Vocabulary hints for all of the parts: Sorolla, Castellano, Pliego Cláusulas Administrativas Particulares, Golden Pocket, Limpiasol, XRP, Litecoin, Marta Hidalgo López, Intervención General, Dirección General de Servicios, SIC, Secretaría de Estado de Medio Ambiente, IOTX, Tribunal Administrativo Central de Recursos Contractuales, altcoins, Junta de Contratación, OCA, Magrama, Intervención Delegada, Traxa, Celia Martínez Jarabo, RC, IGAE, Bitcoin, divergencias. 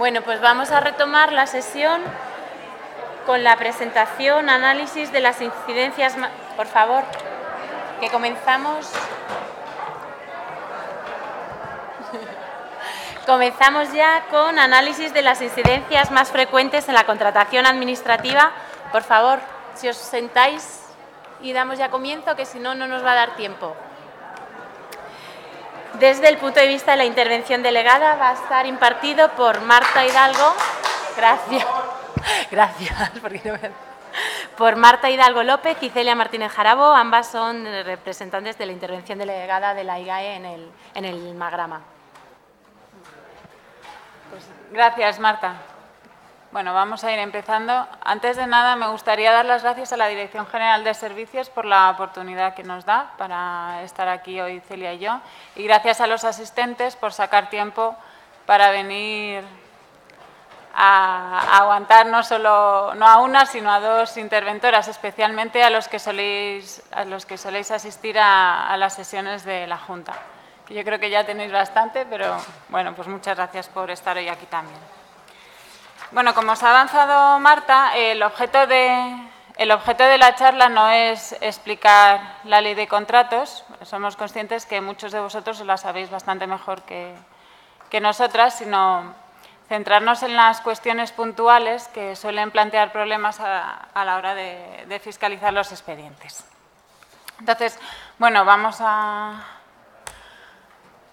Bueno, pues vamos a retomar la sesión con la presentación, análisis de las incidencias. Por favor, que comenzamos. Comenzamos ya con análisis de las incidencias más frecuentes en la contratación administrativa. Por favor, si os sentáis y damos ya comienzo, que si no, no nos va a dar tiempo. Desde el punto de vista de la intervención delegada va a estar impartido por Marta Hidalgo. Gracias. Gracias. Por Marta Hidalgo López y Celia Martínez Jarabo, ambas son representantes de la intervención delegada de la IGAE en el Magrama. Pues, gracias, Marta. Bueno, vamos a ir empezando. Antes de nada, me gustaría dar las gracias a la Dirección General de Servicios por la oportunidad que nos da para estar aquí hoy Celia y yo. Y gracias a los asistentes por sacar tiempo para venir a aguantar no solo no a una, sino a dos interventoras, especialmente a los que soléis asistir a las sesiones de la Junta. Yo creo que ya tenéis bastante, pero bueno, pues muchas gracias por estar hoy aquí también. Bueno, como os ha avanzado Marta, el objeto de la charla no es explicar la ley de contratos. Somos conscientes que muchos de vosotros la sabéis bastante mejor que nosotras, sino centrarnos en las cuestiones puntuales que suelen plantear problemas a la hora de fiscalizar los expedientes. Entonces, bueno, vamos a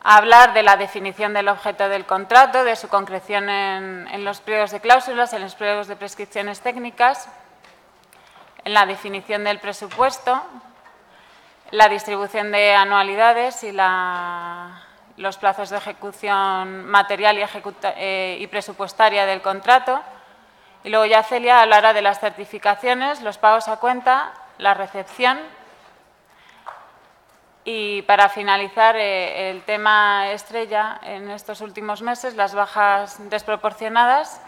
hablar de la definición del objeto del contrato, de su concreción en los pliegos de cláusulas, en los pliegos de prescripciones técnicas, en la definición del presupuesto, la distribución de anualidades y los plazos de ejecución material y presupuestaria del contrato. Y luego ya Celia hablará de las certificaciones, los pagos a cuenta, la recepción. Y para finalizar, el tema estrella en estos últimos meses, las bajas desproporcionadas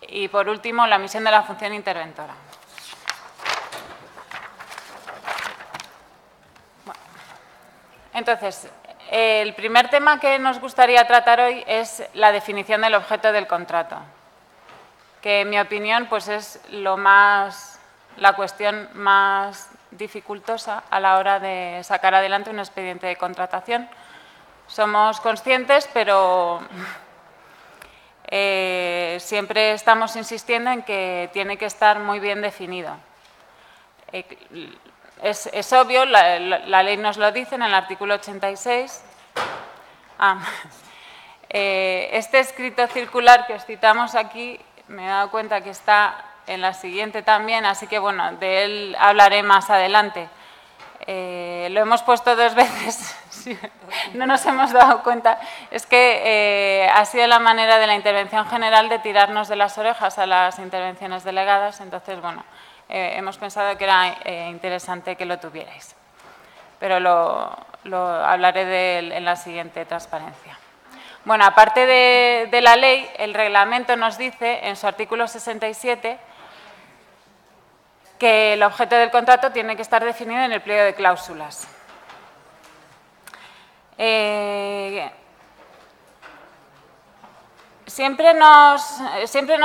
y, por último, la misión de la función interventora. Bueno. Entonces, el primer tema que nos gustaría tratar hoy es la definición del objeto del contrato, que en mi opinión pues es la cuestión más dificultosa a la hora de sacar adelante un expediente de contratación. Somos conscientes, pero siempre estamos insistiendo en que tiene que estar muy bien definido. Es obvio, la ley nos lo dice en el artículo 86. Este escrito circular que os citamos aquí, me he dado cuenta que está en la siguiente también, así que, bueno, de él hablaré más adelante. Lo hemos puesto dos veces, no nos hemos dado cuenta. Es que ha sido la manera de la Intervención General de tirarnos de las orejas a las intervenciones delegadas, entonces, bueno, hemos pensado que era interesante que lo tuvierais. Pero lo hablaré de él en la siguiente transparencia. Bueno, aparte de la ley, el reglamento nos dice, en su artículo 67, que el objeto del contrato tiene que estar definido en el pliego de cláusulas. Siempre nos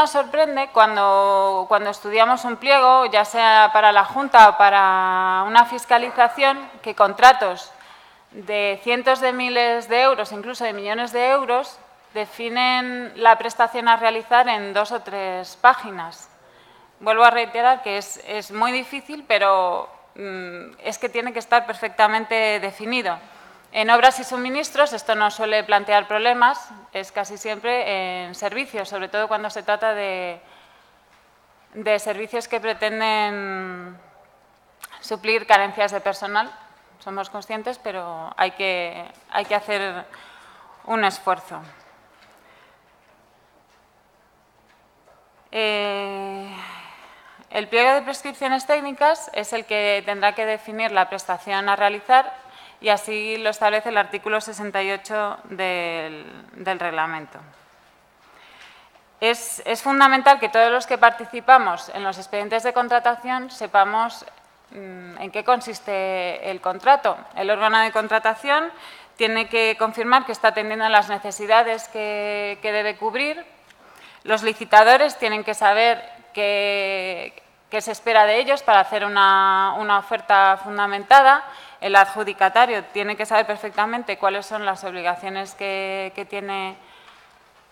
sorprende cuando estudiamos un pliego, ya sea para la Junta o para una fiscalización, que contratos de cientos de miles de euros, incluso de millones de euros, definen la prestación a realizar en 2 o 3 páginas. Vuelvo a reiterar que es muy difícil, pero es que tiene que estar perfectamente definido. En obras y suministros esto no suele plantear problemas, es casi siempre en servicios, sobre todo cuando se trata de servicios que pretenden suplir carencias de personal. Somos conscientes, pero hay que hacer un esfuerzo. El pliego de prescripciones técnicas es el que tendrá que definir la prestación a realizar y así lo establece el artículo 68 del reglamento. Es fundamental que todos los que participamos en los expedientes de contratación sepamos en qué consiste el contrato. El órgano de contratación tiene que confirmar que está atendiendo a las necesidades que debe cubrir. Los licitadores tienen que saber qué se espera de ellos para hacer una oferta fundamentada. El adjudicatario tiene que saber perfectamente cuáles son las obligaciones que tiene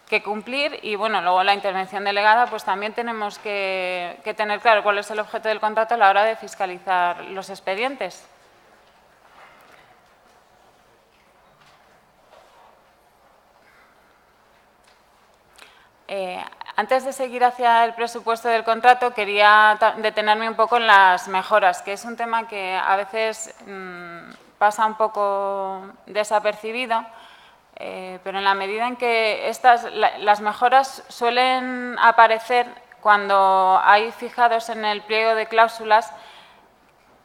que cumplir. Y, bueno, luego la intervención delegada, pues también tenemos que tener claro cuál es el objeto del contrato a la hora de fiscalizar los expedientes. Antes de seguir hacia el presupuesto del contrato, quería detenerme un poco en las mejoras, que es un tema que a veces pasa un poco desapercibido, pero en la medida en que las mejoras suelen aparecer cuando hay fijados en el pliego de cláusulas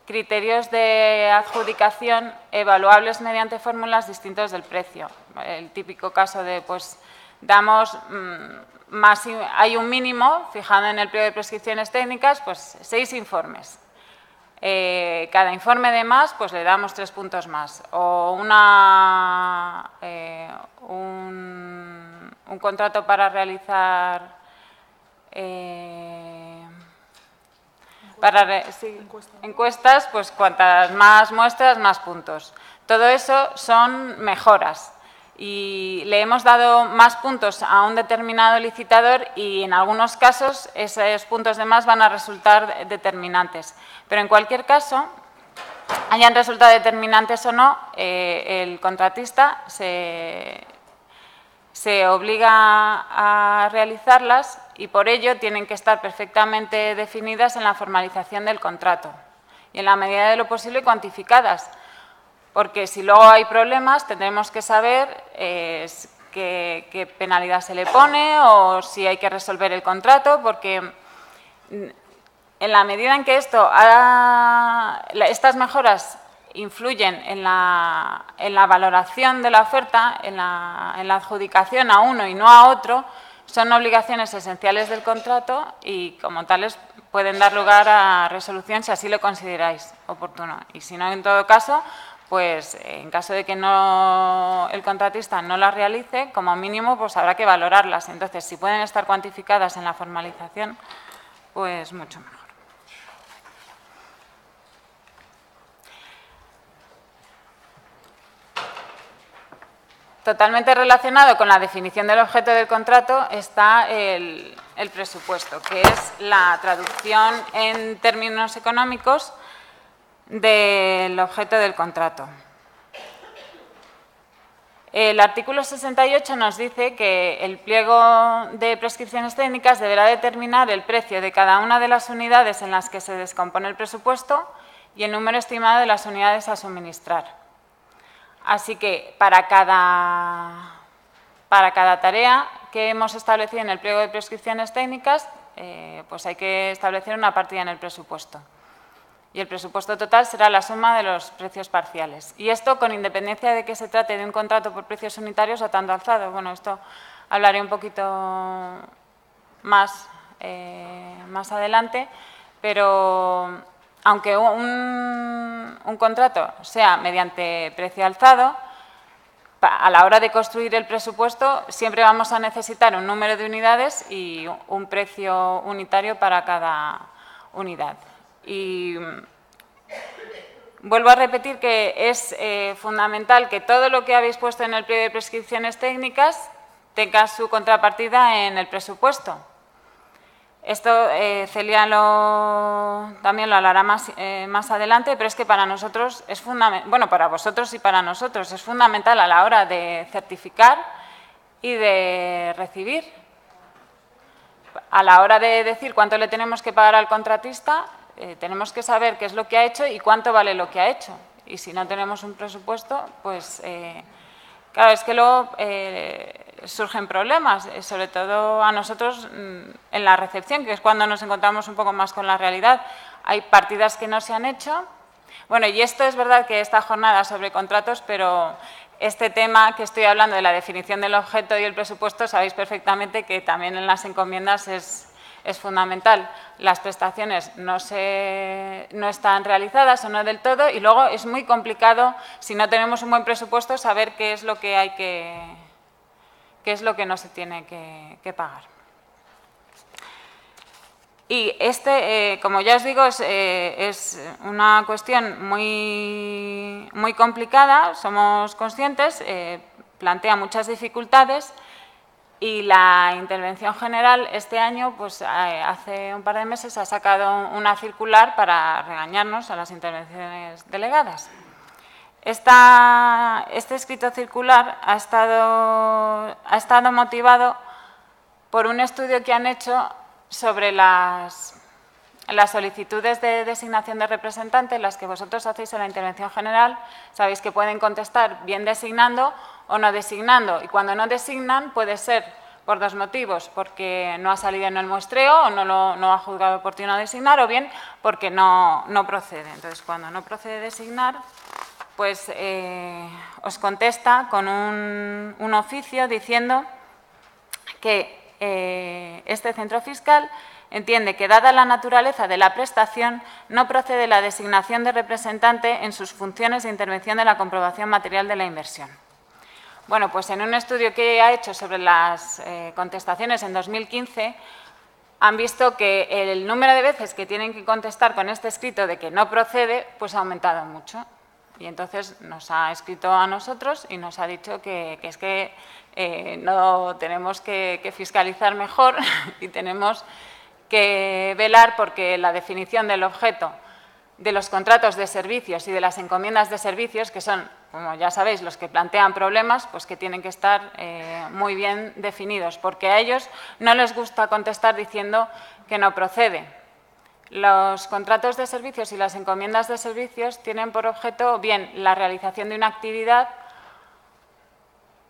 criterios de adjudicación evaluables mediante fórmulas distintos del precio. El típico caso de, pues, hay un mínimo fijado en el pliego de prescripciones técnicas, pues 6 informes. Cada informe de más, pues le damos 3 puntos más. O un contrato para realizar encuestas, pues cuantas más muestras, más puntos. Todo eso son mejoras. Y le hemos dado más puntos a un determinado licitador y, en algunos casos, esos puntos de más van a resultar determinantes. Pero, en cualquier caso, hayan resultado determinantes o no, el contratista se obliga a realizarlas y, por ello, tienen que estar perfectamente definidas en la formalización del contrato y, en la medida de lo posible, cuantificadas. Porque si luego hay problemas, tendremos que saber qué penalidad se le pone o si hay que resolver el contrato, porque en la medida en que estas mejoras influyen en la valoración de la oferta, en la adjudicación a uno y no a otro, son obligaciones esenciales del contrato y, como tales, pueden dar lugar a resolución si así lo consideráis oportuno. Y si no, en todo caso, pues en caso de que el contratista no las realice, como mínimo, pues habrá que valorarlas. Entonces, si pueden estar cuantificadas en la formalización, pues mucho mejor. Totalmente relacionado con la definición del objeto del contrato está el presupuesto, que es la traducción en términos económicos del objeto del contrato. El artículo 68 nos dice que el pliego de prescripciones técnicas deberá determinar el precio de cada una de las unidades en las que se descompone el presupuesto y el número estimado de las unidades a suministrar. Así que para cada tarea que hemos establecido en el pliego de prescripciones técnicas, pues hay que establecer una partida en el presupuesto. Y el presupuesto total será la suma de los precios parciales. Y esto con independencia de que se trate de un contrato por precios unitarios o tanto alzado. Bueno, esto hablaré un poquito más adelante, pero aunque un contrato sea mediante precio alzado, a la hora de construir el presupuesto siempre vamos a necesitar un número de unidades y un precio unitario para cada unidad. Y vuelvo a repetir que es fundamental que todo lo que habéis puesto en el pliego de prescripciones técnicas tenga su contrapartida en el presupuesto. Esto Celia también lo hablará más adelante, pero es que para nosotros es fundamental, bueno, para vosotros y para nosotros es fundamental a la hora de certificar y de recibir. A la hora de decir cuánto le tenemos que pagar al contratista, tenemos que saber qué es lo que ha hecho y cuánto vale lo que ha hecho. Y si no tenemos un presupuesto, pues claro, es que luego surgen problemas, sobre todo a nosotros en la recepción, que es cuando nos encontramos un poco más con la realidad. Hay partidas que no se han hecho. Bueno, y esto es verdad que esta jornada sobre contratos, pero este tema que estoy hablando de la definición del objeto y el presupuesto, sabéis perfectamente que también en las encomiendas es es fundamental. Las prestaciones no están realizadas o no del todo, y luego es muy complicado, si no tenemos un buen presupuesto, saber qué es lo que hay que, qué es lo que no se tiene que pagar. Y como ya os digo, es una cuestión muy, muy complicada, somos conscientes, plantea muchas dificultades. Y la Intervención General este año, pues hace un par de meses, ha sacado una circular para regañarnos a las intervenciones delegadas. Este escrito circular ha estado motivado por un estudio que han hecho sobre las solicitudes de designación de representante, las que vosotros hacéis en la Intervención General. Sabéis que pueden contestar bien designando o no designando. Y cuando no designan puede ser por dos motivos, porque no ha salido en el muestreo o no ha juzgado oportuno designar, o bien porque no procede. Entonces, cuando no procede designar, pues os contesta con un oficio diciendo que este centro fiscal entiende que, dada la naturaleza de la prestación, no procede la designación de representante en sus funciones de intervención de la comprobación material de la inversión. Bueno, pues en un estudio que ha hecho sobre las contestaciones en 2015, han visto que el número de veces que tienen que contestar con este escrito de que no procede, pues ha aumentado mucho. Y entonces nos ha escrito a nosotros y nos ha dicho que no tenemos que fiscalizar mejor y tenemos que velar porque la definición del objeto de los contratos de servicios y de las encomiendas de servicios, que son, como ya sabéis, los que plantean problemas, pues que tienen que estar muy bien definidos, porque a ellos no les gusta contestar diciendo que no procede. Los contratos de servicios y las encomiendas de servicios tienen por objeto bien la realización de una actividad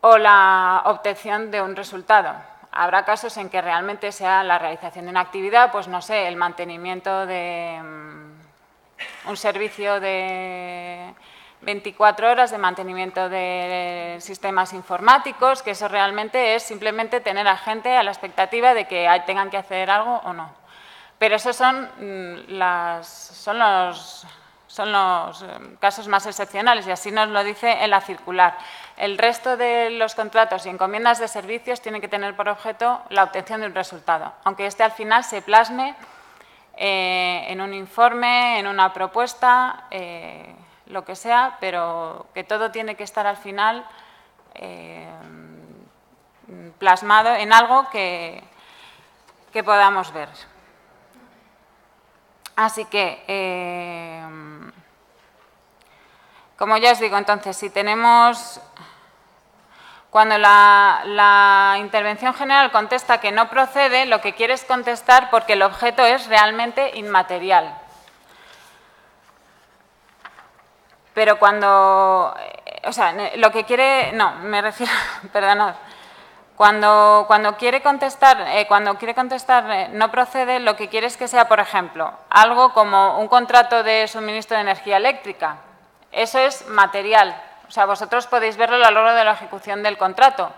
o la obtención de un resultado. Habrá casos en que realmente sea la realización de una actividad, pues no sé, el mantenimiento de un servicio de 24 horas de mantenimiento de sistemas informáticos, que eso realmente es simplemente tener a gente a la expectativa de que tengan que hacer algo o no. Pero esos son los casos más excepcionales, y así nos lo dice en la circular. El resto de los contratos y encomiendas de servicios tienen que tener por objeto la obtención de un resultado, aunque este al final se plasme en un informe, en una propuesta, lo que sea, pero que todo tiene que estar al final plasmado en algo que podamos ver. Así que, como ya os digo, entonces, si tenemos… Cuando la Intervención General contesta que no procede, lo que quiere es contestar porque el objeto es realmente inmaterial. Pero cuando… O sea, lo que quiere… No, me refiero… Perdonad. Cuando quiere contestar no procede, lo que quiere es que sea, por ejemplo, algo como un contrato de suministro de energía eléctrica. Eso es material. O sea, vosotros podéis verlo a lo largo de la ejecución del contrato.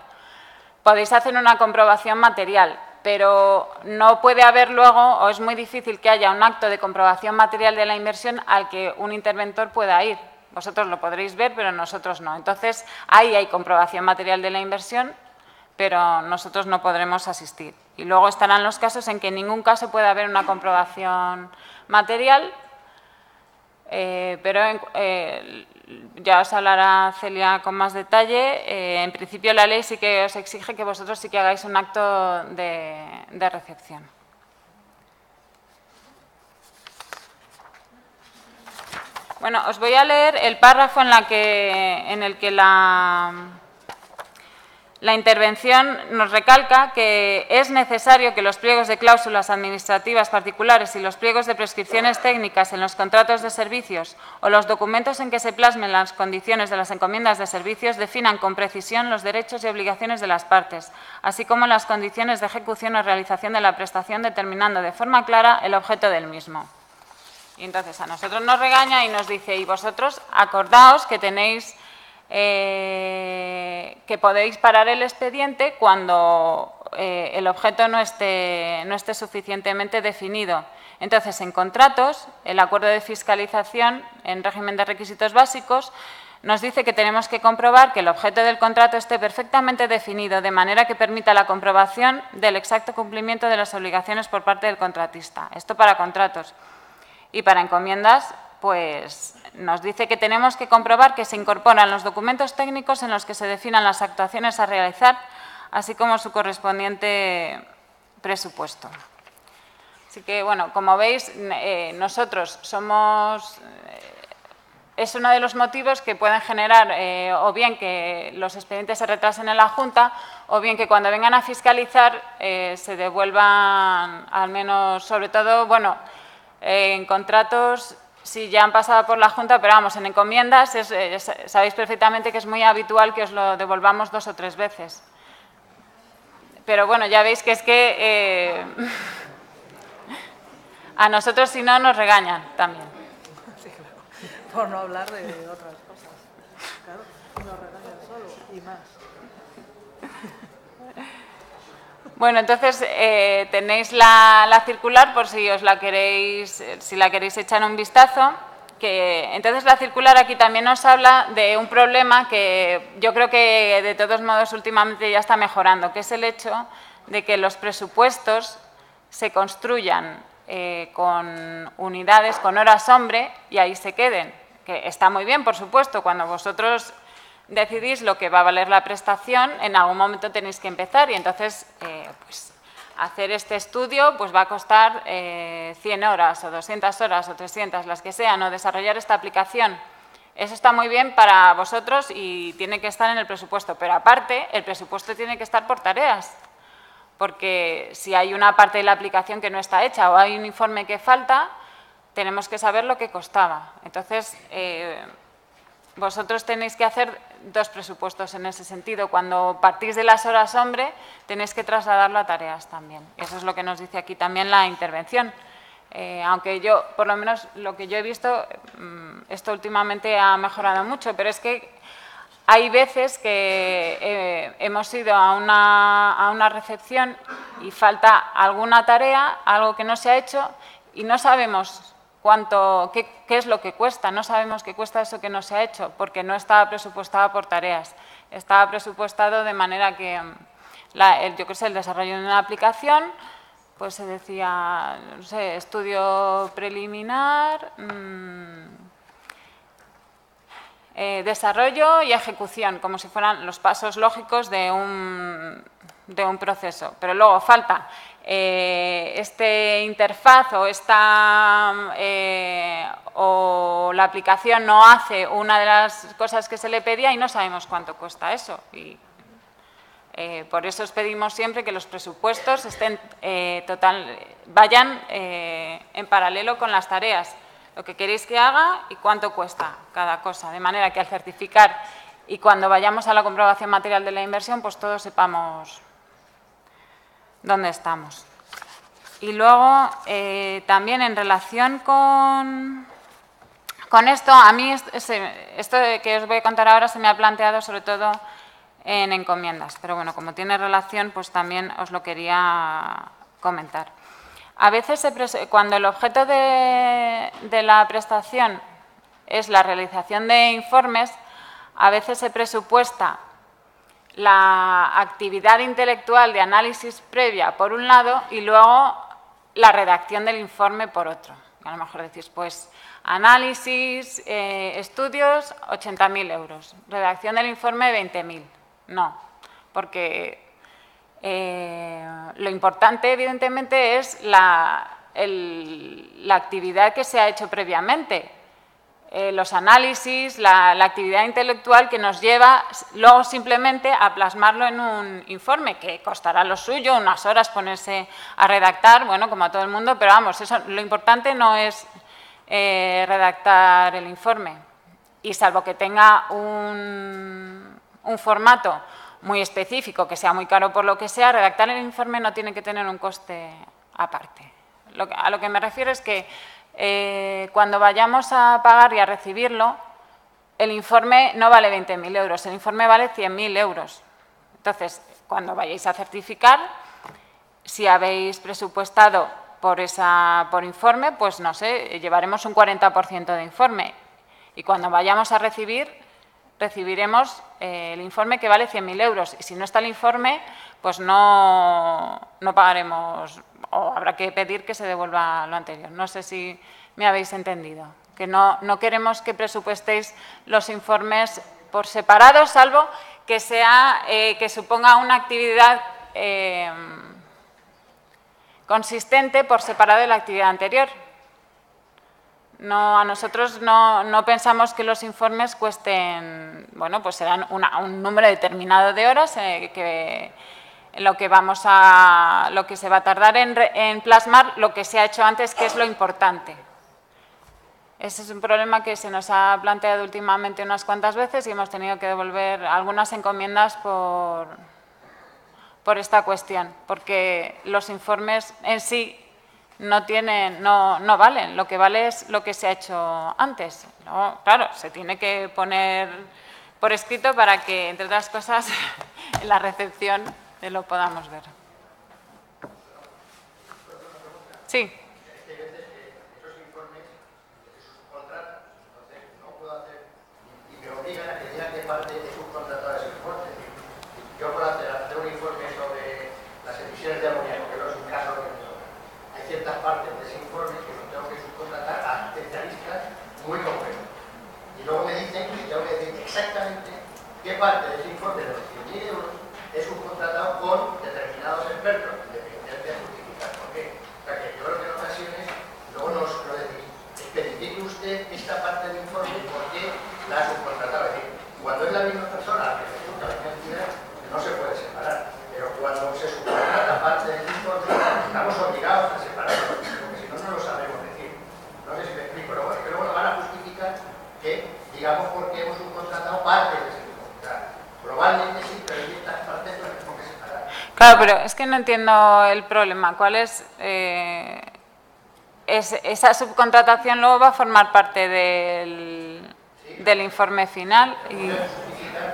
Podéis hacer una comprobación material, pero no puede haber luego, o es muy difícil que haya un acto de comprobación material de la inversión al que un interventor pueda ir. Vosotros lo podréis ver, pero nosotros no. Entonces, ahí hay comprobación material de la inversión, pero nosotros no podremos asistir. Y luego estarán los casos en que en ningún caso puede haber una comprobación material, pero ya os hablará Celia con más detalle. En principio, la ley sí que os exige que vosotros sí que hagáis un acto de recepción. Bueno, os voy a leer el párrafo en el que la intervención nos recalca que es necesario que los pliegos de cláusulas administrativas particulares y los pliegos de prescripciones técnicas en los contratos de servicios o los documentos en que se plasmen las condiciones de las encomiendas de servicios definan con precisión los derechos y obligaciones de las partes, así como las condiciones de ejecución o realización de la prestación, determinando de forma clara el objeto del mismo. Y entonces a nosotros nos regaña y nos dice: y vosotros acordaos que tenéis… que podéis parar el expediente cuando el objeto no esté suficientemente definido. Entonces, en contratos, el acuerdo de fiscalización en régimen de requisitos básicos nos dice que tenemos que comprobar que el objeto del contrato esté perfectamente definido, de manera que permita la comprobación del exacto cumplimiento de las obligaciones por parte del contratista. Esto para contratos. Y para encomiendas, pues nos dice que tenemos que comprobar que se incorporan los documentos técnicos en los que se definan las actuaciones a realizar, así como su correspondiente presupuesto. Así que, bueno, como veis, nosotros somos… Es uno de los motivos que pueden generar o bien que los expedientes se retrasen en la Junta o bien que cuando vengan a fiscalizar se devuelvan al menos, sobre todo, bueno, en contratos sí ya han pasado por la Junta, pero vamos, en encomiendas sabéis perfectamente que es muy habitual que os lo devolvamos 2 o 3 veces. Pero bueno, ya veis que es que a nosotros si no nos regañan también. Por no hablar de otras cosas. Claro, nos regalan solo y más. Bueno, entonces tenéis la circular por si os la queréis, si la queréis echar un vistazo. Que, entonces, la circular aquí también nos habla de un problema que yo creo que de todos modos últimamente ya está mejorando, que es el hecho de que los presupuestos se construyan con unidades, con horas hombre, y ahí se queden. Que está muy bien, por supuesto, cuando vosotros decidís lo que va a valer la prestación, en algún momento tenéis que empezar y entonces pues, hacer este estudio pues, va a costar 100 horas o 200 horas o 300, las que sean, o desarrollar esta aplicación. Eso está muy bien para vosotros y tiene que estar en el presupuesto, pero aparte el presupuesto tiene que estar por tareas. Porque si hay una parte de la aplicación que no está hecha o hay un informe que falta, tenemos que saber lo que costaba. Entonces, vosotros tenéis que hacer 2 presupuestos en ese sentido. Cuando partís de las horas hombre, tenéis que trasladarlo a tareas también. Eso es lo que nos dice aquí también la intervención. Aunque yo, por lo menos lo que yo he visto, esto últimamente ha mejorado mucho, pero es que… Hay veces que hemos ido a una recepción y falta alguna tarea, algo que no se ha hecho y no sabemos qué es lo que cuesta, no sabemos qué cuesta eso que no se ha hecho, porque no estaba presupuestado por tareas, estaba presupuestado de manera que, el desarrollo de una aplicación, pues se decía, no sé, estudio preliminar… desarrollo y ejecución, como si fueran los pasos lógicos de un proceso. Pero luego falta este interfaz o la aplicación no hace una de las cosas que se le pedía y no sabemos cuánto cuesta eso. Y, por eso os pedimos siempre que los presupuestos estén, vayan en paralelo con las tareas. Lo que queréis que haga y cuánto cuesta cada cosa, de manera que al certificar y cuando vayamos a la comprobación material de la inversión, pues todos sepamos dónde estamos. Y luego, también en relación con esto, a mí esto que os voy a contar ahora se me ha planteado sobre todo en encomiendas, pero bueno, como tiene relación, pues también os lo quería comentar. A veces, cuando el objeto de la prestación es la realización de informes, a veces se presupuesta la actividad intelectual de análisis previa por un lado y luego la redacción del informe por otro. A lo mejor decís, pues, análisis, estudios, 80.000 euros, redacción del informe, 20.000. No, porque… lo importante, evidentemente, es la actividad que se ha hecho previamente, los análisis, la actividad intelectual que nos lleva luego simplemente a plasmarlo en un informe, que costará lo suyo, unas horas ponerse a redactar, bueno, como a todo el mundo, pero vamos, eso, lo importante no es redactar el informe. Y salvo que tenga un formato muy específico, que sea muy caro por lo que sea, redactar el informe no tiene que tener un coste aparte. A lo que me refiero es que cuando vayamos a pagar y a recibirlo, el informe no vale 20.000 euros, el informe vale 100.000 euros. Entonces, cuando vayáis a certificar… Si habéis presupuestado por informe, pues no sé, llevaremos un 40% de informe. Y cuando vayamos a recibir, recibiremos el informe que vale 100.000 euros. Y si no está el informe, pues no pagaremos o habrá que pedir que se devuelva lo anterior. No sé si me habéis entendido. Que no queremos que presupuestéis los informes por separado, salvo que sea que suponga una actividad consistente por separado de la actividad anterior. No, a nosotros no pensamos que los informes cuesten, bueno, pues serán un número determinado de horas lo que se va a tardar en plasmar lo que se ha hecho antes, que es lo importante. Ese es un problema que se nos ha planteado últimamente unas cuantas veces y hemos tenido que devolver algunas encomiendas por esta cuestión, porque los informes en sí no valen. Lo que vale es lo que se ha hecho antes. No, claro, se tiene que poner por escrito para que, entre otras cosas, en la recepción lo podamos ver. Sí. Parte de ese informe de los 100.000 euros es un contratado con determinados expertos, independientemente de justificar por qué. O sea, que yo creo que en ocasiones luego nos especifique usted esta parte del informe por qué la ha subcontratado. Es decir, cuando es la misma persona la que ejecuta la misma actividad, no se puede separar. Pero cuando se subcontrata parte del informe, estamos obligados a separarlo, porque si no lo sabemos decir. No sé si me explico, pero bueno, luego nos van a justificar que digamos por qué hemos subcontratado parte de ese. Probablemente sí, pero en ciertas partes lo tenemos que separar. Claro, pero es que no entiendo el problema. ¿Cuál es? Esa subcontratación luego va a formar parte del informe final. Y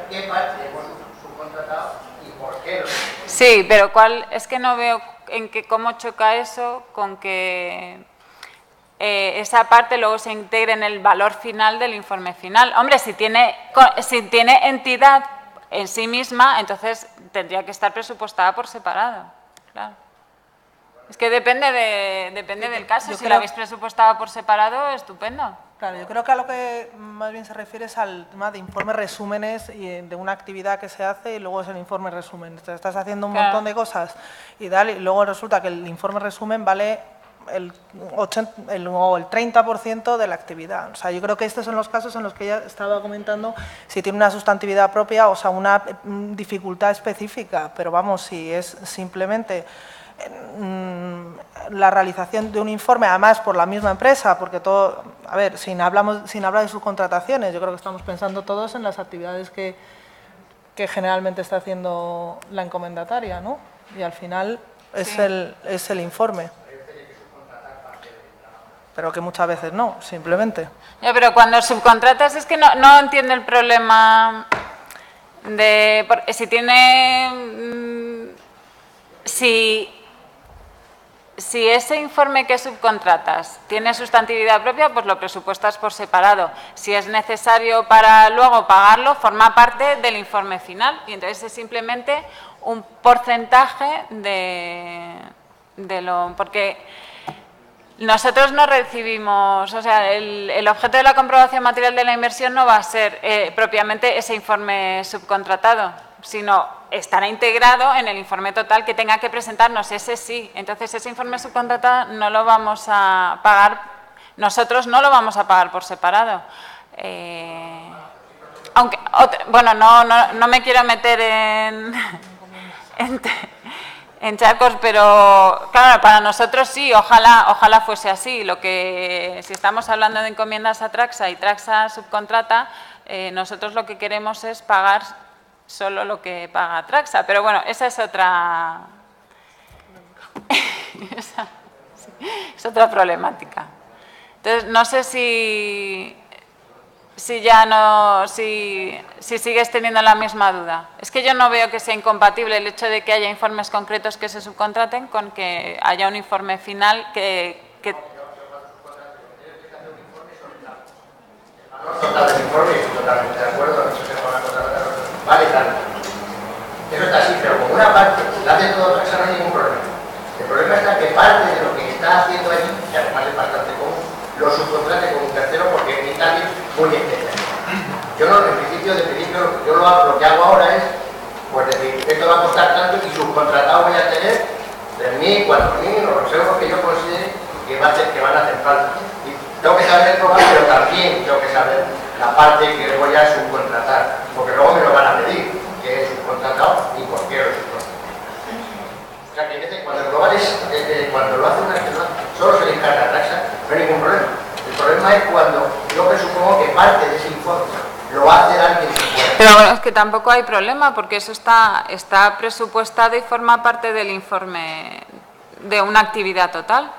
¿qué parte hemos subcontratado y por qué? Sí, pero es que no veo en que cómo choca eso con que esa parte luego se integra en el valor final del informe final. Hombre, si tiene entidad en sí misma, entonces tendría que estar presupuestada por separado. Claro. Es que depende del caso. Si la habéis presupuestado por separado, estupendo. Claro, yo creo que a lo que más bien se refiere es al tema de informes resúmenes y de una actividad que se hace y luego es el informe resumen. Te estás haciendo un montón de cosas y luego resulta que el informe resumen vale el 30% de la actividad. O sea, yo creo que estos son los casos en los que ella estaba comentando si tiene una sustantividad propia, o sea, una dificultad específica, pero vamos, si es simplemente la realización de un informe, además por la misma empresa, porque todo, a ver, sin hablar de subcontrataciones, yo creo que estamos pensando todos en las actividades que generalmente está haciendo la encomendataria, ¿no? Y al final es, sí, es el informe. Pero que muchas veces no, simplemente. Ya, pero cuando subcontratas es que no entiende el problema de… Porque si tiene… Si ese informe que subcontratas tiene sustantividad propia, pues lo presupuestas por separado. Si es necesario para luego pagarlo, forma parte del informe final. Y entonces es simplemente un porcentaje de lo… Porque… Nosotros no recibimos, o sea, el objeto de la comprobación material de la inversión no va a ser propiamente ese informe subcontratado, sino estará integrado en el informe total que tenga que presentarnos, ese sí. Entonces, ese informe subcontratado no lo vamos a pagar, nosotros no lo vamos a pagar por separado. Aunque, bueno, no me quiero meter en charcos, pero claro, para nosotros sí, ojalá fuese así. Lo que si estamos hablando de encomiendas a Traxa y Traxa subcontrata, nosotros lo que queremos es pagar solo lo que paga Traxa. Pero bueno, esa es otra es otra problemática. Entonces, no sé si si ya no, si sigues teniendo la misma duda. Es que yo no veo que sea incompatible el hecho de que haya informes concretos que se subcontraten con que haya un informe final que... Eso está así, pero con una parte, la hace todo, eso no hay ningún problema. El problema está que parte de lo que está haciendo allí, que además es bastante común, lo subcontrate con un tercero porque en Italia muy especialista. Yo no, lo que hago ahora es, pues decir, esto va a costar tanto y subcontratado voy a tener 3.000, 4.000 o los euros que yo considere que, van a hacer falta. Y tengo que saber el programa, pero también tengo que saber la parte que voy a subcontratar, porque luego me lo van a pedir, que es subcontratado y cualquier otro. O sea que cuando el global es, cuando lo hace una persona, solo se le encarga taxa, no hay ningún problema. El problema es cuando yo presupongo que parte de ese informe lo hace alguien. Pero bueno, es que tampoco hay problema porque eso está presupuestado y forma parte del informe de una actividad total.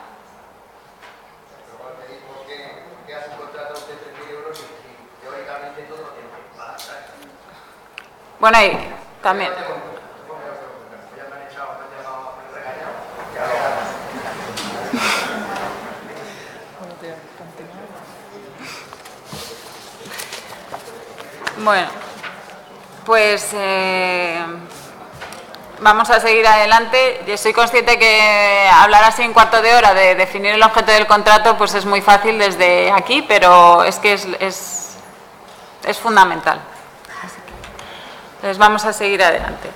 Bueno, ahí también. Bueno, pues vamos a seguir adelante. Yo soy consciente que hablar así en cuarto de hora de definir el objeto del contrato pues es muy fácil desde aquí, pero es que es fundamental. Entonces vamos a seguir adelante.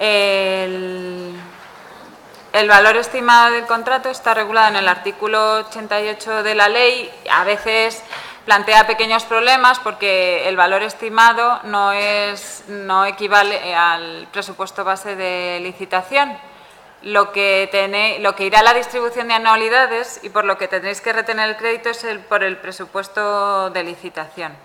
El valor estimado del contrato está regulado en el artículo 88 de la ley. A veces plantea pequeños problemas porque el valor estimado no equivale al presupuesto base de licitación. Lo que irá a la distribución de anualidades y por lo que tendréis que retener el crédito es por el presupuesto de licitación.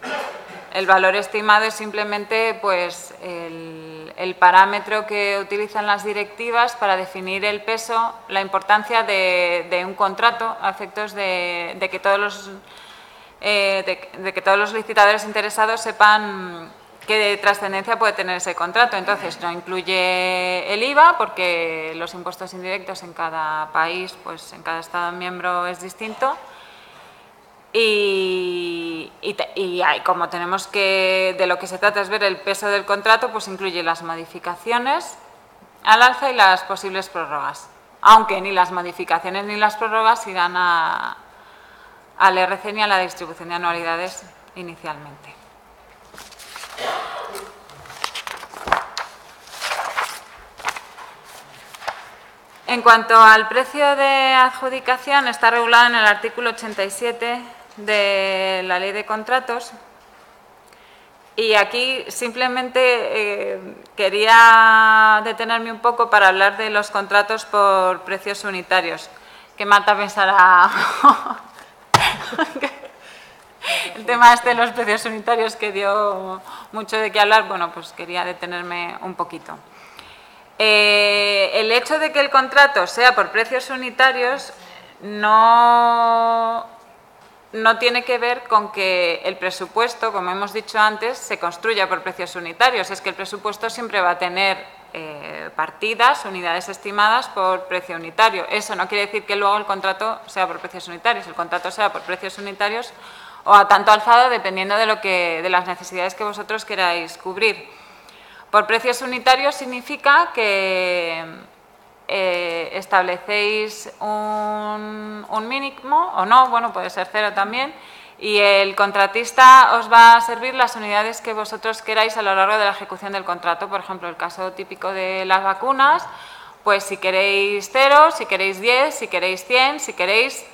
El valor estimado es simplemente pues, el parámetro que utilizan las directivas para definir el peso, la importancia de un contrato a efectos de que todos los licitadores interesados sepan qué trascendencia puede tener ese contrato. Entonces, no incluye el IVA porque los impuestos indirectos en cada país, pues en cada Estado miembro es distinto. Y como tenemos que, de lo que se trata es ver el peso del contrato, pues incluye las modificaciones al alza y las posibles prórrogas. Aunque ni las modificaciones ni las prórrogas irán al RC ni a la distribución de anualidades inicialmente. En cuanto al precio de adjudicación, está regulado en el artículo 87 de la Ley de Contratos y aquí simplemente quería detenerme un poco para hablar de los contratos por precios unitarios, que Marta pensará el tema este de los precios unitarios que dio mucho de qué hablar, bueno, pues quería detenerme un poquito. El hecho de que el contrato sea por precios unitarios no tiene que ver con que el presupuesto, como hemos dicho antes, se construya por precios unitarios. Es que el presupuesto siempre va a tener partidas, unidades estimadas por precio unitario. Eso no quiere decir que luego el contrato sea por precios unitarios. El contrato sea por precios unitarios o a tanto alzado, dependiendo de las necesidades que vosotros queráis cubrir. Por precios unitarios significa que establecéis un mínimo o no, bueno, puede ser cero también, y el contratista os va a servir las unidades que vosotros queráis a lo largo de la ejecución del contrato. Por ejemplo, el caso típico de las vacunas, pues si queréis 0, si queréis 10, si queréis 100, si queréis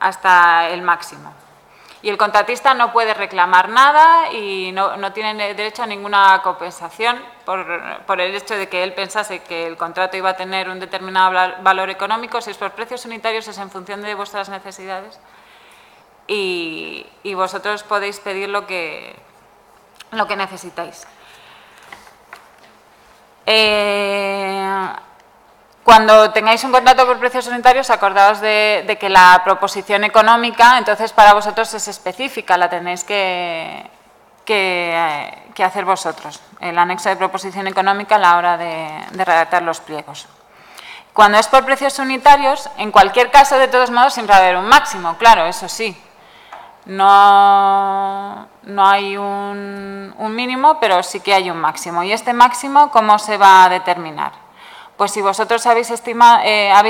hasta el máximo. Y el contratista no puede reclamar nada y no tiene derecho a ninguna compensación por el hecho de que él pensase que el contrato iba a tener un determinado valor económico. Si es por precios unitarios es en función de vuestras necesidades y vosotros podéis pedir lo que necesitáis. Cuando tengáis un contrato por precios unitarios, acordaos de que la proposición económica, entonces, para vosotros es específica, la tenéis que hacer vosotros, el anexo de proposición económica a la hora de redactar los pliegos. Cuando es por precios unitarios, en cualquier caso, de todos modos, siempre va a haber un máximo, claro, eso sí. No hay un mínimo, pero sí que hay un máximo. ¿Y este máximo cómo se va a determinar? Pues si vosotros habéis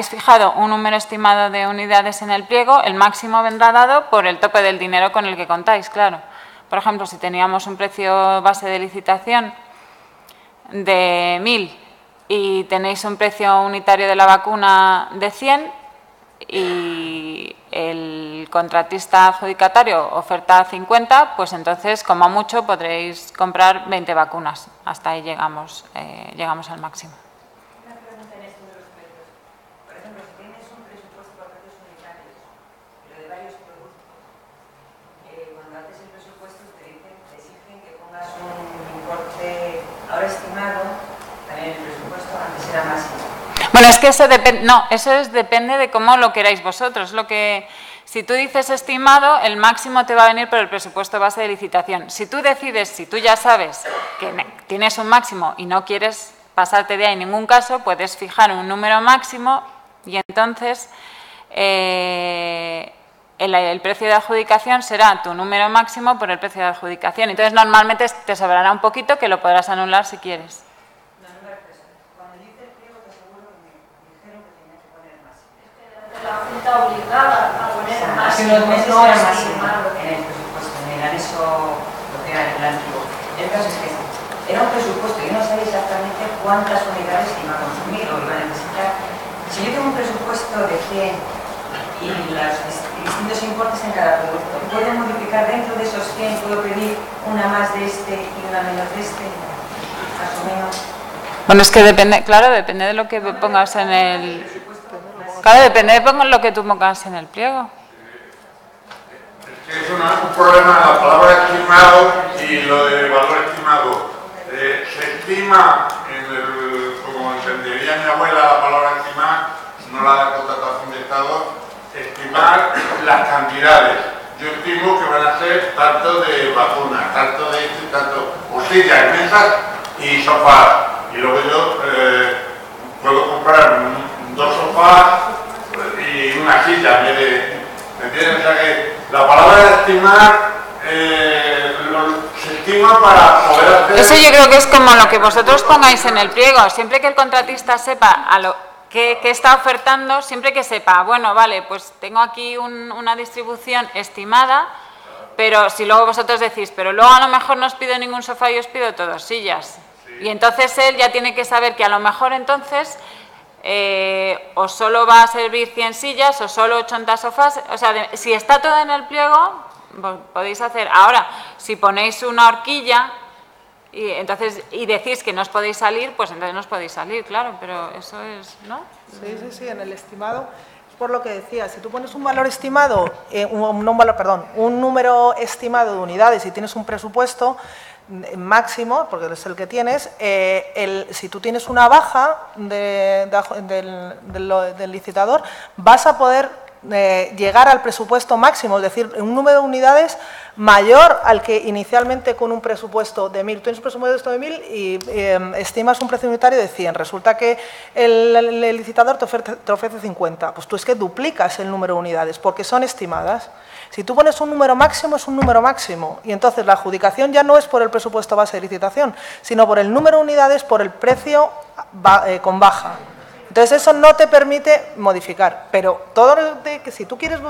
fijado un número estimado de unidades en el pliego, el máximo vendrá dado por el tope del dinero con el que contáis, claro. Por ejemplo, si teníamos un precio base de licitación de 1.000 y tenéis un precio unitario de la vacuna de 100 y el contratista adjudicatario oferta 50, pues entonces, como mucho, podréis comprar 20 vacunas. Hasta ahí llegamos al máximo. Bueno, es que eso depende, depende de cómo lo queráis vosotros. Si tú dices estimado, el máximo te va a venir por el presupuesto base de licitación. Si tú ya sabes que tienes un máximo y no quieres pasarte de ahí en ningún caso, puedes fijar un número máximo y entonces el precio de adjudicación será tu número máximo por el precio de adjudicación. Entonces, normalmente te sobrará un poquito que lo podrás anular si quieres. La Junta obligada a poner en el presupuesto, en el anexo, lo que era en el antiguo. El caso es que era un presupuesto y no sabía exactamente cuántas unidades iba a consumir o iba a necesitar. Si yo tengo un presupuesto de 100 y los distintos importes en cada producto, ¿puedo modificar dentro de esos 100? ¿Puedo pedir una más de este y una menos de este? Más o menos. Bueno, es que depende, claro, depende de lo que pongas en el... Claro, depende de lo que tú pongas en el pliego. Es un problema la palabra estimado y lo de valor estimado. Se estima, como entendería mi abuela la palabra estimar, no la de contratación de Estado, estimar las cantidades. Yo estimo que van a ser tanto de vacunas, tanto de esto y tanto, sillas, mesas y sofás. Y luego yo puedo comprar 2 sofás y una silla, ¿me entiendes? O sea que la palabra de estimar se estima para poder hacer... Eso yo creo que es como lo que vosotros pongáis en el pliego. Siempre que el contratista sepa a lo que está ofertando, siempre que sepa, bueno, vale, pues tengo aquí una distribución estimada, pero si luego vosotros decís, pero luego a lo mejor no os pido ningún sofá y os pido todos sillas. Sí. Y entonces él ya tiene que saber que a lo mejor entonces... o solo va a servir 100 sillas o solo 80 sofás, o sea, si está todo en el pliego, podéis hacer. Ahora, si ponéis una horquilla y decís que no os podéis salir, pues entonces no os podéis salir, claro, pero eso es, ¿no? Sí, en el estimado, por lo que decía, si tú pones un valor estimado, un número estimado de unidades y tienes un presupuesto máximo, porque es el que tienes, si tú tienes una baja del licitador, vas a poder llegar al presupuesto máximo, es decir, un número de unidades mayor al que inicialmente con un presupuesto de 1.000. Tú tienes un presupuesto de 1.000 y estimas un precio unitario de 100. Resulta que el licitador te ofrece 50. Pues tú es que duplicas el número de unidades porque son estimadas. Si tú pones un número máximo, es un número máximo. Y entonces la adjudicación ya no es por el presupuesto base de licitación, sino por el número de unidades, por el precio con baja. Entonces eso no te permite modificar. Pero si tú quieres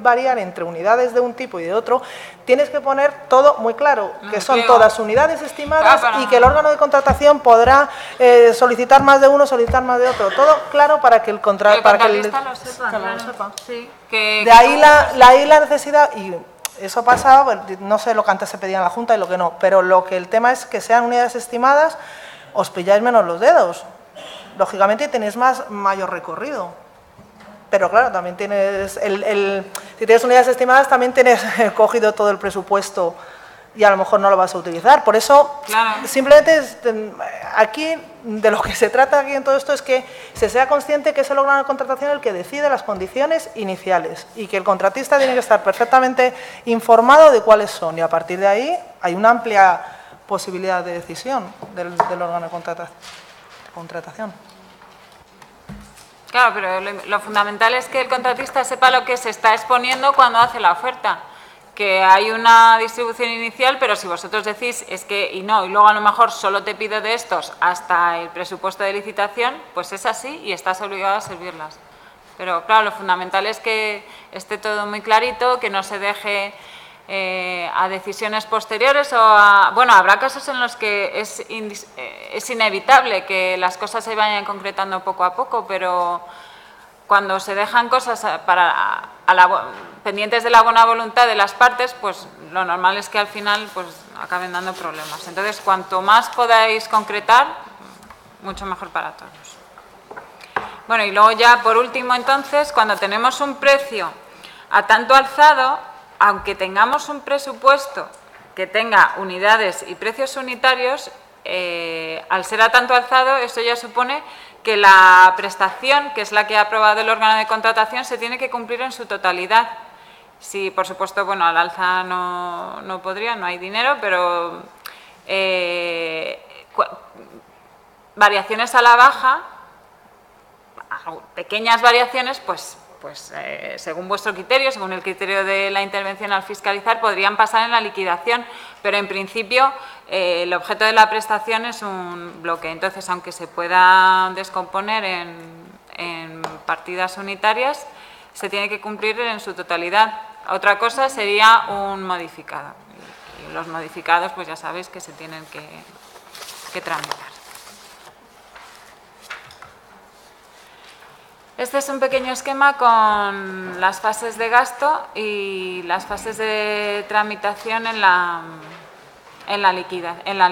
variar entre unidades de un tipo y de otro, tienes que poner todo muy claro, que son todas unidades estimadas y que el órgano de contratación podrá solicitar más de uno, solicitar más de otro. Todo claro para que el contratista lo sepa. Sí. De ahí la necesidad, y eso pasaba, bueno, no sé lo que antes se pedía en la Junta y lo que no, pero el tema es que sean unidades estimadas, os pilláis menos los dedos. Lógicamente tenéis mayor recorrido, pero claro, también tienes si tienes unidades estimadas, también tienes cogido todo el presupuesto y a lo mejor no lo vas a utilizar. Por eso, claro, simplemente aquí de lo que se trata aquí en todo esto es que se sea consciente que es el órgano de contratación el que decide las condiciones iniciales y que el contratista tiene que estar perfectamente informado de cuáles son, y a partir de ahí hay una amplia posibilidad de decisión del órgano de contratación. Claro, pero lo fundamental es que el contratista sepa lo que se está exponiendo cuando hace la oferta. Que hay una distribución inicial, pero si vosotros decís es que y no, y luego a lo mejor solo te pido de estos hasta el presupuesto de licitación, pues es así y estás obligado a servirlas. Pero claro, lo fundamental es que esté todo muy clarito, que no se deje a decisiones posteriores o a… Bueno, habrá casos en los que es inevitable que las cosas se vayan concretando poco a poco, pero… Cuando se dejan cosas pendientes de la buena voluntad de las partes, pues lo normal es que al final pues acaben dando problemas. Entonces, cuanto más podáis concretar, mucho mejor para todos. Bueno, y luego ya, por último, entonces, cuando tenemos un precio a tanto alzado, aunque tengamos un presupuesto que tenga unidades y precios unitarios, al ser a tanto alzado, esto ya supone que la prestación, que es la que ha aprobado el órgano de contratación, se tiene que cumplir en su totalidad. Si, por supuesto, bueno, al alza no podría, no hay dinero, pero variaciones a la baja, pequeñas variaciones, pues según vuestro criterio, según el criterio de la intervención al fiscalizar, podrían pasar en la liquidación, pero en principio… el objeto de la prestación es un bloque. Entonces, aunque se pueda descomponer en partidas unitarias, se tiene que cumplir en su totalidad. Otra cosa sería un modificado. Y los modificados, pues ya sabéis que se tienen que tramitar. Este es un pequeño esquema con las fases de gasto y las fases de tramitación en la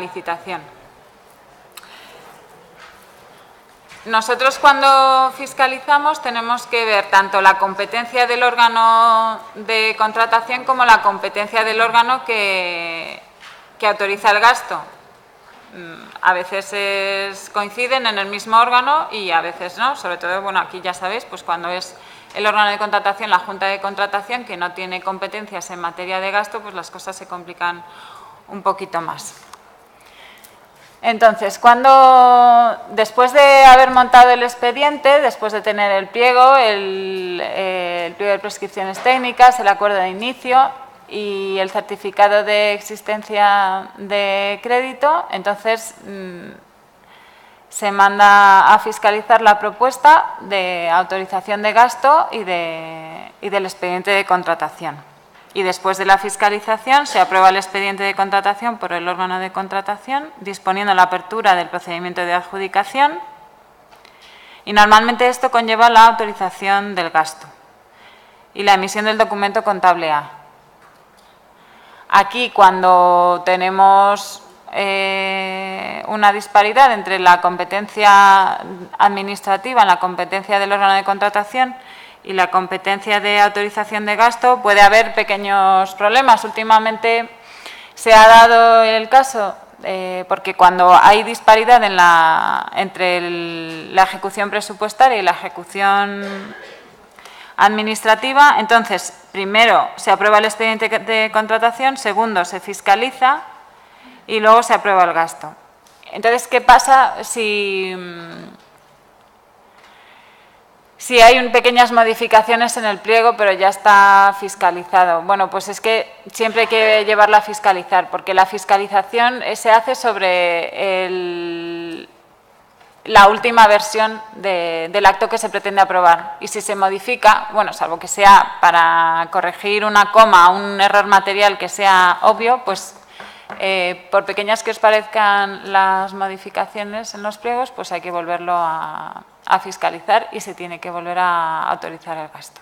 licitación. Nosotros cuando fiscalizamos tenemos que ver tanto la competencia del órgano de contratación como la competencia del órgano que autoriza el gasto. A veces coinciden en el mismo órgano y a veces no, sobre todo, bueno, aquí ya sabéis, pues cuando es el órgano de contratación, la Junta de Contratación, que no tiene competencias en materia de gasto, pues las cosas se complican un poquito más. Entonces, después de haber montado el expediente, después de tener el pliego, el pliego de prescripciones técnicas, el acuerdo de inicio y el certificado de existencia de crédito, entonces se manda a fiscalizar la propuesta de autorización de gasto y del expediente de contratación. Y después de la fiscalización se aprueba el expediente de contratación por el órgano de contratación, disponiendo la apertura del procedimiento de adjudicación, y normalmente esto conlleva la autorización del gasto y la emisión del documento contable A. Aquí, cuando tenemos una disparidad entre la competencia administrativa en la competencia del órgano de contratación y la competencia de autorización de gasto, puede haber pequeños problemas. Últimamente se ha dado el caso, porque cuando hay disparidad entre la ejecución presupuestaria y la ejecución administrativa, entonces, primero, se aprueba el expediente de contratación, segundo, se fiscaliza y luego se aprueba el gasto. Entonces, ¿qué pasa si hay pequeñas modificaciones en el pliego, pero ya está fiscalizado? Bueno, pues es que siempre hay que llevarla a fiscalizar, porque la fiscalización se hace sobre la última versión del acto que se pretende aprobar. Y si se modifica, bueno, salvo que sea para corregir una coma o un error material que sea obvio, pues por pequeñas que os parezcan las modificaciones en los pliegos, pues hay que volverlo a fiscalizar y se tiene que volver a autorizar el gasto.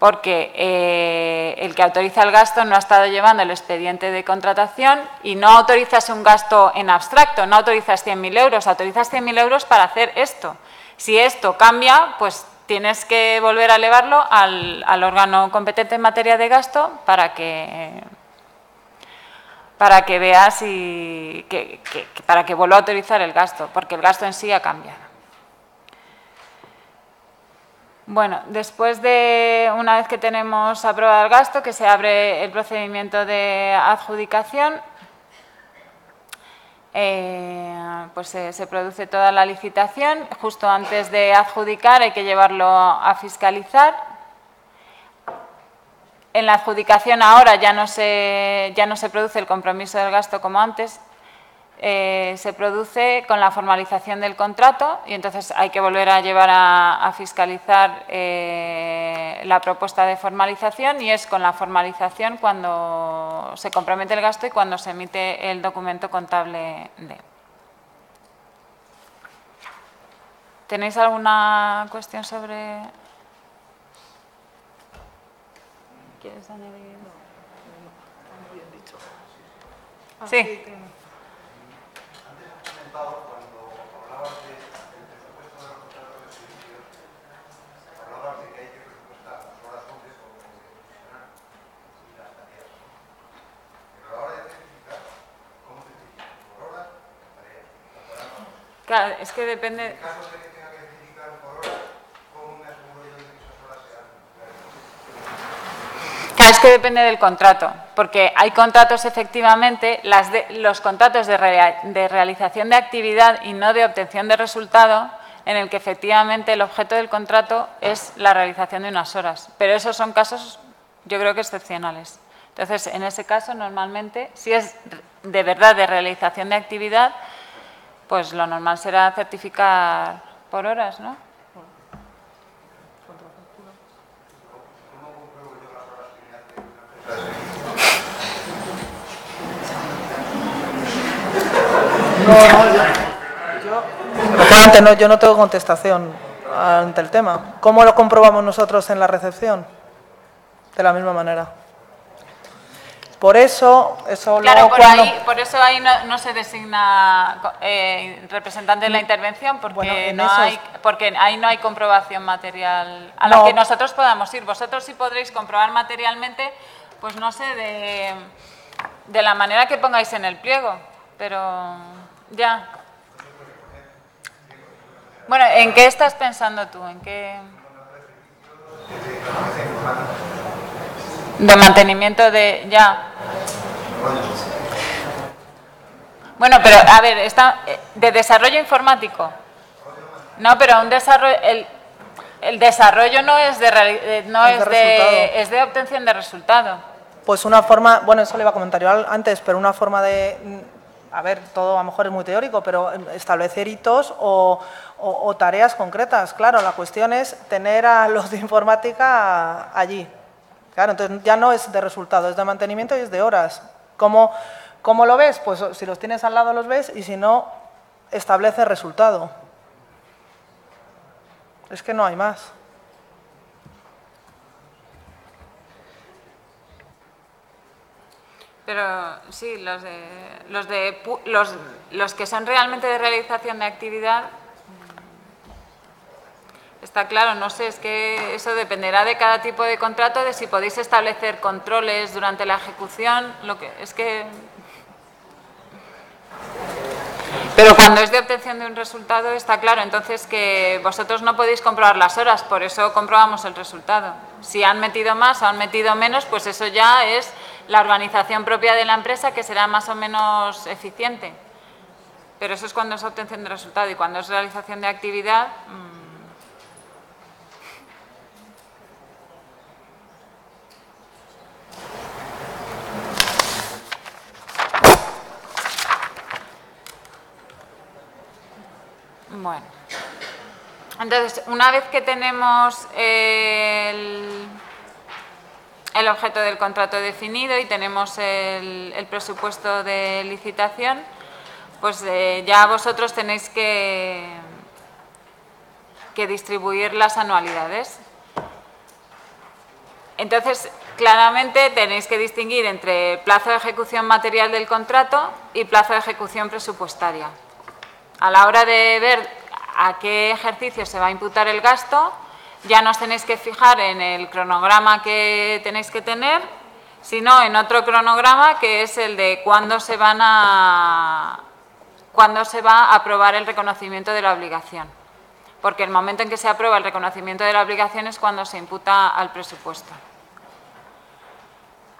Porque el que autoriza el gasto no ha estado llevando el expediente de contratación y no autorizas un gasto en abstracto, no autorizas 100.000 euros, autorizas 100.000 euros para hacer esto. Si esto cambia, pues tienes que volver a elevarlo al órgano competente en materia de gasto para que para que vea si, para que vuelva a autorizar el gasto, porque el gasto en sí ha cambiado. Bueno, después de, una vez que tenemos aprobado el gasto, que se abre el procedimiento de adjudicación, pues se produce toda la licitación. Justo antes de adjudicar hay que llevarlo a fiscalizar. En la adjudicación ahora ya no se produce el compromiso del gasto como antes. Se produce con la formalización del contrato y entonces hay que volver a llevar a fiscalizar la propuesta de formalización, y es con la formalización cuando se compromete el gasto y cuando se emite el documento contable de. ¿Tenéis alguna cuestión sobre? ¿Quieres añadir? Sí. Cuando hablabas del presupuesto de los contratos de servicios, hablabas de que hay que presupuestar las horas útiles como se gestionan y las tareas. Pero a la hora de especificar, ¿cómo se especifica? ¿Por horas o tareas? Claro, es que depende. En caso de que tenga que especificar por horas, ¿cómo me aseguro yo de que esas horas sean? Claro, es que depende del contrato. Porque hay contratos, efectivamente, los contratos de realización de actividad y no de obtención de resultado, en el que efectivamente el objeto del contrato es la realización de unas horas. Pero esos son casos, yo creo que excepcionales. Entonces, en ese caso, normalmente, si es de verdad de realización de actividad, pues lo normal será certificar por horas, ¿no? Yo no tengo contestación ante el tema. ¿Cómo lo comprobamos nosotros en la recepción? De la misma manera. Por eso… Claro, por eso ahí no se designa representante de la intervención, porque, bueno, porque ahí no hay comprobación material a la que nosotros podamos ir. Vosotros sí podréis comprobar materialmente, pues no sé, de la manera que pongáis en el pliego, pero ya… Bueno, ¿en qué estás pensando tú? ¿En qué? De mantenimiento de… Ya. Bueno, pero a ver, de desarrollo informático. No, pero un desarrollo… El desarrollo no es de… No es de… Es de obtención de resultado. Pues una forma… Bueno, eso le iba a comentar yo antes, pero una forma de… A ver, todo a lo mejor es muy teórico, pero establecer hitos o tareas concretas. Claro, la cuestión es tener a los de informática allí. Claro, entonces ya no es de resultado, es de mantenimiento y es de horas. ¿Cómo lo ves? Pues si los tienes al lado los ves, y si no, establece resultado. Es que no hay más. Pero sí, los que son realmente de realización de actividad, está claro, no sé, es que eso dependerá de cada tipo de contrato, de si podéis establecer controles durante la ejecución, Pero cuando es de obtención de un resultado, está claro, entonces que vosotros no podéis comprobar las horas, por eso comprobamos el resultado. Si han metido más o han metido menos, pues eso ya es la organización propia de la empresa, que será más o menos eficiente. Pero eso es cuando es obtención de resultado, y cuando es realización de actividad… Bueno, entonces, una vez que tenemos el objeto del contrato definido y tenemos el presupuesto de licitación, pues ya vosotros tenéis que distribuir las anualidades. Entonces, claramente tenéis que distinguir entre plazo de ejecución material del contrato y plazo de ejecución presupuestaria. A la hora de ver a qué ejercicio se va a imputar el gasto, ya nos tenéis que fijar en el cronograma que tenéis que tener sino en otro cronograma, que es el de cuándo se va a aprobar el reconocimiento de la obligación. Porque el momento en que se aprueba el reconocimiento de la obligación es cuando se imputa al presupuesto.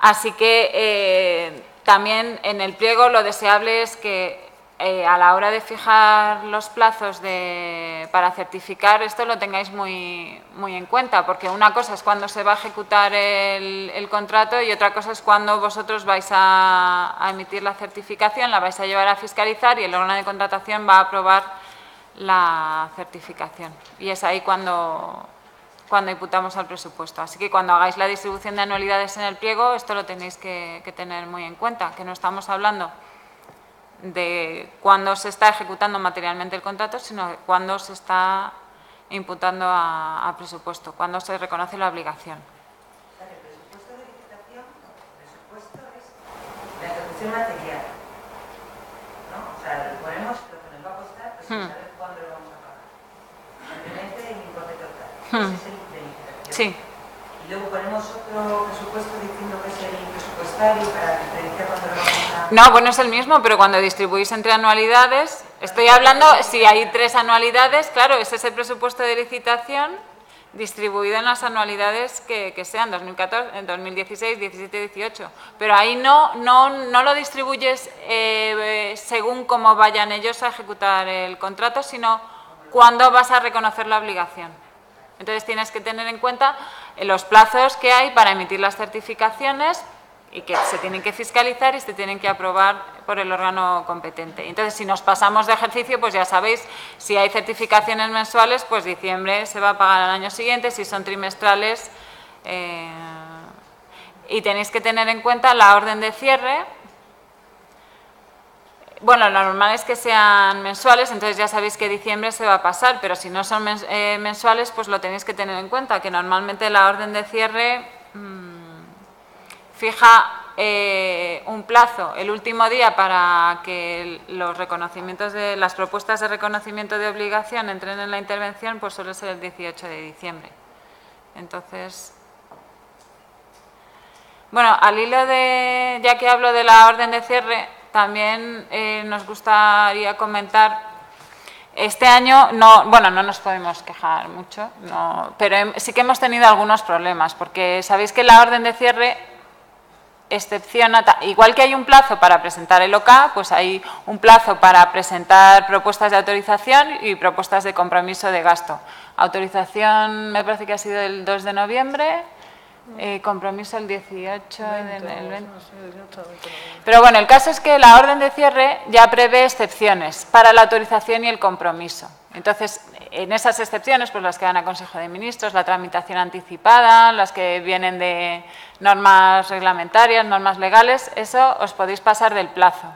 Así que también en el pliego lo deseable es que a la hora de fijar los plazos para certificar, esto lo tengáis muy en cuenta, porque una cosa es cuando se va a ejecutar el contrato y otra cosa es cuando vosotros vais a emitir la certificación, la vais a llevar a fiscalizar y el órgano de contratación va a aprobar la certificación. Y es ahí cuando imputamos al presupuesto. Así que cuando hagáis la distribución de anualidades en el pliego, esto lo tenéis que tener muy en cuenta, que no estamos hablando de cuándo se está ejecutando materialmente el contrato, sino cuándo se está imputando a presupuesto, cuándo se reconoce la obligación. O sea, que el presupuesto de licitación, el presupuesto es la ejecución material, ¿no? O sea, le ponemos lo que nos va a costar, pero sin saber cuándo lo vamos a pagar. Simplemente en importe total. Ese es el de licitación. Sí. Y luego ponemos otro presupuesto diciendo que es el presupuestario para diferenciar cuándo lo vamos a pagar. No, bueno, es el mismo, pero cuando distribuís entre anualidades, estoy hablando, si hay 3 anualidades, claro, ese es el presupuesto de licitación distribuido en las anualidades que sean, 2014, en 2016, 17, 18. Pero ahí no lo distribuyes según cómo vayan ellos a ejecutar el contrato, sino cuándo vas a reconocer la obligación. Entonces tienes que tener en cuenta los plazos que hay para emitir las certificaciones, y que se tienen que fiscalizar y se tienen que aprobar por el órgano competente. Entonces, si nos pasamos de ejercicio, pues ya sabéis, si hay certificaciones mensuales, pues diciembre se va a pagar al año siguiente, si son trimestrales. Y tenéis que tener en cuenta la orden de cierre. Bueno, lo normal es que sean mensuales, entonces ya sabéis que diciembre se va a pasar, pero si no son mensuales, pues lo tenéis que tener en cuenta, que normalmente la orden de cierre fija un plazo, el último día para que los reconocimientos las propuestas de reconocimiento de obligación entren en la intervención, pues suele ser el 18 de diciembre. Entonces, bueno, al hilo de, ya que hablo de la orden de cierre, también nos gustaría comentar. Este año no nos podemos quejar mucho, pero sí que hemos tenido algunos problemas, porque sabéis que la orden de cierre excepciona, igual que hay un plazo para presentar el OK, pues hay un plazo para presentar propuestas de autorización y propuestas de compromiso de gasto. Autorización me parece que ha sido el 2 de noviembre, compromiso el 18 el 20. Pero bueno, el caso es que la orden de cierre ya prevé excepciones para la autorización y el compromiso. Entonces, en esas excepciones, pues las que van a Consejo de Ministros, la tramitación anticipada, las que vienen de normas reglamentarias, normas legales, eso os podéis pasar del plazo.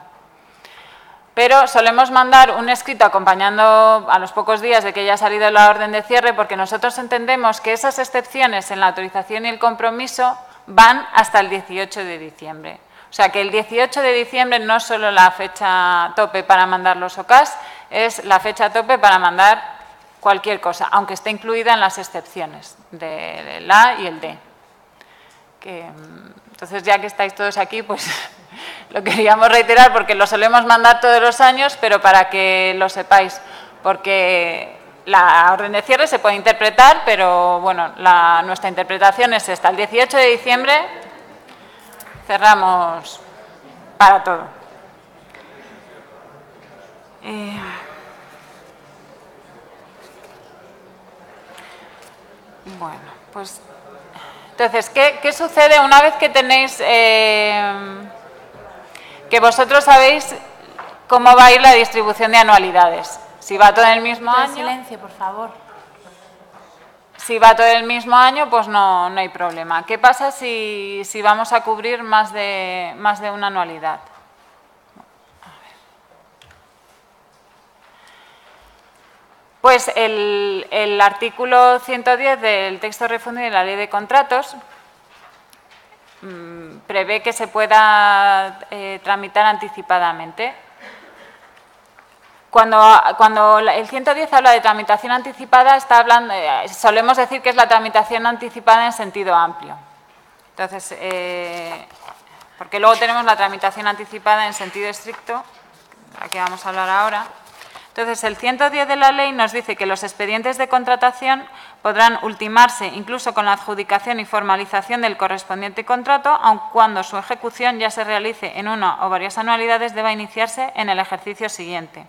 Pero solemos mandar un escrito acompañando a los pocos días de que ya ha salido la orden de cierre, porque nosotros entendemos que esas excepciones en la autorización y el compromiso van hasta el 18 de diciembre. O sea, que el 18 de diciembre no es solo la fecha tope para mandar los OCAs, es la fecha tope para mandar cualquier cosa, aunque esté incluida en las excepciones del A y el D. Entonces, ya que estáis todos aquí, pues lo queríamos reiterar porque lo solemos mandar todos los años, pero para que lo sepáis, porque la orden de cierre se puede interpretar, pero bueno, nuestra interpretación es esta. El 18 de diciembre cerramos para todo. Bueno, pues entonces, ¿qué sucede una vez que tenéis, que vosotros sabéis cómo va a ir la distribución de anualidades? Si va todo el mismo año… Silencio, por favor. Si va todo el mismo año, pues no hay problema. ¿Qué pasa si vamos a cubrir más de una anualidad? Pues el artículo 110 del texto refundido de la Ley de Contratos prevé que se pueda tramitar anticipadamente. Cuando el 110 habla de tramitación anticipada, solemos decir que es la tramitación anticipada en sentido amplio. Entonces, porque luego tenemos la tramitación anticipada en sentido estricto, la que vamos a hablar ahora. Entonces, el 110 de la ley nos dice que los expedientes de contratación podrán ultimarse incluso con la adjudicación y formalización del correspondiente contrato, aun cuando su ejecución ya se realice en una o varias anualidades, deba iniciarse en el ejercicio siguiente.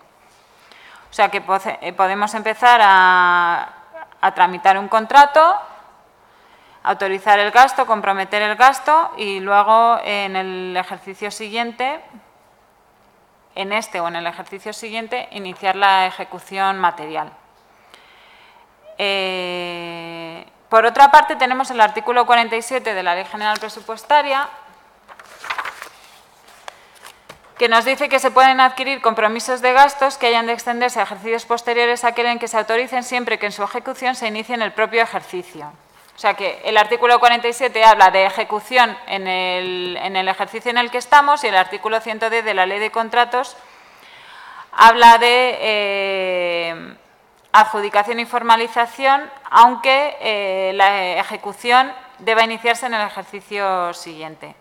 O sea, que podemos empezar a tramitar un contrato, autorizar el gasto, comprometer el gasto y luego en el ejercicio siguiente, en este o en el ejercicio siguiente, iniciar la ejecución material. Por otra parte, tenemos el artículo 47 de la Ley General Presupuestaria, que nos dice que se pueden adquirir compromisos de gastos que hayan de extenderse a ejercicios posteriores a aquel en que se autoricen, siempre que en su ejecución se inicie en el propio ejercicio. O sea, que el artículo 47 habla de ejecución en el ejercicio en el que estamos y el artículo 110 de la Ley de Contratos habla de adjudicación y formalización, aunque la ejecución deba iniciarse en el ejercicio siguiente.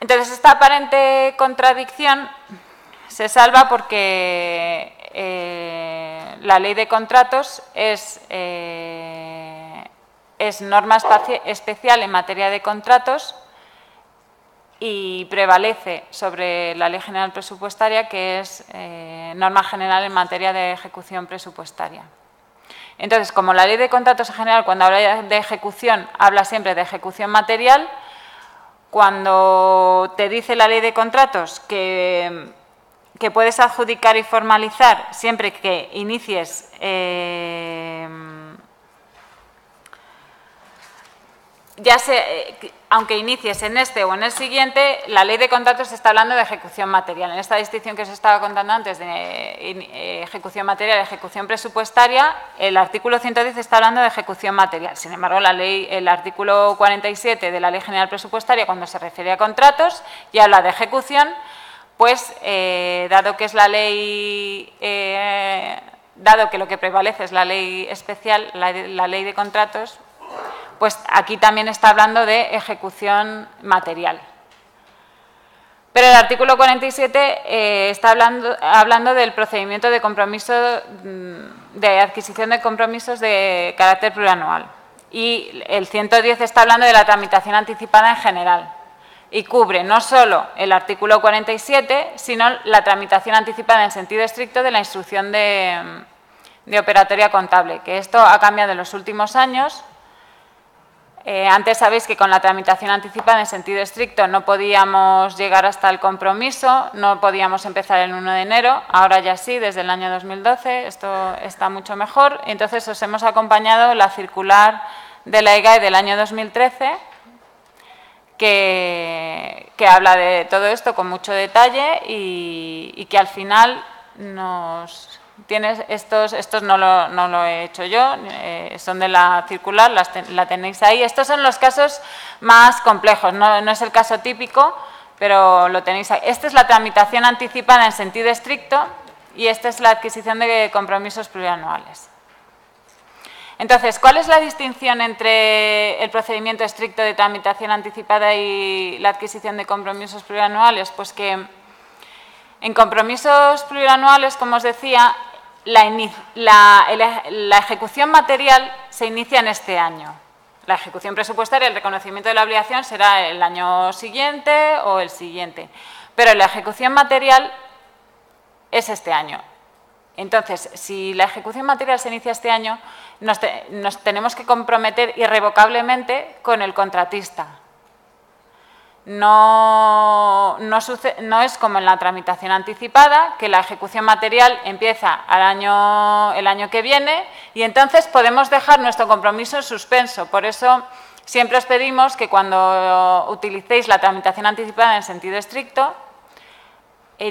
Entonces, esta aparente contradicción se salva porque la Ley de Contratos es norma especial en materia de contratos y prevalece sobre la Ley General Presupuestaria, que es norma general en materia de ejecución presupuestaria. Entonces, como la Ley de Contratos en general, cuando habla de ejecución, habla siempre de ejecución material. Cuando te dice la Ley de Contratos que puedes adjudicar y formalizar siempre que inicies aunque inicies en este o en el siguiente, la Ley de Contratos está hablando de ejecución material. En esta distinción que os estaba contando antes de ejecución material y ejecución presupuestaria, el artículo 110 está hablando de ejecución material. Sin embargo, el artículo 47 de la Ley General Presupuestaria, cuando se refiere a contratos y habla de ejecución, pues dado que es la ley, dado que lo que prevalece es la ley especial, la Ley de Contratos, pues aquí también está hablando de ejecución material. Pero el artículo 47 está hablando del procedimiento de compromiso, de adquisición de compromisos de carácter plurianual. Y el 110 está hablando de la tramitación anticipada en general. Y cubre no solo el artículo 47, sino la tramitación anticipada en sentido estricto de la instrucción de operatoria contable, que esto ha cambiado en los últimos años. Antes sabéis que con la tramitación anticipada en sentido estricto no podíamos llegar hasta el compromiso, no podíamos empezar el 1 de enero, ahora ya sí, desde el año 2012, esto está mucho mejor. Entonces, os hemos acompañado la circular de la IGAE del año 2013, que habla de todo esto con mucho detalle y que al final nos… Tienes estos no lo he hecho yo, son de la circular, la tenéis ahí. Estos son los casos más complejos, no es el caso típico, pero lo tenéis ahí. Esta es la tramitación anticipada en sentido estricto y esta es la adquisición de compromisos plurianuales. Entonces, ¿cuál es la distinción entre el procedimiento estricto de tramitación anticipada y la adquisición de compromisos plurianuales? Pues que… En compromisos plurianuales, como os decía, la ejecución material se inicia en este año. La ejecución presupuestaria, el reconocimiento de la obligación, será el año siguiente o el siguiente. Pero la ejecución material es este año. Entonces, si la ejecución material se inicia este año, nos tenemos que comprometer irrevocablemente con el contratista. No es como en la tramitación anticipada, que la ejecución material empieza el año que viene y entonces podemos dejar nuestro compromiso en suspenso. Por eso siempre os pedimos que cuando utilicéis la tramitación anticipada en sentido estricto,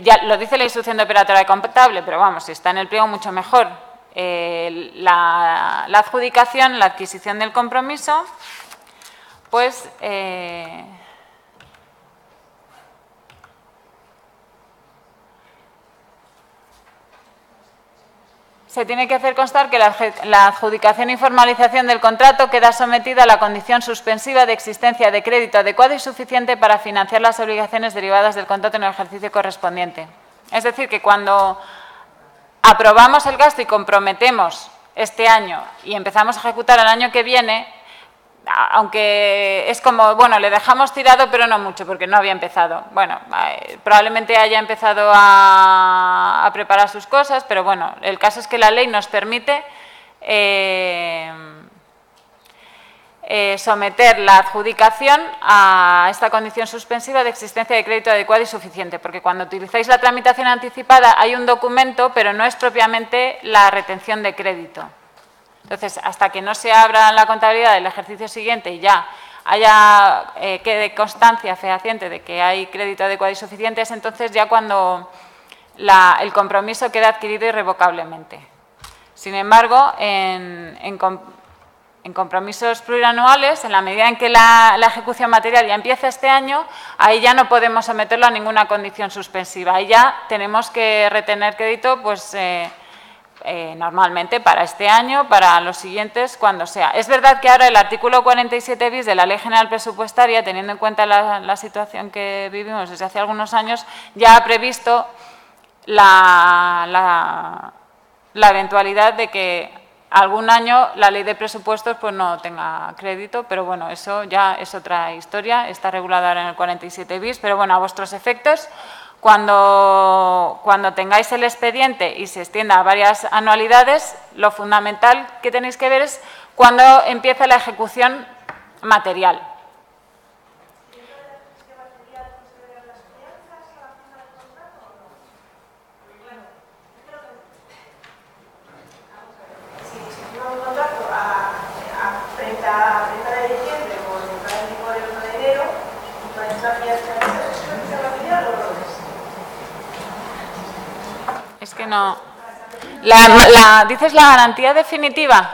ya lo dice la instrucción de operatoria contable, pero vamos, si está en el pliego mucho mejor, la adjudicación, la adquisición del compromiso, pues… se tiene que hacer constar que la adjudicación y formalización del contrato queda sometida a la condición suspensiva de existencia de crédito adecuado y suficiente para financiar las obligaciones derivadas del contrato en el ejercicio correspondiente. Es decir, que cuando aprobamos el gasto y comprometemos este año y empezamos a ejecutar el año que viene, aunque es como, bueno, le dejamos tirado, pero no mucho, porque no había empezado. Bueno, probablemente haya empezado a preparar sus cosas, pero bueno, el caso es que la ley nos permite someter la adjudicación a esta condición suspensiva de existencia de crédito adecuado y suficiente, porque cuando utilizáis la tramitación anticipada hay un documento, pero no es propiamente la retención de crédito. Entonces, hasta que no se abra la contabilidad del ejercicio siguiente y ya haya quede constancia fehaciente de que hay crédito adecuado y suficiente, es entonces ya cuando el compromiso queda adquirido irrevocablemente. Sin embargo, en compromisos plurianuales, en la medida en que la ejecución material ya empieza este año, ahí ya no podemos someterlo a ninguna condición suspensiva. Ahí ya tenemos que retener crédito, pues normalmente para este año, para los siguientes, cuando sea. Es verdad que ahora el artículo 47 bis de la Ley General Presupuestaria, teniendo en cuenta la situación que vivimos desde hace algunos años, ya ha previsto la eventualidad de que algún año la Ley de Presupuestos pues no tenga crédito, pero bueno, eso ya es otra historia, está regulado ahora en el 47 bis, pero bueno, a vuestros efectos. Cuando tengáis el expediente y se extienda a varias anualidades, lo fundamental que tenéis que ver es cuándo empieza la ejecución material. Que no. ¿Dices la garantía definitiva?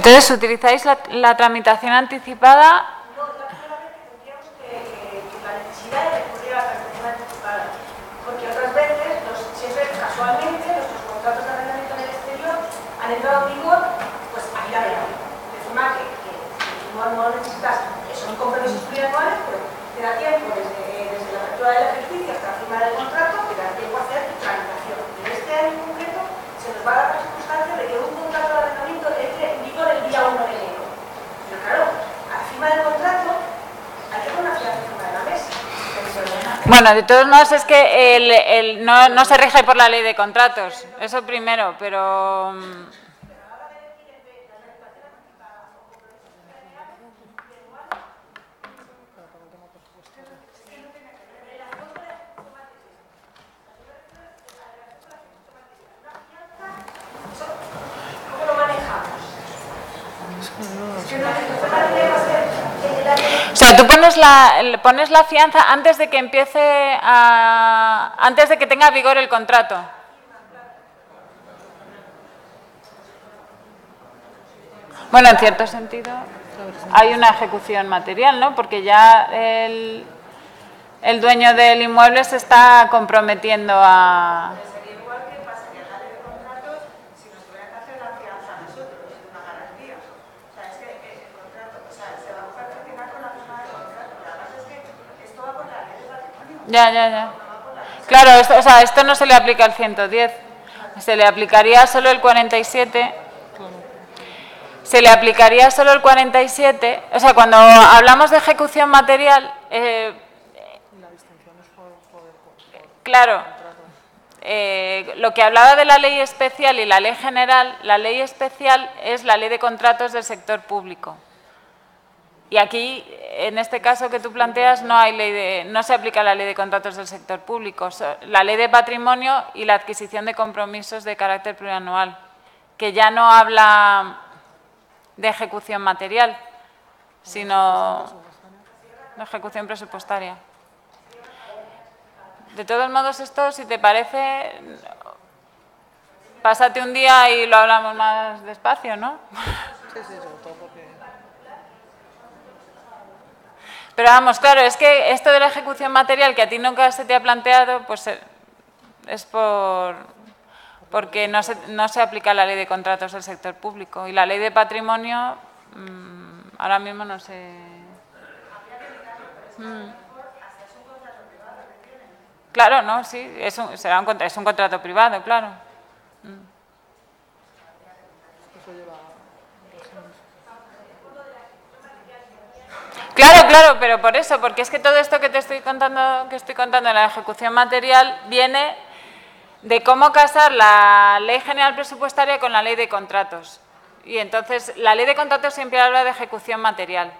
Entonces, utilizáis la tramitación anticipada. No, solamente tendríamos que la necesidad de recurrir a la tramitación anticipada, porque otras veces, siempre casualmente, nuestros contratos de arrendamiento en el exterior han entrado en vigor, pues ahí la verán. De forma que no necesitas, son compromisos plurianuales, pero te da tiempo desde la apertura del ejercicio hasta la firma del contrato, te da tiempo a hacer tramitación. En este año en concreto, se nos va a dar la circunstancia de que un contrato de arrendamiento el día 1 de enero. Pero claro, a la firma del contrato hay que poner una firma encima de la mesa. Bueno, de todos modos es que no se rige por la ley de contratos, eso primero, pero... O sea, tú pones la fianza antes de que antes de que tenga vigor el contrato. Bueno, en cierto sentido hay una ejecución material, ¿no? Porque ya el dueño del inmueble se está comprometiendo a… Sería igual que pasaría la ley de contratos si nos tuvieran que hacer la fianza a nosotros, una garantía. O sea, es que el contrato, o sea, se va a buscar terminar con la firma del contrato, pero además es que esto va por la ley de patrimonio. Ya. Claro, esto, o sea, esto no se le aplica al 110, se le aplicaría solo el 47… Se le aplicaría solo el 47, o sea, cuando hablamos de ejecución material… La distinción es por claro, lo que hablaba de la ley especial y la ley general, la ley especial es la ley de contratos del sector público. Y aquí, en este caso que tú planteas, no hay ley de, no se aplica la ley de contratos del sector público, la ley de patrimonio y la adquisición de compromisos de carácter plurianual, que ya no habla… de ejecución material, sino de ejecución presupuestaria. De todos modos, esto, si te parece, pásate un día y lo hablamos más despacio, ¿no? Sí, sobre todo porque… Pero vamos, claro, es que esto de la ejecución material que a ti nunca se te ha planteado, pues es por… porque no se aplica la ley de contratos del sector público y la ley de patrimonio ahora mismo no se… Claro, no, sí, es un contrato privado, claro. Claro, pero por eso, porque es que todo esto que te estoy contando, en la ejecución material viene… de cómo casar la Ley General Presupuestaria con la Ley de Contratos. Y entonces, la Ley de Contratos siempre habla de ejecución material.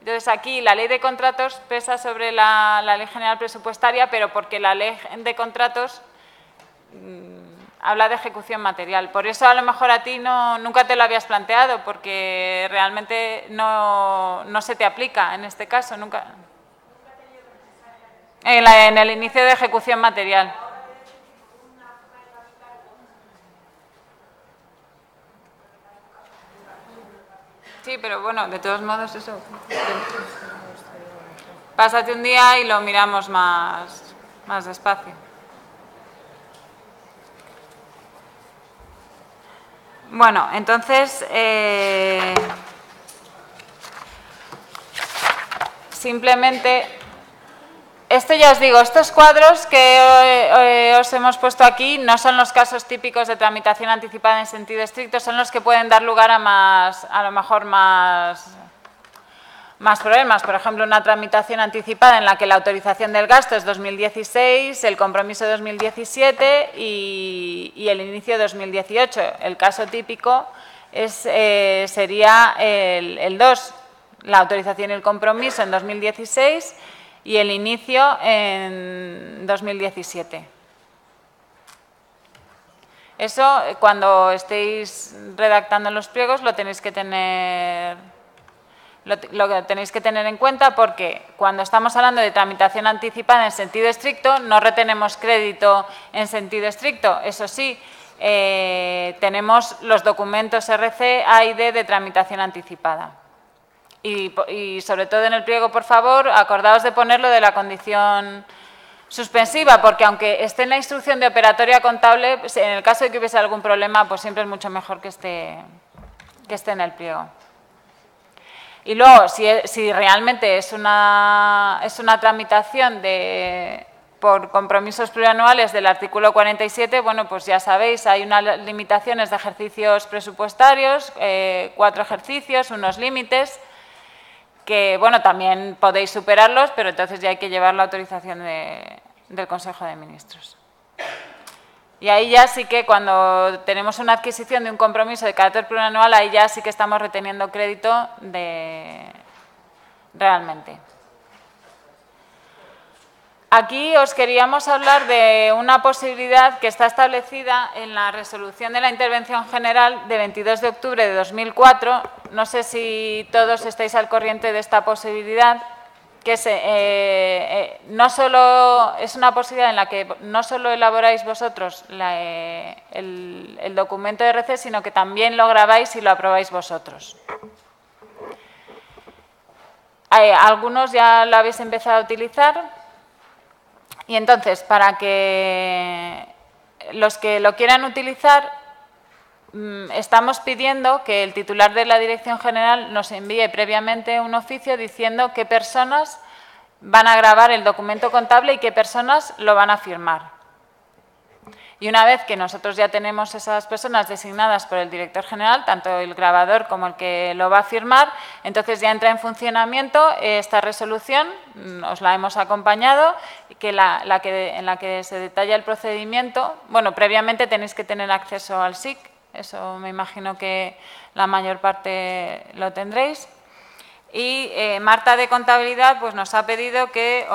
Entonces, aquí la Ley de Contratos pesa sobre la Ley General Presupuestaria, pero porque la Ley de Contratos habla de ejecución material. Por eso, a lo mejor a ti nunca te lo habías planteado, porque realmente no se te aplica en este caso, nunca… En el inicio de ejecución material. Sí, pero bueno, de todos modos eso. Pásate un día y lo miramos más despacio. Bueno, entonces… simplemente… Esto ya os digo, estos cuadros que os hemos puesto aquí no son los casos típicos de tramitación anticipada en sentido estricto, son los que pueden dar lugar a más problemas. Por ejemplo, una tramitación anticipada en la que la autorización del gasto es 2016, el compromiso 2017 y el inicio 2018. El caso típico sería el 2, la autorización y el compromiso en 2016 y el inicio en 2017. Eso, cuando estéis redactando los pliegos, lo tenéis que tener en cuenta porque cuando estamos hablando de tramitación anticipada en sentido estricto, no retenemos crédito en sentido estricto. Eso sí, tenemos los documentos RC, A y D de tramitación anticipada. Y sobre todo en el pliego, por favor, acordaos de ponerlo de la condición suspensiva, porque aunque esté en la instrucción de operatoria contable, en el caso de que hubiese algún problema, pues siempre es mucho mejor que esté en el pliego. Y luego, si realmente es una tramitación por compromisos plurianuales del artículo 47, bueno, pues ya sabéis, hay unas limitaciones de ejercicios presupuestarios, 4 ejercicios, unos límites… que, bueno, también podéis superarlos, pero entonces ya hay que llevar la autorización del Consejo de Ministros. Y ahí ya sí que cuando tenemos una adquisición de un compromiso de carácter plurianual, ahí ya sí que estamos reteniendo crédito realmente. Aquí os queríamos hablar de una posibilidad que está establecida en la resolución de la Intervención General de 22 de octubre de 2004. No sé si todos estáis al corriente de esta posibilidad. que se, no solo es una posibilidad en la que no solo elaboráis vosotros el documento de RC, sino que también lo grabáis y lo aprobáis vosotros. Algunos ya lo habéis empezado a utilizar y entonces para que los que lo quieran utilizar estamos pidiendo que el titular de la Dirección General nos envíe previamente un oficio diciendo qué personas van a grabar el documento contable y qué personas lo van a firmar. Y una vez que nosotros ya tenemos esas personas designadas por el director general, tanto el grabador como el que lo va a firmar, entonces ya entra en funcionamiento esta resolución, os la hemos acompañado, que en la que se detalla el procedimiento. Bueno, previamente tenéis que tener acceso al SIC, eso me imagino que la mayor parte lo tendréis. Y Marta de Contabilidad pues, nos ha pedido que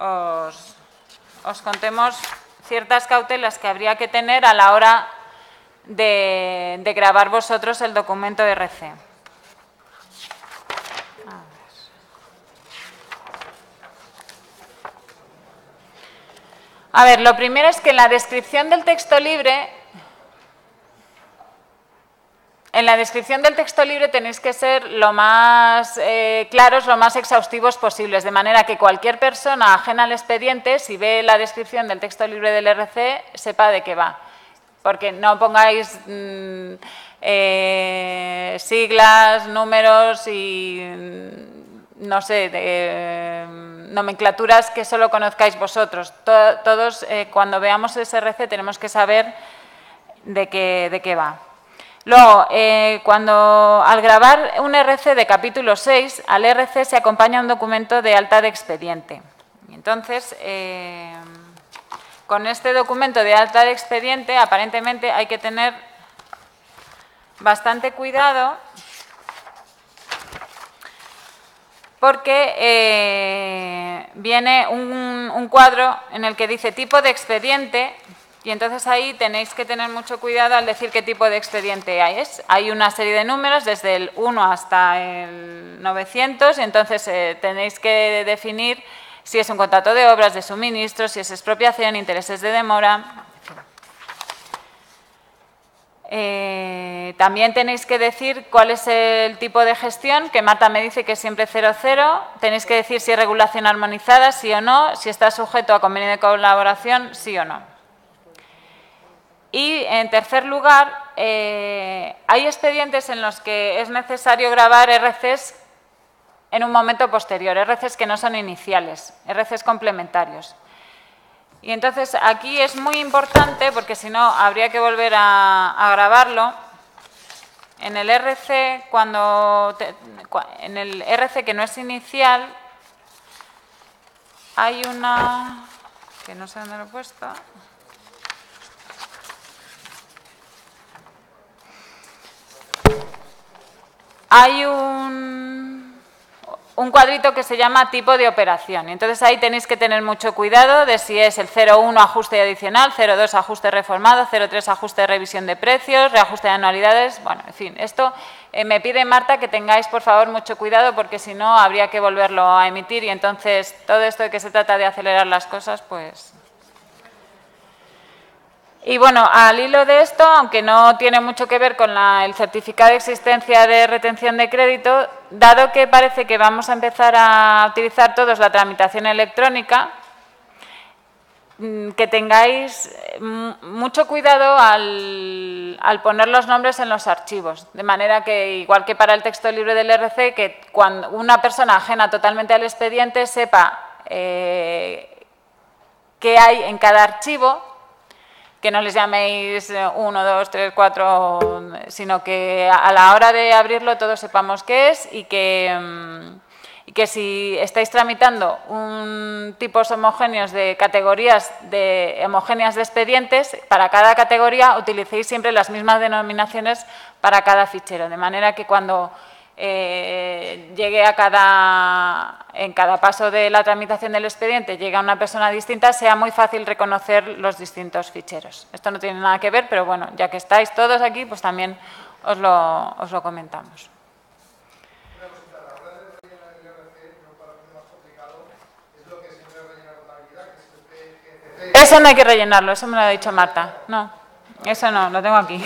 os contemos ciertas cautelas que habría que tener a la hora de grabar vosotros el documento de RC. A ver, lo primero es que en la descripción del texto libre, tenéis que ser lo más claros, lo más exhaustivos posibles, de manera que cualquier persona ajena al expediente, si ve la descripción del texto libre del RC, sepa de qué va. Porque no pongáis siglas, números y, no sé, nomenclaturas que solo conozcáis vosotros. Todos, cuando veamos ese RC, tenemos que saber de qué va. Luego, al grabar un RC de capítulo 6, al RC se acompaña un documento de alta de expediente. Entonces, con este documento de alta de expediente, aparentemente hay que tener bastante cuidado porque viene un cuadro en el que dice tipo de expediente. Y entonces ahí tenéis que tener mucho cuidado al decir qué tipo de expediente es. Hay una serie de números, desde el 1 hasta el 900, y entonces tenéis que definir si es un contrato de obras, de suministros, si es expropiación, intereses de demora. También tenéis que decir cuál es el tipo de gestión, que Marta me dice que es siempre 00. Tenéis que decir si es regulación armonizada, sí o no, si está sujeto a convenio de colaboración, sí o no. Y, en tercer lugar, hay expedientes en los que es necesario grabar RCs en un momento posterior, RCs que no son iniciales, RCs complementarios. Y entonces aquí es muy importante, porque si no habría que volver a grabarlo, en el RC, en el RC que no es inicial, hay una, que no sé dónde lo he puesto. Hay un cuadrito que se llama tipo de operación. Entonces, ahí tenéis que tener mucho cuidado de si es el 01 ajuste adicional, 02 ajuste reformado, 03 ajuste de revisión de precios, reajuste de anualidades. Bueno, en fin, esto me pide Marta que tengáis, por favor, mucho cuidado porque si no habría que volverlo a emitir y entonces todo esto de que se trata de acelerar las cosas, pues… Y bueno, al hilo de esto, aunque no tiene mucho que ver con el certificado de existencia de retención de crédito, dado que parece que vamos a empezar a utilizar todos la tramitación electrónica, que tengáis mucho cuidado al poner los nombres en los archivos. De manera que, igual que para el texto libre del RC, que cuando una persona ajena totalmente al expediente sepa qué hay en cada archivo, que no les llaméis 1, 2, 3, 4, sino que a la hora de abrirlo todos sepamos qué es y que si estáis tramitando tipos homogéneos de categorías homogéneas de expedientes, para cada categoría utilicéis siempre las mismas denominaciones para cada fichero, de manera que cuando llegue en cada paso de la tramitación del expediente, llega una persona distinta, sea muy fácil reconocer los distintos ficheros. Esto no tiene nada que ver, pero bueno, ya que estáis todos aquí, pues también os lo comentamos. Una cosita, la hora de la RC no para Eso no hay que rellenarlo, eso me lo ha dicho Marta. No, eso no, lo tengo aquí.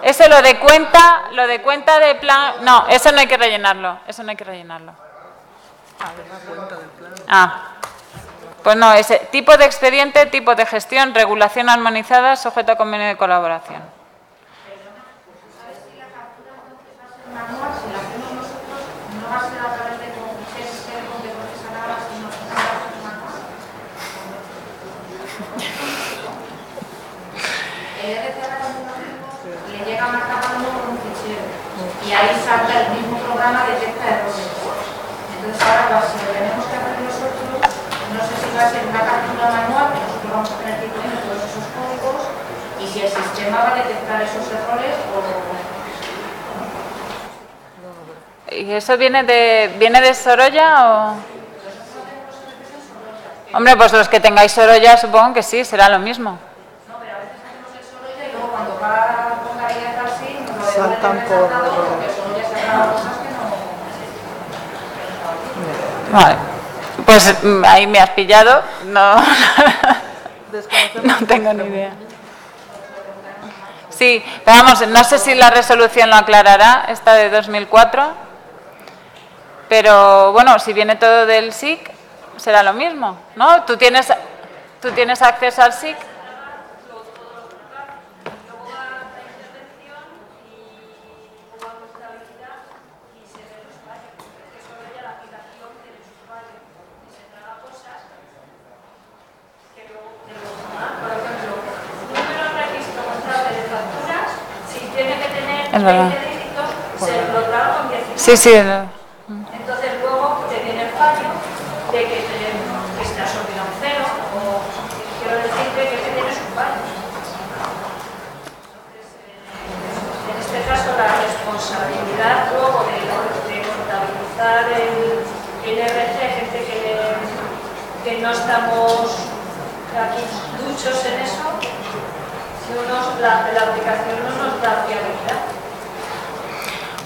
Eso lo de cuenta de plan... No, eso no hay que rellenarlo, eso no hay que rellenarlo. Ah, pues no, ese tipo de expediente, tipo de gestión, regulación armonizada, sujeto a convenio de colaboración. Y ahí salta el mismo programa de detecta errores. Entonces ahora si lo tenemos que hacer nosotros, no sé si va a ser una captura manual, que nosotros vamos a tener que poner todos esos códigos y si el sistema va a detectar esos errores o... ¿Y eso viene de Sorolla o...? Hombre, pues los que tengáis Sorolla supongo que sí, será lo mismo. No, pero a veces hacemos el Sorolla y luego cuando va a poner ahí a sí, nos lo saltan por... Vale, pues ahí me has pillado, no tengo ni idea. Sí, pero vamos, no sé si la resolución lo aclarará, esta de 2004, pero bueno, si viene todo del SIC, será lo mismo, ¿no? ¿Tú tienes acceso al SIC? Es verdad. Sí, sí. Entonces luego te viene el fallo de que estás olvidado un cero o quiero decirte que tienes un fallo. Entonces, en este caso la responsabilidad luego de contabilizar el RC, gente que no estamos aquí duchos en eso, si unos, la aplicación no nos da fiabilidad.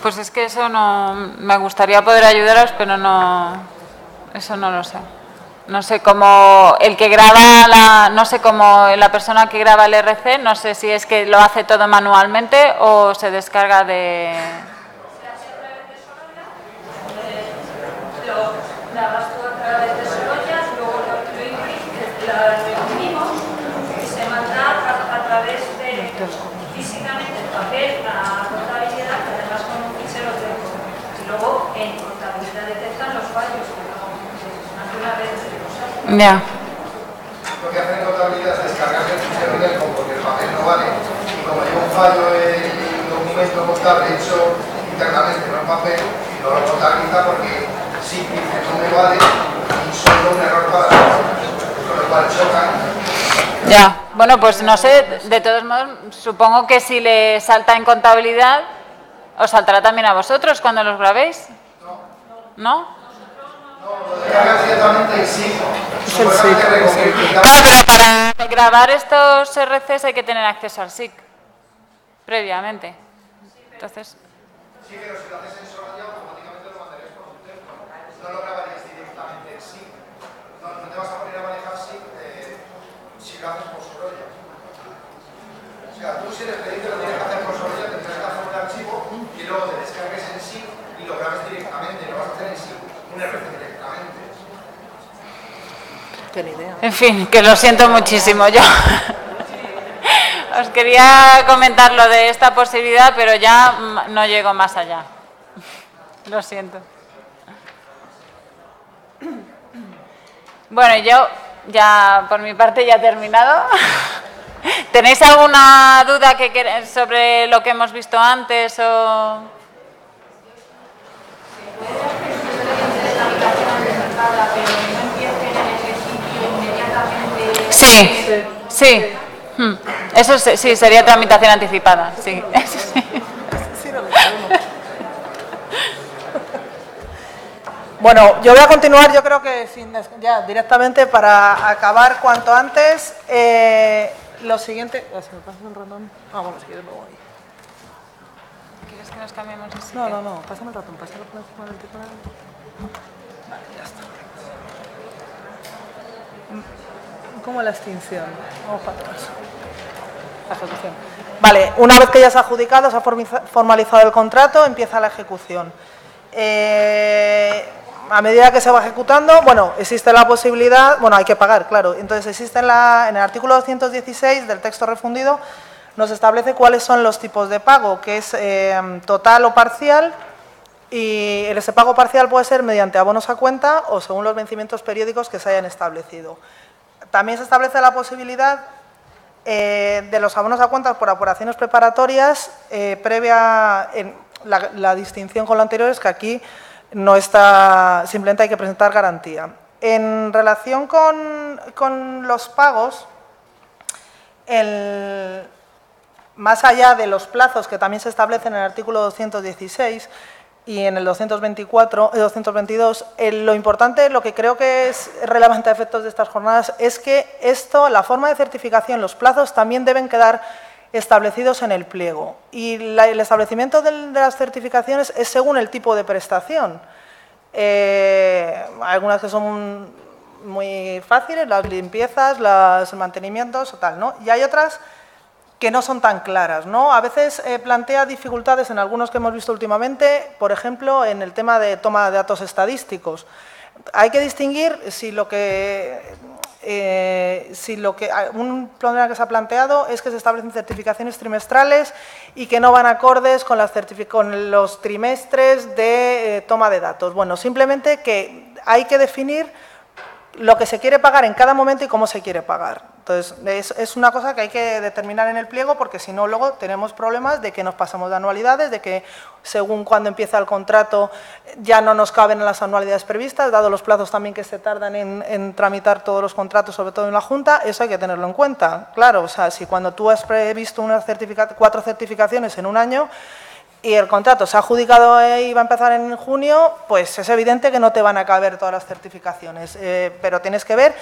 Pues es que eso no... Me gustaría poder ayudaros, pero no... Eso no lo sé. No sé cómo... El que graba la... No sé cómo la persona que graba el RC, no sé si es que lo hace todo manualmente o se descarga de... Ya. Lo que hacen en contabilidad es descargar el fichero del ELCOM porque el papel no vale. Y como lleva un fallo en el documento contable hecho internamente, no en papel, no lo contabiliza porque sí, no me vale y solo un error para los cuales chocan. Ya, bueno, pues no sé, de todos modos, supongo que si le salta en contabilidad, os saltará también a vosotros cuando los grabéis. ¿No? No, lo descargas directamente y sí. Claro, pero para grabar estos RCs hay que tener acceso al SIC previamente. Entonces. Sí, pero si lo haces en Sorolla, automáticamente lo mandarías por un teléfono. No lo grabarías directamente en SIC. No te vas a poner a manejar SIC si lo haces por Sorolla. O sea, tú si el expediente lo tienes que hacer por Sorolla, tendrás que hacer un archivo y luego te descargues en SIC y lo grabes directamente. No vas a hacer en SIC un RC directamente. En fin, que lo siento muchísimo yo. Os quería comentar lo de esta posibilidad, pero ya no llego más allá. Lo siento. Bueno, yo ya por mi parte ya he terminado. ¿Tenéis alguna duda sobre lo que hemos visto antes o...? Sí, sí. Eso sí, sería tramitación anticipada. Sí. Bueno, yo voy a continuar, yo creo que ya directamente para acabar cuanto antes. Lo siguiente. ¿Se me pasa un ratón? Ah, bueno, si quieres me voy. ¿Quieres que nos cambiemos de sitio? No, pásame el ratón, pásalo por encima del titular. Vale, ya está. como la extinción o factores. La ejecución. Vale, una vez que ya se ha adjudicado, se ha formalizado el contrato, empieza la ejecución. A medida que se va ejecutando, bueno, existe la posibilidad, bueno, hay que pagar, claro. Entonces, existe en el artículo 216 del texto refundido, nos establece cuáles son los tipos de pago, que es total o parcial, y ese pago parcial puede ser mediante abonos a cuenta o según los vencimientos periódicos que se hayan establecido. También se establece la posibilidad de los abonos a cuenta por apuraciones preparatorias, previa la distinción con lo anterior es que aquí no está, simplemente hay que presentar garantía. En relación con los pagos, más allá de los plazos que también se establecen en el artículo 216 y en el 222, lo importante, lo que creo que es relevante a efectos de estas jornadas es que la forma de certificación, los plazos también deben quedar establecidos en el pliego. Y el establecimiento de las certificaciones es según el tipo de prestación. Algunas que son muy fáciles, las limpiezas, los mantenimientos o tal, ¿no? Y hay otras que no son tan claras, ¿no? A veces plantea dificultades en algunos que hemos visto últimamente, por ejemplo, en el tema de toma de datos estadísticos. Hay que distinguir si un problema que se ha planteado es que se establecen certificaciones trimestrales y que no van acordes con los trimestres de toma de datos. Bueno, simplemente que hay que definir lo que se quiere pagar en cada momento y cómo se quiere pagar. Entonces, es una cosa que hay que determinar en el pliego, porque si no, luego tenemos problemas de que nos pasamos de anualidades, de que según cuando empieza el contrato ya no nos caben las anualidades previstas, dado los plazos también que se tardan en tramitar todos los contratos, sobre todo en la Junta, eso hay que tenerlo en cuenta. Claro, o sea, si cuando tú has previsto unas 4 certificaciones en un año y el contrato se ha adjudicado y va a empezar en junio, pues es evidente que no te van a caber todas las certificaciones, pero tienes que ver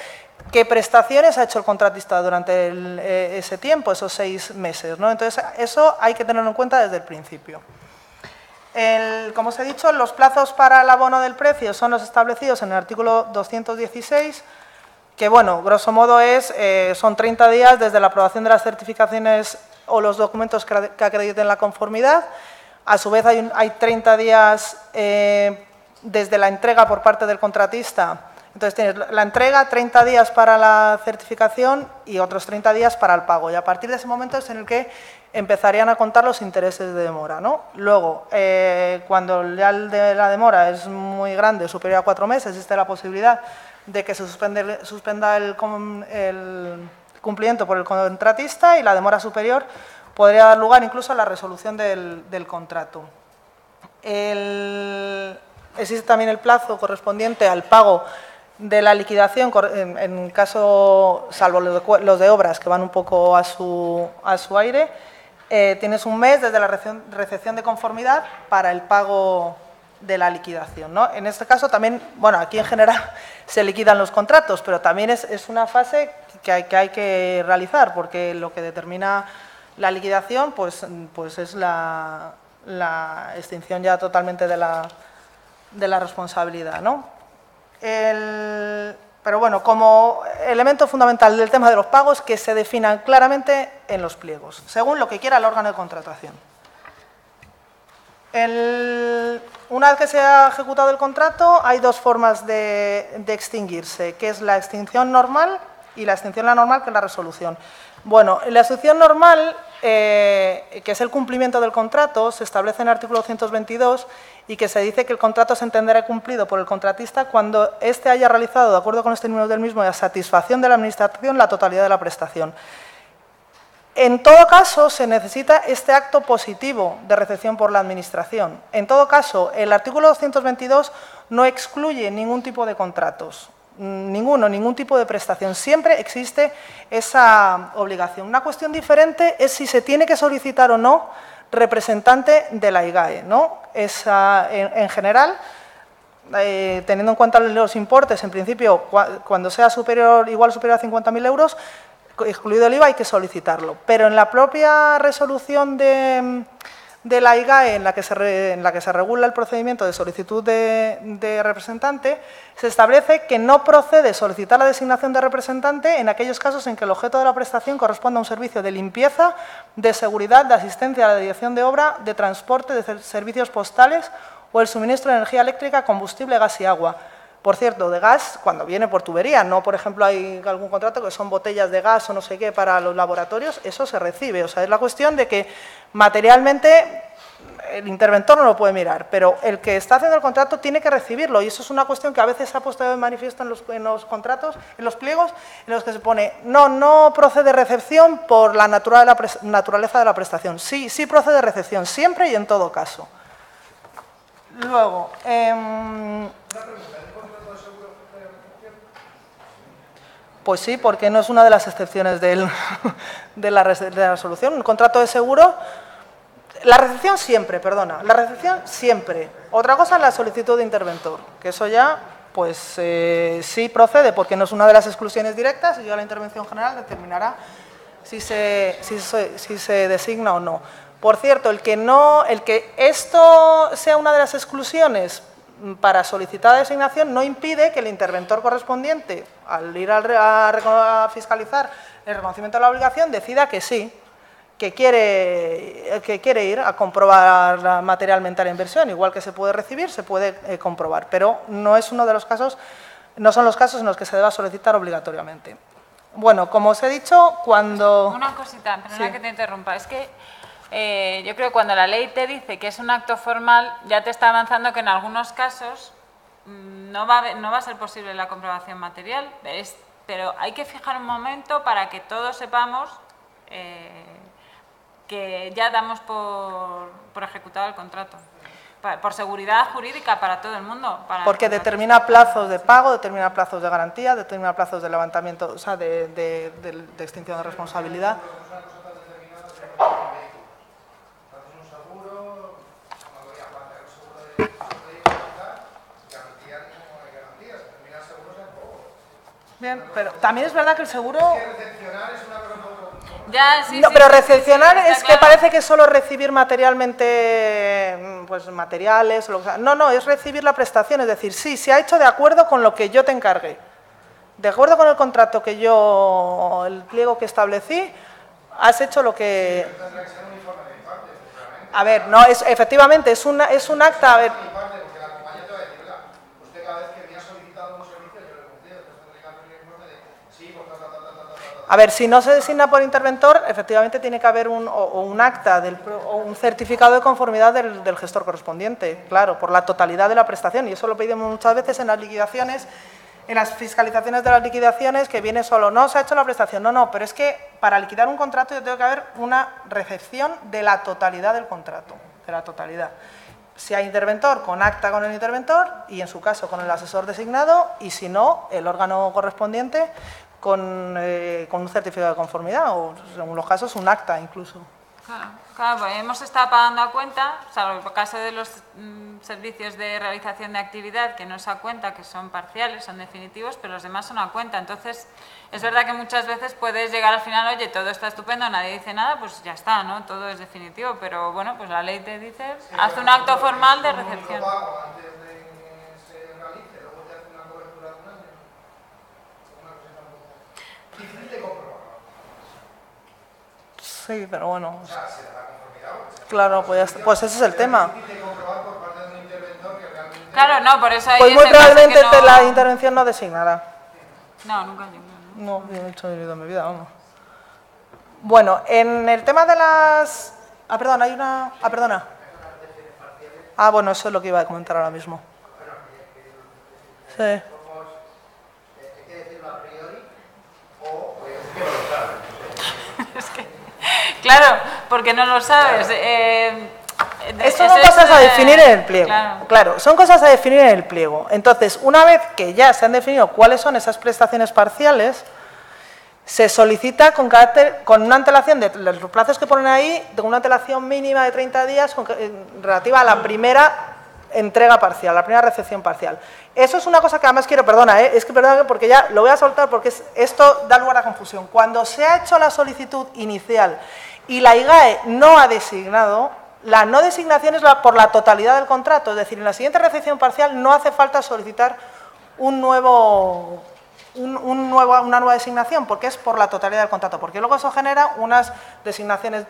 qué prestaciones ha hecho el contratista durante ese tiempo, esos 6 meses, ¿no? Entonces, eso hay que tenerlo en cuenta desde el principio. Como os he dicho, los plazos para el abono del precio son los establecidos en el artículo 216, que, bueno, grosso modo son 30 días desde la aprobación de las certificaciones o los documentos que acrediten la conformidad. A su vez, hay 30 días desde la entrega por parte del contratista. Entonces, tienes la entrega, 30 días para la certificación y otros 30 días para el pago. Y a partir de ese momento es en el que empezarían a contar los intereses de demora, ¿no? Luego, cuando la demora es muy grande, superior a 4 meses, existe la posibilidad de que se suspenda el cumplimiento por el contratista, y la demora superior podría dar lugar incluso a la resolución del contrato. Existe también el plazo correspondiente al pago de la liquidación, en caso, salvo los de obras, que van un poco a su aire. Tienes un mes desde la recepción de conformidad para el pago de la liquidación, ¿no? En este caso también, bueno, aquí en general se liquidan los contratos, pero también es una fase que hay que realizar, porque lo que determina la liquidación pues es la extinción ya totalmente de la responsabilidad, ¿no? Pero bueno, como elemento fundamental del tema de los pagos, que se definan claramente en los pliegos, según lo que quiera el órgano de contratación. Una vez que se ha ejecutado el contrato, hay dos formas de extinguirse, que es la extinción normal y la extinción anormal, que es la resolución. Bueno, la extinción normal, que es el cumplimiento del contrato, se establece en el artículo 222 y que se dice que el contrato se entenderá cumplido por el contratista cuando éste haya realizado, de acuerdo con los términos del mismo, y a satisfacción de la Administración, la totalidad de la prestación. En todo caso, se necesita este acto positivo de recepción por la Administración. En todo caso, el artículo 222 no excluye ningún tipo de contratos, ningún tipo de prestación. Siempre existe esa obligación. Una cuestión diferente es si se tiene que solicitar o no representante de la IGAE, ¿no? En general, teniendo en cuenta los importes, en principio, cuando sea igual o superior a 50.000 euros, excluido el IVA, hay que solicitarlo. Pero en la propia resolución de la IGAE en la que se regula el procedimiento de solicitud de representante, se establece que no procede solicitar la designación de representante en aquellos casos en que el objeto de la prestación corresponda a un servicio de limpieza, de seguridad, de asistencia a la dirección de obra, de transporte, de servicios postales o el suministro de energía eléctrica, combustible, gas y agua. Por cierto, de gas cuando viene por tubería, no, por ejemplo, hay algún contrato que son botellas de gas o no sé qué para los laboratorios, eso se recibe. O sea, es la cuestión de que materialmente el interventor no lo puede mirar, pero el que está haciendo el contrato tiene que recibirlo, y eso es una cuestión que a veces se ha puesto de manifiesto en los contratos, en los pliegos, en los que se pone no procede recepción por la naturaleza de la prestación. Sí, sí procede recepción, siempre y en todo caso. Luego, pues sí, porque no es una de las excepciones de la resolución. Un contrato de seguro, la recepción siempre, perdona, la recepción siempre. Otra cosa es la solicitud de interventor, que eso ya, pues sí procede, porque no es una de las exclusiones directas, y ya la intervención general determinará si se designa o no. Por cierto, el que esto sea una de las exclusiones para solicitar designación no impide que el interventor correspondiente, al ir a fiscalizar el reconocimiento de la obligación, decida que sí, que quiere ir a comprobar materialmente la inversión. Igual que se puede recibir, se puede comprobar, pero no es uno de los casos, no son los casos en los que se deba solicitar obligatoriamente. Bueno, como os he dicho, cuando… Una cosita, perdona que te interrumpa, es que… yo creo que cuando la ley te dice que es un acto formal, ya te está avanzando que en algunos casos no va a ser posible la comprobación material, pero hay que fijar un momento para que todos sepamos que ya damos por ejecutado el contrato. Por seguridad jurídica para todo el mundo. Porque determina plazos de pago, determina plazos de garantía, determina plazos de levantamiento, o sea, de extinción de responsabilidad. Bien, pero también es verdad que el seguro… Ya, sí, no, sí, pero recepcionar sí, es claro. Que parece que solo recibir materialmente, pues materiales… O lo que sea. No, es recibir la prestación, es decir, sí, se ha hecho de acuerdo con lo que yo te encargué. De acuerdo con el contrato que yo, el pliego que establecí, has hecho lo que… Sí, pero es un informe de mi parte, seguramente. A ver, no, efectivamente, es un acta… A ver, si no se designa por interventor, efectivamente tiene que haber un acta o un certificado de conformidad del gestor correspondiente, claro, por la totalidad de la prestación. Y eso lo pedimos muchas veces en las liquidaciones, en las fiscalizaciones de las liquidaciones, que viene solo, no, se ha hecho la prestación, no, pero es que para liquidar un contrato yo tengo que haber una recepción de la totalidad del contrato, de la totalidad. Si hay interventor, con acta con el interventor y, en su caso, con el asesor designado y, si no, el órgano correspondiente… Con un certificado de conformidad o, según los casos, un acta incluso. Claro, pues hemos estado pagando a cuenta, salvo el caso de los servicios de realización de actividad, que no es a cuenta, que son parciales, son definitivos, pero los demás son a cuenta. Entonces, es verdad que muchas veces puedes llegar al final, oye, todo está estupendo, nadie dice nada, pues ya está, ¿no? Todo es definitivo, pero bueno, pues la ley te dice, sí, haz un acto formal de recepción. Sí, pero bueno… O sea, ¿se da conformidad? Claro, pues ese es el tema. Claro, no, por eso… Pues muy probablemente la intervención no designará. No, nunca he… No, he hecho en mi vida, vamos. Bueno, en el tema de las… Ah, perdón, hay una… Ah, perdona. Ah, bueno, eso es lo que iba a comentar ahora mismo. Sí. Claro, porque no lo sabes. Estas son cosas a definir en el pliego. Claro, son cosas a definir en el pliego. Entonces, una vez que ya se han definido cuáles son esas prestaciones parciales, se solicita con una antelación de los plazos que ponen ahí, de una antelación mínima de 30 días relativa a la primera entrega parcial, la primera recepción parcial. Eso es una cosa que además quiero, perdona, porque ya lo voy a soltar porque esto da lugar a confusión. Cuando se ha hecho la solicitud inicial y la IGAE no ha designado, La no designación es por la totalidad del contrato, es decir, en la siguiente recepción parcial no hace falta solicitar una nueva designación, porque es por la totalidad del contrato, porque luego eso genera unas designaciones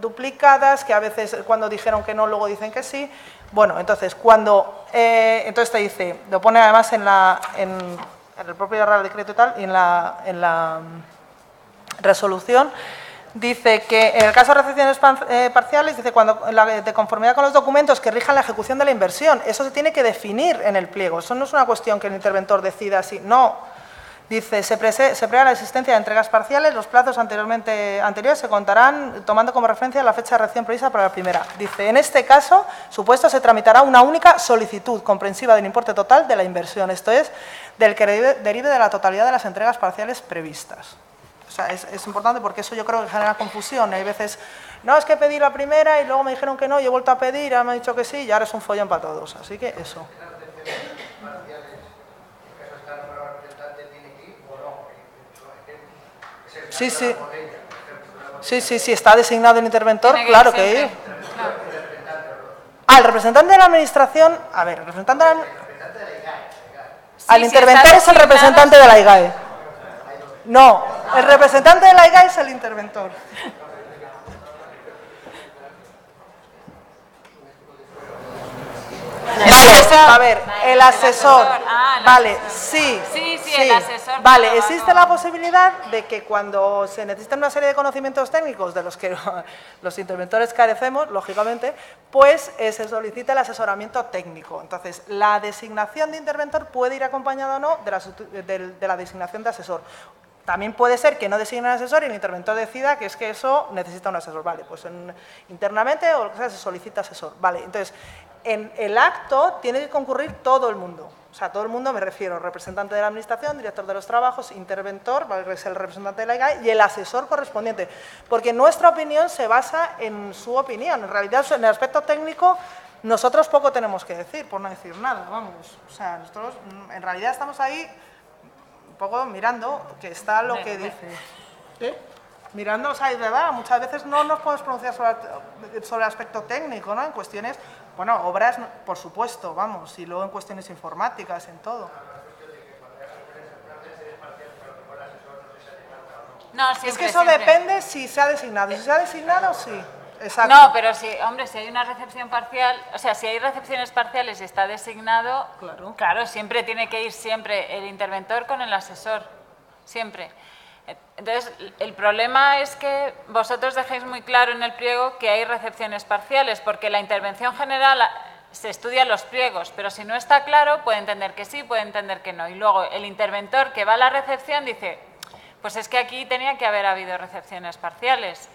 duplicadas, que a veces cuando dijeron que no, luego dicen que sí. Bueno, entonces, cuando entonces te dice, lo pone además en el propio Real Decreto y tal, y en la resolución, dice que en el caso de recepciones parciales, dice cuando de conformidad con los documentos que rijan la ejecución de la inversión. Eso se tiene que definir en el pliego. Eso no es una cuestión que el interventor decida así. No. Dice, se prevea la existencia de entregas parciales. Los plazos anteriores se contarán tomando como referencia la fecha de recepción prevista para la primera. Dice, en este caso, supuesto, se tramitará una única solicitud comprensiva del importe total de la inversión. Esto es, del que derive de la totalidad de las entregas parciales previstas. O sea, es importante porque eso yo creo que genera confusión. Hay veces, no, es que pedí la primera y luego me dijeron que no, y he vuelto a pedir, ya me han dicho que sí, y ahora es un follón para todos. Así que eso. Sí, sí. Sí, sí, sí, está designado el interventor, claro que ir. Al representante de la administración, a ver, el representante de la al interventor es el representante de la IGAE. No, el representante de la IGAE es el interventor. Vale, a ver, el asesor. Vale, sí. Sí, sí, el asesor. Vale, existe la posibilidad de que cuando se necesitan una serie de conocimientos técnicos de los que los interventores carecemos, lógicamente, pues se solicita el asesoramiento técnico. Entonces, la designación de interventor puede ir acompañada o no de la designación de asesor. También puede ser que no designe al asesor y el interventor decida que es que eso necesita un asesor. Vale, pues internamente o lo que sea se solicita asesor. Vale, entonces, en el acto tiene que concurrir todo el mundo. O sea, todo el mundo me refiero, representante de la administración, director de los trabajos, interventor, que es el representante de la IGAE, y el asesor correspondiente. Porque nuestra opinión se basa en su opinión. En realidad, en el aspecto técnico, nosotros poco tenemos que decir, por no decir nada, vamos. O sea, nosotros en realidad estamos ahí un poco mirando que está lo que dice. ¿Eh? Mirando, o sea, es verdad, muchas veces no nos podemos pronunciar sobre el aspecto técnico, ¿no? En cuestiones, bueno, obras, por supuesto, vamos, y luego en cuestiones informáticas, en todo. No, siempre, es que eso siempre depende si se ha designado. Si se ha designado, sí. Exacto. No, pero si, hombre, si hay una recepción parcial, o sea, si hay recepciones parciales y está designado, claro, claro, siempre tiene que ir siempre el interventor con el asesor, siempre. Entonces, el problema es que vosotros dejéis muy claro en el pliego que hay recepciones parciales, porque la intervención general se estudia en los pliegos, pero si no está claro, puede entender que sí, puede entender que no. Y luego el interventor que va a la recepción dice, pues es que aquí tenía que haber habido recepciones parciales.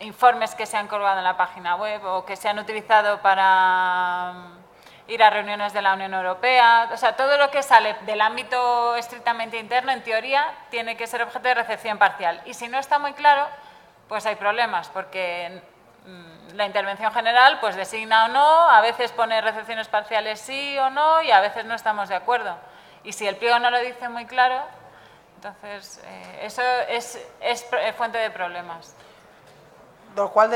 Informes que se han colgado en la página web o que se han utilizado para ir a reuniones de la Unión Europea, o sea, todo lo que sale del ámbito estrictamente interno, en teoría, tiene que ser objeto de recepción parcial. Y si no está muy claro, pues hay problemas, porque la intervención general, pues designa o no, a veces pone recepciones parciales sí o no y a veces no estamos de acuerdo. Y si el pliego no lo dice muy claro, entonces eso es fuente de problemas. Lo cual,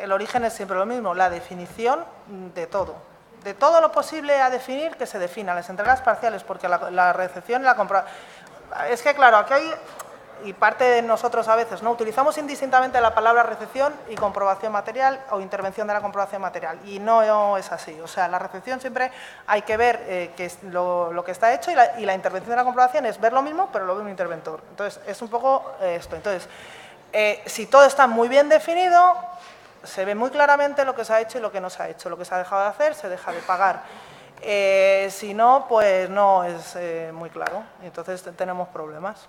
el origen es siempre lo mismo, la definición de todo. De todo lo posible a definir, que se definan las entregas parciales, porque la recepción y la compra. Es que, claro, aquí hay, y parte de nosotros a veces, ¿no? Utilizamos indistintamente la palabra recepción y comprobación material o intervención de la comprobación material, y no es así. O sea, la recepción siempre hay que ver que es lo que está hecho y la intervención de la comprobación es ver lo mismo, pero lo ve un interventor. Entonces, es un poco esto. Entonces, si todo está muy bien definido, se ve muy claramente lo que se ha hecho y lo que no se ha hecho. Lo que se ha dejado de hacer, se deja de pagar. Si no, pues no es muy claro. Entonces tenemos problemas.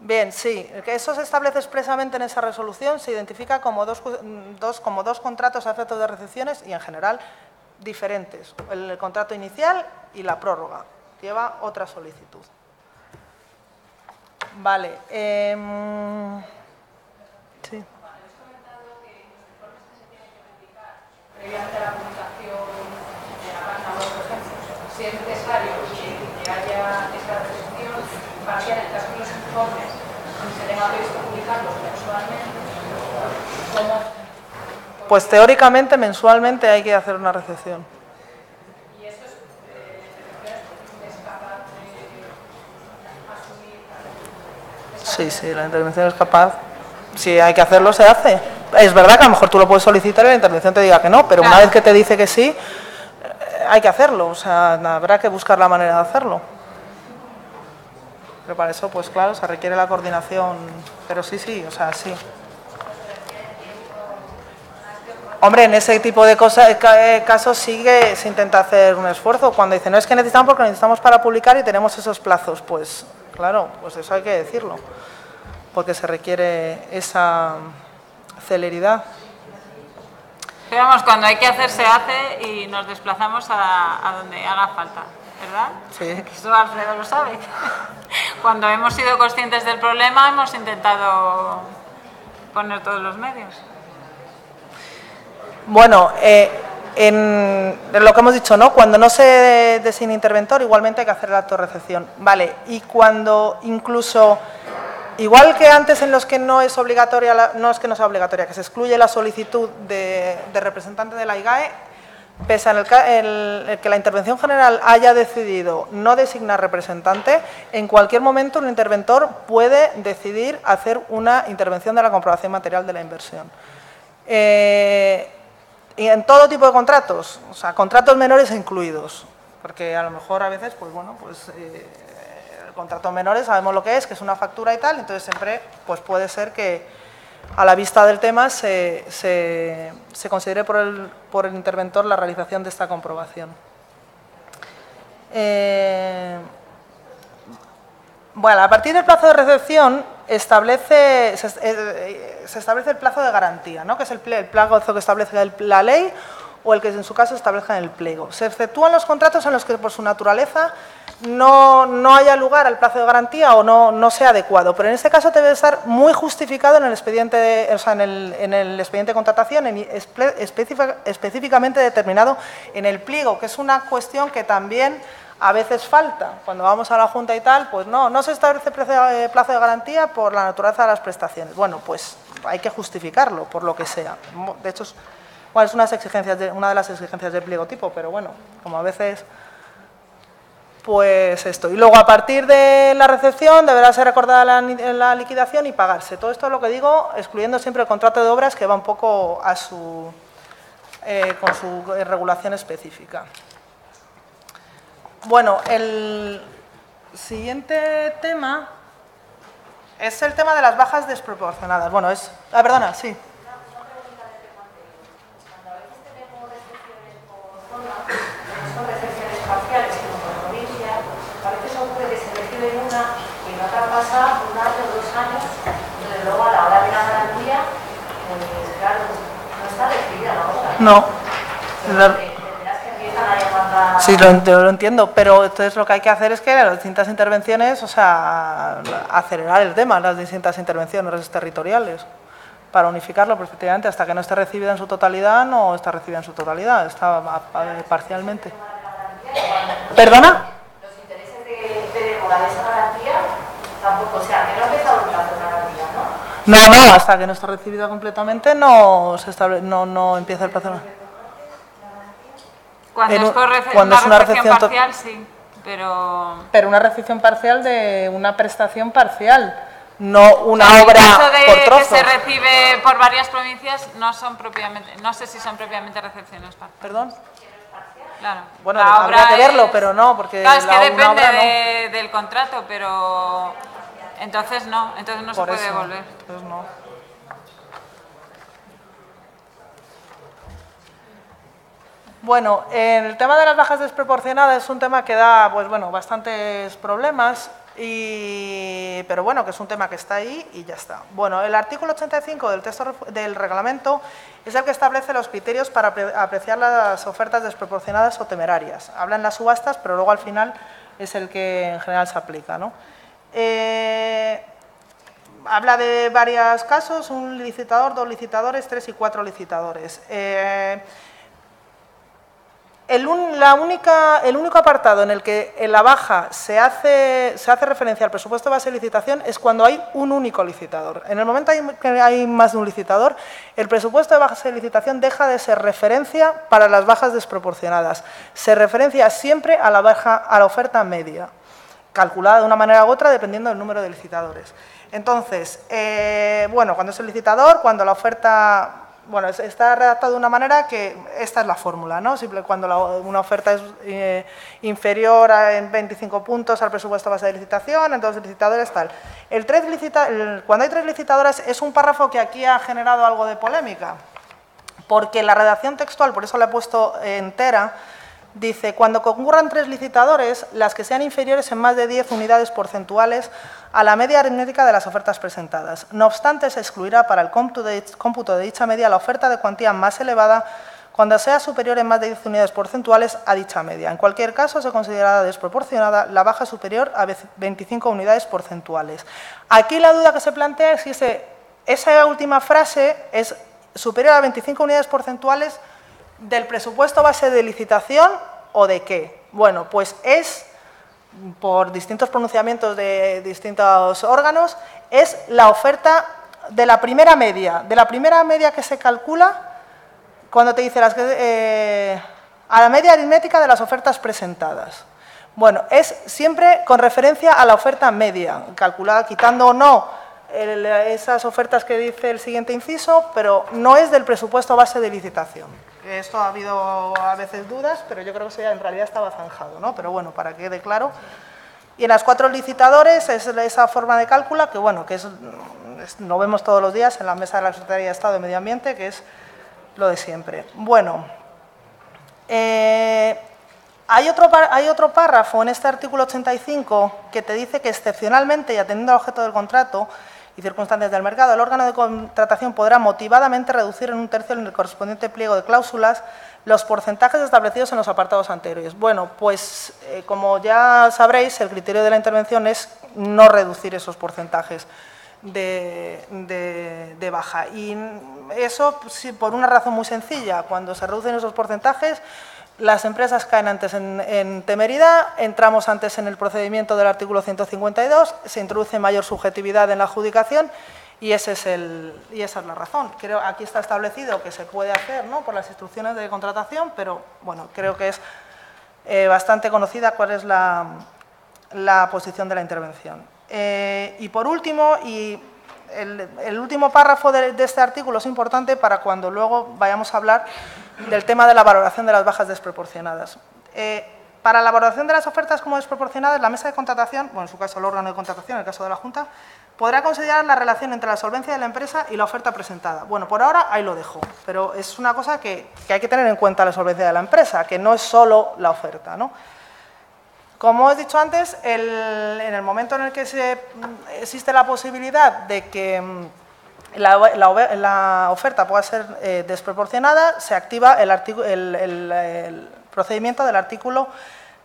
Bien, sí. Eso se establece expresamente en esa resolución. Se identifica como dos contratos a efectos de recepciones y, en general, diferentes. El contrato inicial y la prórroga. Lleva otra solicitud. Vale. Sí. Habéis comentado que los informes que se tienen que replicar mediante la publicación de la página web, por ejemplo, si es necesario que haya esta recepción parcial en el caso de los informes, se tenga previsto publicarlos mensualmente? Pues teóricamente mensualmente hay que hacer una recepción. ¿Y eso es capaz de asumir? Sí, sí, la intervención es capaz. Si hay que hacerlo, se hace. Es verdad que a lo mejor tú lo puedes solicitar y la intervención te diga que no, pero una vez que te dice que sí, hay que hacerlo. O sea, habrá que buscar la manera de hacerlo. Pero para eso, pues claro, se requiere la coordinación. Pero sí, sí, o sea, sí. Hombre, en ese tipo de cosas, casos sí que se intenta hacer un esfuerzo. Cuando dicen, no, es que necesitamos porque necesitamos para publicar y tenemos esos plazos, pues claro, pues eso hay que decirlo, porque se requiere esa celeridad. Pero vamos, cuando hay que hacer, se hace y nos desplazamos a donde haga falta, ¿verdad? Sí. Eso Alfredo lo sabe. Cuando hemos sido conscientes del problema, hemos intentado poner todos los medios. Bueno, en lo que hemos dicho, ¿no? Cuando no se designa interventor, igualmente hay que hacer el acto de recepción. Vale, y cuando incluso, igual que antes en los que no es obligatoria, no es que no sea obligatoria, que se excluye la solicitud de representante de la IGAE, pese a que la Intervención General haya decidido no designar representante, en cualquier momento un interventor puede decidir hacer una intervención de la comprobación material de la inversión. Y en todo tipo de contratos, o sea, contratos menores incluidos, porque a lo mejor a veces, pues bueno, pues el contrato menor sabemos lo que es una factura y tal, entonces siempre pues puede ser que a la vista del tema se considere por el interventor la realización de esta comprobación. Bueno, a partir del plazo de recepción se establece el plazo de garantía, ¿no? Que es el plazo que establece la ley o el que en su caso establezca en el pliego. Se exceptúan los contratos en los que por su naturaleza no haya lugar al plazo de garantía o no sea adecuado, pero en este caso debe estar muy justificado en el expediente, en el expediente de contratación, específicamente determinado en el pliego, que es una cuestión que también a veces falta. Cuando vamos a la Junta y tal, pues no se establece plazo de garantía por la naturaleza de las prestaciones. Bueno, pues hay que justificarlo, por lo que sea. De hecho, es una de las exigencias del pliego tipo, pero bueno, como a veces, pues esto. Y luego, a partir de la recepción, deberá ser acordada la liquidación y pagarse. Todo esto es lo que digo, excluyendo siempre el contrato de obras, que va un poco con su regulación específica. Bueno, el siguiente tema es el tema de las bajas desproporcionadas. Bueno, es... Ah, perdona, sí. Una pregunta de frecuencia. Cuando a veces tenemos recepciones por zona, son recepciones parciales como por provincia, a veces ocurre que se recibe una y en otra pasa un año o 2 años, y luego a la hora de la garantía, pues claro, no está decidida la otra. No. Sí, lo entiendo, pero entonces lo que hay que hacer es que las distintas intervenciones, o sea, acelerar el tema, las distintas intervenciones territoriales, para unificarlo perfectamente, hasta que no esté recibida en su totalidad, no está recibida en su totalidad, está parcialmente. ¿Perdona? Los intereses de demorar esa garantía tampoco, o sea, que no ha empezado el plazo de garantía, ¿no? No, hasta que no está recibida completamente no empieza el plazo. Cuando es una recepción parcial, sí, pero una recepción parcial de una prestación parcial, no una obra por trozos. Que se recibe por varias provincias, no sé si son propiamente recepciones parciales. ¿Perdón? Claro. Bueno, habrá que verlo, pero no, porque claro, es que depende del contrato, pero entonces no se puede devolver. Entonces no. Bueno, el tema de las bajas desproporcionadas es un tema que da, pues bueno, bastantes problemas, pero bueno, que es un tema que está ahí y ya está. Bueno, el artículo 85 del texto del reglamento es el que establece los criterios para apreciar las ofertas desproporcionadas o temerarias. Habla en las subastas, pero luego al final es el que en general se aplica, ¿no? Habla de varios casos, un licitador, 2 licitadores, 3 y 4 licitadores. El único apartado en el que en la baja se hace referencia al presupuesto base de licitación es cuando hay un único licitador. En el momento que hay más de un licitador, el presupuesto de base de licitación deja de ser referencia para las bajas desproporcionadas. Se referencia siempre a la oferta media, calculada de una manera u otra dependiendo del número de licitadores. Entonces, bueno, cuando es el licitador, cuando la oferta… Bueno, está redactado de una manera que esta es la fórmula, ¿no? Simple, cuando una oferta es inferior en 25 puntos al presupuesto base de licitación, entonces licitadores tal. Cuando hay tres licitadoras es un párrafo que aquí ha generado algo de polémica, porque la redacción textual, por eso la he puesto entera, dice, cuando concurran tres licitadores, las que sean inferiores en más de 10 unidades porcentuales a la media aritmética de las ofertas presentadas. No obstante, se excluirá para el cómputo de dicha media la oferta de cuantía más elevada cuando sea superior en más de 10 unidades porcentuales a dicha media. En cualquier caso, se considerará desproporcionada la baja superior a 25 unidades porcentuales. Aquí la duda que se plantea es si esa última frase es superior a 25 unidades porcentuales ¿del presupuesto base de licitación o de qué? Bueno, pues es, por distintos pronunciamientos de distintos órganos, es la oferta de la primera media que se calcula cuando te dice a la media aritmética de las ofertas presentadas. Bueno, es siempre con referencia a la oferta media, calculada quitando o no esas ofertas que dice el siguiente inciso, pero no es del presupuesto base de licitación. Esto ha habido a veces dudas, pero yo creo que eso ya en realidad estaba zanjado, ¿no? Pero bueno, para que quede claro. Y en las cuatro licitadores es esa forma de cálculo que, bueno, lo vemos todos los días en la mesa de la Secretaría de Estado de Medio Ambiente, que es lo de siempre. Bueno, hay otro párrafo en este artículo 85 que te dice que excepcionalmente y atendiendo al objeto del contrato y circunstancias del mercado, el órgano de contratación podrá motivadamente reducir en un tercio en el correspondiente pliego de cláusulas los porcentajes establecidos en los apartados anteriores. Bueno, pues como ya sabréis, el criterio de la intervención es no reducir esos porcentajes de baja. Y eso sí, por una razón muy sencilla, cuando se reducen esos porcentajes, las empresas caen antes en temeridad, entramos antes en el procedimiento del artículo 152, se introduce mayor subjetividad en la adjudicación y esa es la razón. Creo aquí está establecido que se puede hacer, ¿no?, por las instrucciones de contratación, pero bueno, creo que es bastante conocida cuál es la posición de la intervención. Y por último, el último párrafo de este artículo es importante para cuando luego vayamos a hablar del tema de la valoración de las bajas desproporcionadas. Para la valoración de las ofertas como desproporcionadas, la mesa de contratación, bueno, en su caso el órgano de contratación, en el caso de la Junta, podrá considerar la relación entre la solvencia de la empresa y la oferta presentada. Bueno, por ahora ahí lo dejo, pero es una cosa que hay que tener en cuenta la solvencia de la empresa, que no es solo la oferta, ¿no? Como he dicho antes, en el momento en el que existe la posibilidad de que la oferta pueda ser desproporcionada, se activa el procedimiento del artículo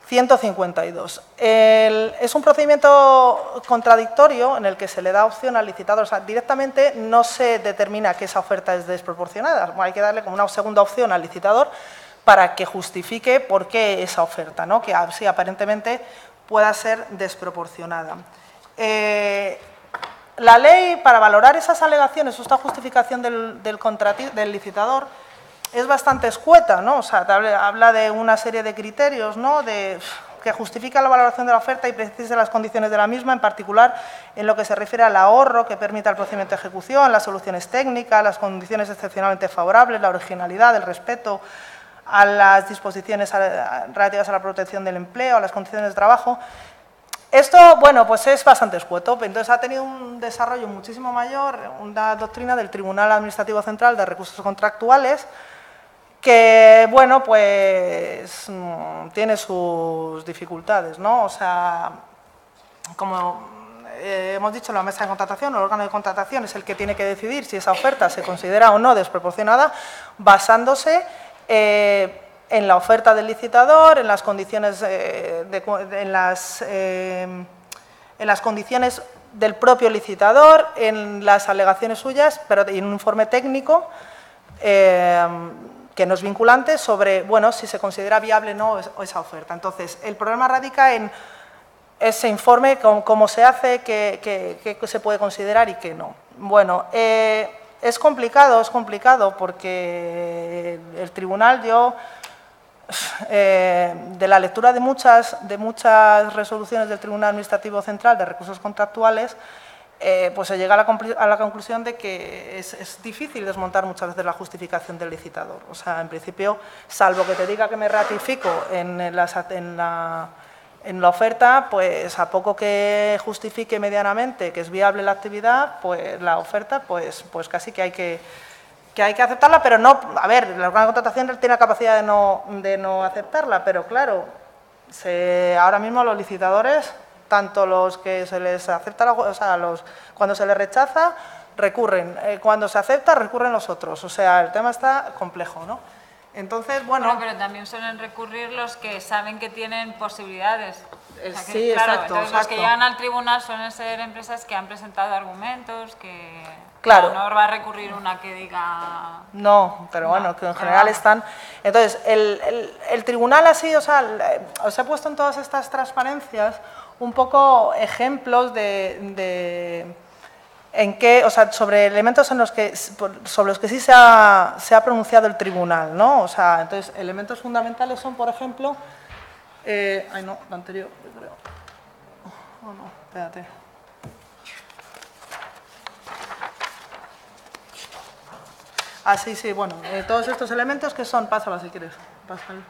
152. Es un procedimiento contradictorio en el que se le da opción al licitador. O sea, directamente no se determina que esa oferta es desproporcionada. Bueno, hay que darle como una segunda opción al licitador para que justifique por qué esa oferta, ¿no?, que así aparentemente pueda ser desproporcionada. La ley, para valorar esas alegaciones o esta justificación del licitador, es bastante escueta, ¿no? O sea, habla de una serie de criterios, ¿no?, que justifica la valoración de la oferta y precisa las condiciones de la misma, en particular en lo que se refiere al ahorro que permita el procedimiento de ejecución, las soluciones técnicas, las condiciones excepcionalmente favorables, la originalidad, el respeto a las disposiciones relativas a la protección del empleo, a las condiciones de trabajo. Esto, bueno, pues es bastante escueto, entonces ha tenido un desarrollo muchísimo mayor, una doctrina del Tribunal Administrativo Central de Recursos Contractuales, que, bueno, pues tiene sus dificultades, ¿no? O sea, como hemos dicho, la mesa de contratación o el órgano de contratación es el que tiene que decidir si esa oferta se considera o no desproporcionada, basándose en la oferta del licitador, en las condiciones en las condiciones del propio licitador, en las alegaciones suyas, pero en un informe técnico que no es vinculante, sobre bueno, si se considera viable o no esa oferta. Entonces, el problema radica en ese informe, cómo se hace, qué se puede considerar y qué no. Bueno, es complicado porque el tribunal dio, de la lectura de muchas resoluciones del Tribunal Administrativo Central de Recursos Contractuales, pues se llega a la conclusión de que es difícil desmontar muchas veces la justificación del licitador. O sea, en principio, salvo que te diga que me ratifico en la oferta, pues a poco que justifique medianamente que es viable la actividad, pues la oferta, pues casi que hay que aceptarla, pero no, a ver, la contratación tiene la capacidad de no aceptarla, pero claro, ahora mismo los licitadores, tanto los que se les acepta, o sea, cuando se les rechaza, recurren, cuando se acepta, recurren los otros, o sea, el tema está complejo, ¿no? Entonces, bueno, pero también suelen recurrir los que saben que tienen posibilidades. O sea, que, sí, claro, exacto. Entonces, los que llegan al tribunal suelen ser empresas que han presentado argumentos, que claro, no va a recurrir una que diga… No, pero bueno, que en general están… Entonces, el tribunal así, o sea, os he puesto en todas estas transparencias un poco ejemplos de en qué, o sea, sobre elementos sobre los que sí se ha pronunciado el tribunal, ¿no? O sea, entonces, elementos fundamentales son, por ejemplo, ay, no, lo anterior, creo. Oh, no, espérate. Ah, sí, bueno, todos estos elementos que son, pásala si quieres, pásala.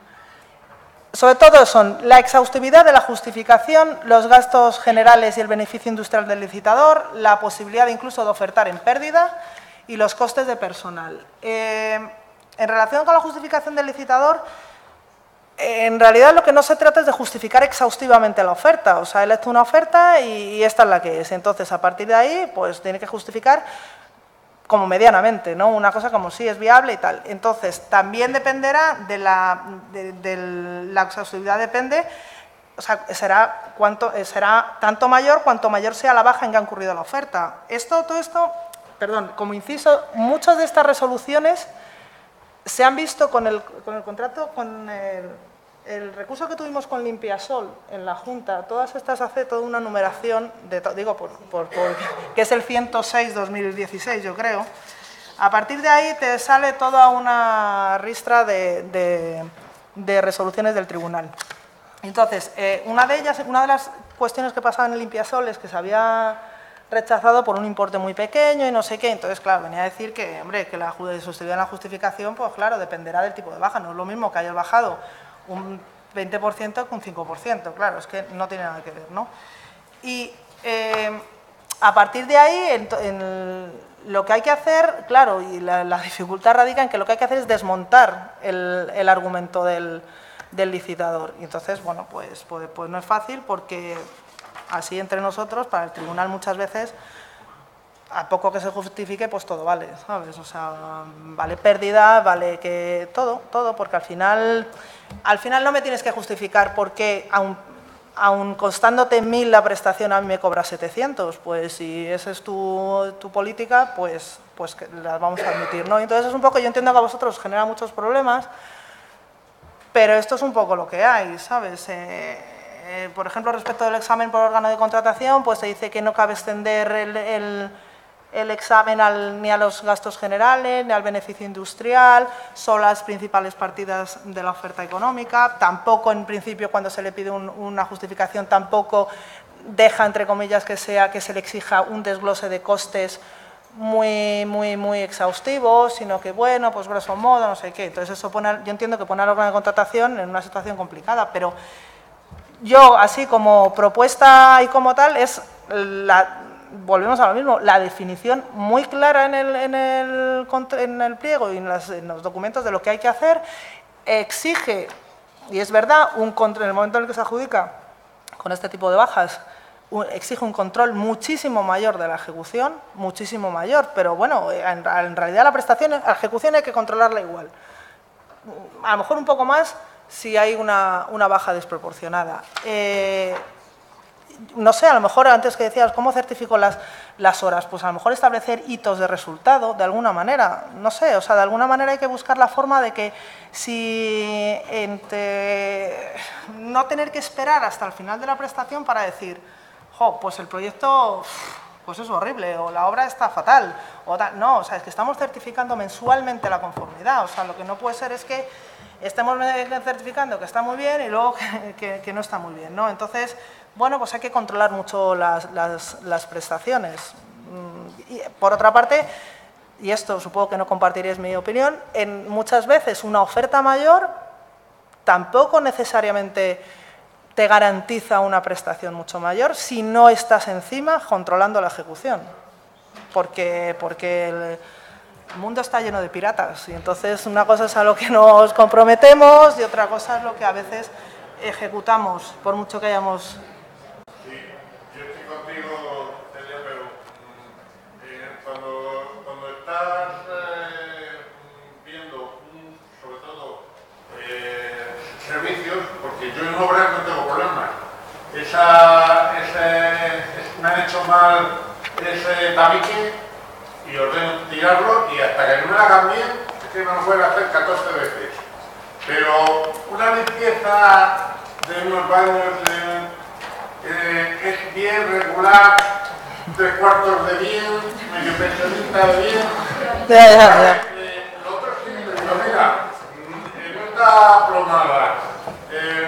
Sobre todo son la exhaustividad de la justificación, los gastos generales y el beneficio industrial del licitador, la posibilidad incluso de ofertar en pérdida y los costes de personal. En relación con la justificación del licitador, en realidad lo que no se trata es de justificar exhaustivamente la oferta. O sea, él ha hecho una oferta y esta es la que es. Entonces, a partir de ahí, pues tiene que justificar como medianamente, ¿no? Una cosa como sí es viable y tal. Entonces, también dependerá de la exhaustividad, depende, o sea, será tanto mayor cuanto mayor sea la baja en que ha incurrido la oferta. Como inciso, muchas de estas resoluciones se han visto con el contrato, con el recurso que tuvimos con Limpiasol en la Junta. Todas estas hace toda una numeración, que es el 106/2016, yo creo. A partir de ahí te sale toda una ristra de resoluciones del tribunal. Entonces, una de las cuestiones que pasaba en el Limpiasol es que se había rechazado por un importe muy pequeño y no sé qué. Entonces, claro, venía a decir que, hombre, que la sostenibilidad en la justificación, pues claro, dependerá del tipo de baja. No es lo mismo que hayas bajado un 20% con un 5%, claro, es que no tiene nada que ver, ¿no? Y a partir de ahí, lo que hay que hacer, claro, y la dificultad radica en que lo que hay que hacer es desmontar el argumento del licitador. Y entonces, bueno, pues no es fácil porque así entre nosotros, para el tribunal muchas veces, a poco que se justifique, pues todo vale, ¿sabes? O sea, vale pérdida, vale que todo, porque al final no me tienes que justificar por qué, aun costándote 1.000 la prestación, a mí me cobras 700. Pues si esa es tu política, pues que las vamos a admitir, ¿no? Entonces es un poco, yo entiendo que a vosotros genera muchos problemas, pero esto es un poco lo que hay, ¿sabes? Por ejemplo, respecto del examen por órgano de contratación, pues se dice que no cabe extender el examen ni a los gastos generales, ni al beneficio industrial, son las principales partidas de la oferta económica. Tampoco, en principio, cuando se le pide una justificación, tampoco deja, entre comillas, que se le exija un desglose de costes muy, muy, muy exhaustivo, sino que, bueno, pues grosso modo, no sé qué. Entonces, eso yo entiendo que pone al órgano de contratación en una situación complicada, pero yo, así como propuesta y como tal, volvemos a lo mismo, la definición muy clara en el pliego y en los documentos de lo que hay que hacer, exige, y es verdad, en el momento en el que se adjudica con este tipo de bajas, exige un control muchísimo mayor de la ejecución, muchísimo mayor, pero bueno, en realidad la ejecución hay que controlarla igual. A lo mejor un poco más si hay una baja desproporcionada. no sé, a lo mejor antes que decías, ¿cómo certifico las horas? Pues a lo mejor establecer hitos de resultado, de alguna manera, no sé, o sea, de alguna manera hay que buscar la forma de que si no tener que esperar hasta el final de la prestación para decir, jo, pues el proyecto, pues es horrible, o la obra está fatal, o tal. No, o sea, es que estamos certificando mensualmente la conformidad, o sea, lo que no puede ser es que estamos certificando que está muy bien y luego que no está muy bien, ¿no? Entonces, bueno, pues hay que controlar mucho las prestaciones. Y, por otra parte, y esto supongo que no compartiréis mi opinión, en muchas veces una oferta mayor tampoco necesariamente te garantiza una prestación mucho mayor si no estás encima controlando la ejecución, porque el mundo está lleno de piratas y entonces una cosa es a lo que nos comprometemos y otra cosa es lo que a veces ejecutamos, por mucho que hayamos... Sí, yo estoy contigo, Celia, pero cuando estás viendo, sobre todo, servicios, porque yo en obras no tengo problemas, me han hecho mal ese tabique y ordeno tirarlo y hasta que no me la hagan bien, es que me lo pueden hacer 14 veces. Pero una limpieza de unos baños es bien, regular, 3/4 de bien, medio pensionista de bien. Lo otro sí, pero mira, no está aplomada.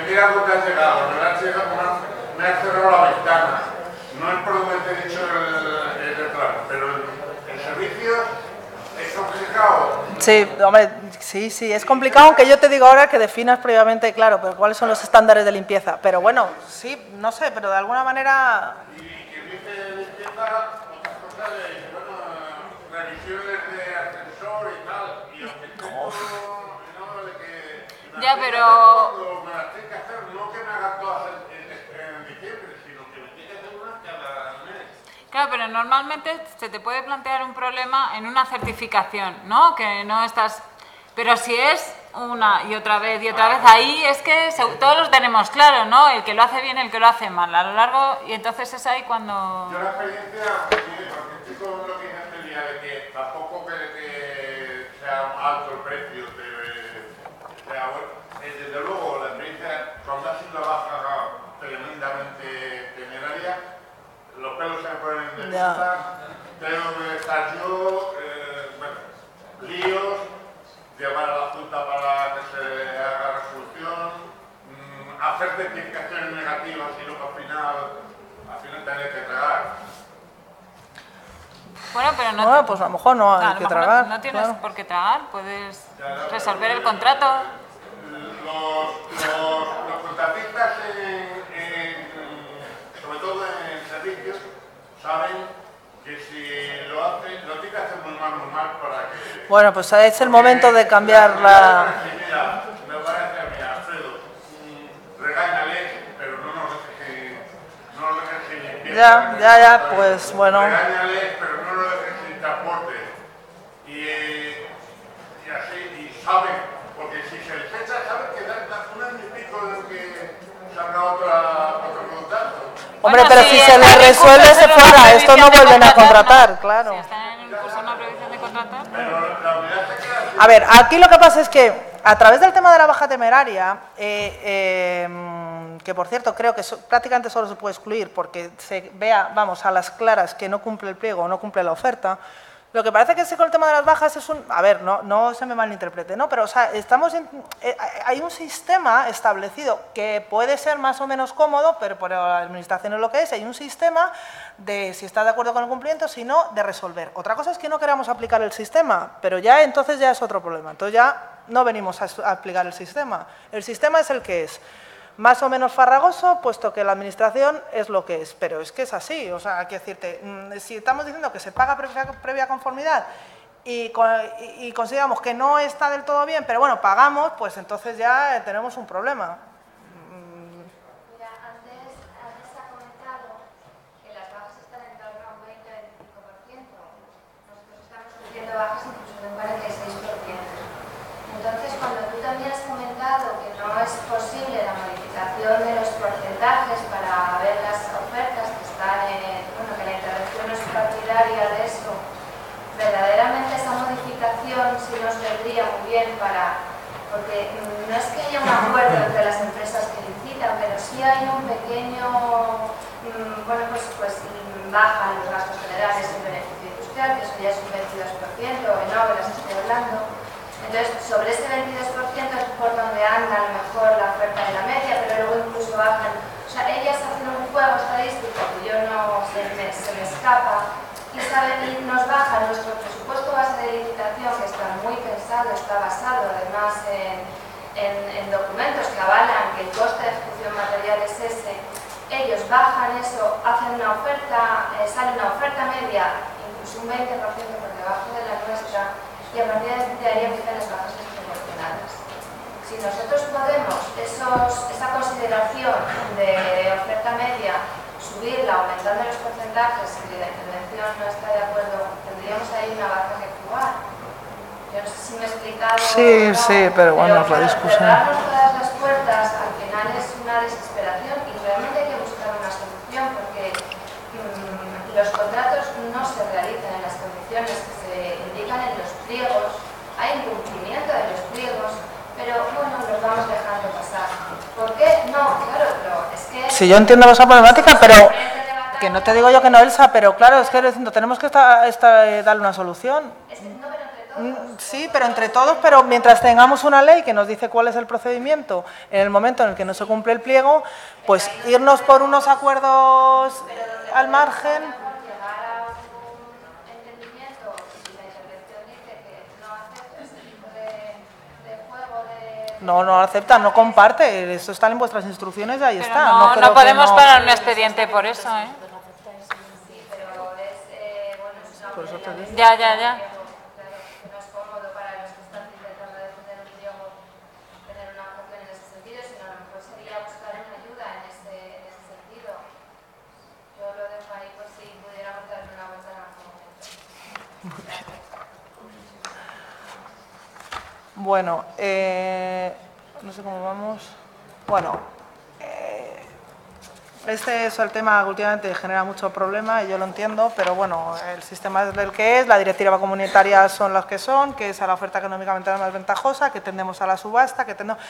Mira lo que ha llegado, me ha cerrado la ventana. No es por donde te he dicho el reclamo, pero el servicio es complicado. Sí, hombre, sí, es complicado, aunque yo te digo ahora que definas previamente, claro, pero cuáles son los estándares de limpieza. Pero bueno, sí, no sé, pero de alguna manera... Y que dice limpieza, otras cosas de, bueno, revisiones de ascensor y tal, y aunque no, de que... Ya, pero... Cuando me las tengo que hacer, no que me hagan todas en diciembre, sino que me tengo que hacer unas cada mes. Claro, pero normalmente se te puede plantear un problema en una certificación, ¿no? Que no estás... Pero si es una y otra vez, ahí es que todos los tenemos claro, ¿no? El que lo hace bien, el que lo hace mal, a lo largo, y entonces es ahí cuando... Yo la experiencia, porque estoy con lo que dice Celia, de que tampoco que sea alto el precio, desde luego la experiencia, cuando ha sido una baja tremendamente temeraria, los pelos se me ponen de punta, tengo que estar yo, líos, llevar a la Junta para que se haga resolución, hacer certificaciones negativas y luego al final tener que tragar. Bueno, pero no. Bueno, pues a lo mejor no hay que tragar. No tienes por qué tragar, puedes resolver el contrato. Los contratistas, sobre todo en servicios, saben que si lo hacen, lo tienen que hacer muy mal para que... Bueno, pues es el momento de cambiar la... Me parece, mira, Alfredo, regáñale, pero no nos dejes sin limpieza. Ya, pues bueno... Regáñale, pero no nos dejes sin transporte. Y así, y saben, porque si se les echa, saben que da un año y pico de que salga otro contrato. Hombre, bueno, pero si se les resuelve, se fuera. Esto no vuelven a contratar, no. Claro. Si están en un curso, una prohibición de contratar. A ver, aquí lo que pasa es que, a través del tema de la baja temeraria, que por cierto creo que prácticamente solo se puede excluir porque se vea, vamos, a las claras que no cumple el pliego o no cumple la oferta, lo que parece que sí con el tema de las bajas es un... A ver, no se me malinterprete, ¿no? Pero, o sea, hay un sistema establecido que puede ser más o menos cómodo, pero por la administración es lo que es. Hay un sistema de si estás de acuerdo con el cumplimiento, si no, de resolver. Otra cosa es que no queramos aplicar el sistema, pero ya entonces ya es otro problema. Entonces ya no venimos a aplicar el sistema. El sistema es el que es. Más o menos farragoso, puesto que la administración es lo que es, pero es que es así, o sea, hay que decirte, si estamos diciendo que se paga previa conformidad y consideramos que no está del todo bien, pero bueno, pagamos, pues entonces ya tenemos un problema. Mira, antes se ha comentado que las bajas están en torno a un 20-25%, nosotros estamos sufriendo bajas incluso de un 46%. Entonces, cuando tú también has comentado que no es posible la modificación de los porcentajes para ver las ofertas, información sí nos vendría muy bien para, porque no es que haya un acuerdo entre las empresas que licitan, pero sí hay un pequeño, bueno, pues bajan los gastos generales en beneficio industrial, que eso ya es un 22% en obras, estoy hablando. Entonces, sobre ese 22% es por donde anda a lo mejor la oferta de la media, pero luego incluso bajan. O sea, ellas hacen un juego estadístico que yo no se me escapa, y saben, y nos bajan nuestro presupuesto base de licitación, que está muy pensado, está basado además en documentos que avalan que el coste de ejecución material es ese. Ellos bajan eso, hacen una oferta, sale una oferta media, incluso un 20% por debajo de la nuestra, y a partir de ahí empiezan las bajas desproporcionadas. Si nosotros podemos esa consideración de oferta media subirla aumentando los porcentajes, si la intervención no está de acuerdo, tendríamos ahí una baza que jugar. Yo no sé si me he explicado. Sí, no, sí, pero bueno, es la discusión. Cerrarnos todas las puertas al final es una desesperación y realmente hay que buscar una solución porque los contratos no se realizan en las condiciones que se indican en los pliegos, hay incumplimiento de los pliegos, pero bueno, los vamos dejando pasar. ¿Por qué? No, claro, pero es que... Sí, yo entiendo esa problemática, pero... Que no te digo yo que no, Elsa, pero claro, es que tenemos que darle una solución. Es que no, pero entre todos. Sí, pero entre todos, pero mientras tengamos una ley que nos dice cuál es el procedimiento, en el momento en el que no se cumple el pliego, pues irnos por unos acuerdos al margen... No aceptan, no comparte, eso está en vuestras instrucciones, ahí pero está. No podemos parar un expediente por eso, ¿eh? Sí, pero es, bueno, es una obligación. Ya. Que no es cómodo para los que están intentando defender un idioma tener una opción en ese sentido, sino a lo mejor sería buscar una ayuda en ese sentido. Yo lo dejo ahí por si pudiéramos darle una vuelta en algún momento. Bueno, no sé cómo vamos. Bueno, este es el tema que últimamente genera mucho problema y yo lo entiendo, pero bueno, el sistema es el que es, la directiva comunitaria son las que son, que es a la oferta económicamente más ventajosa, que tendemos a la subasta, que tendemos...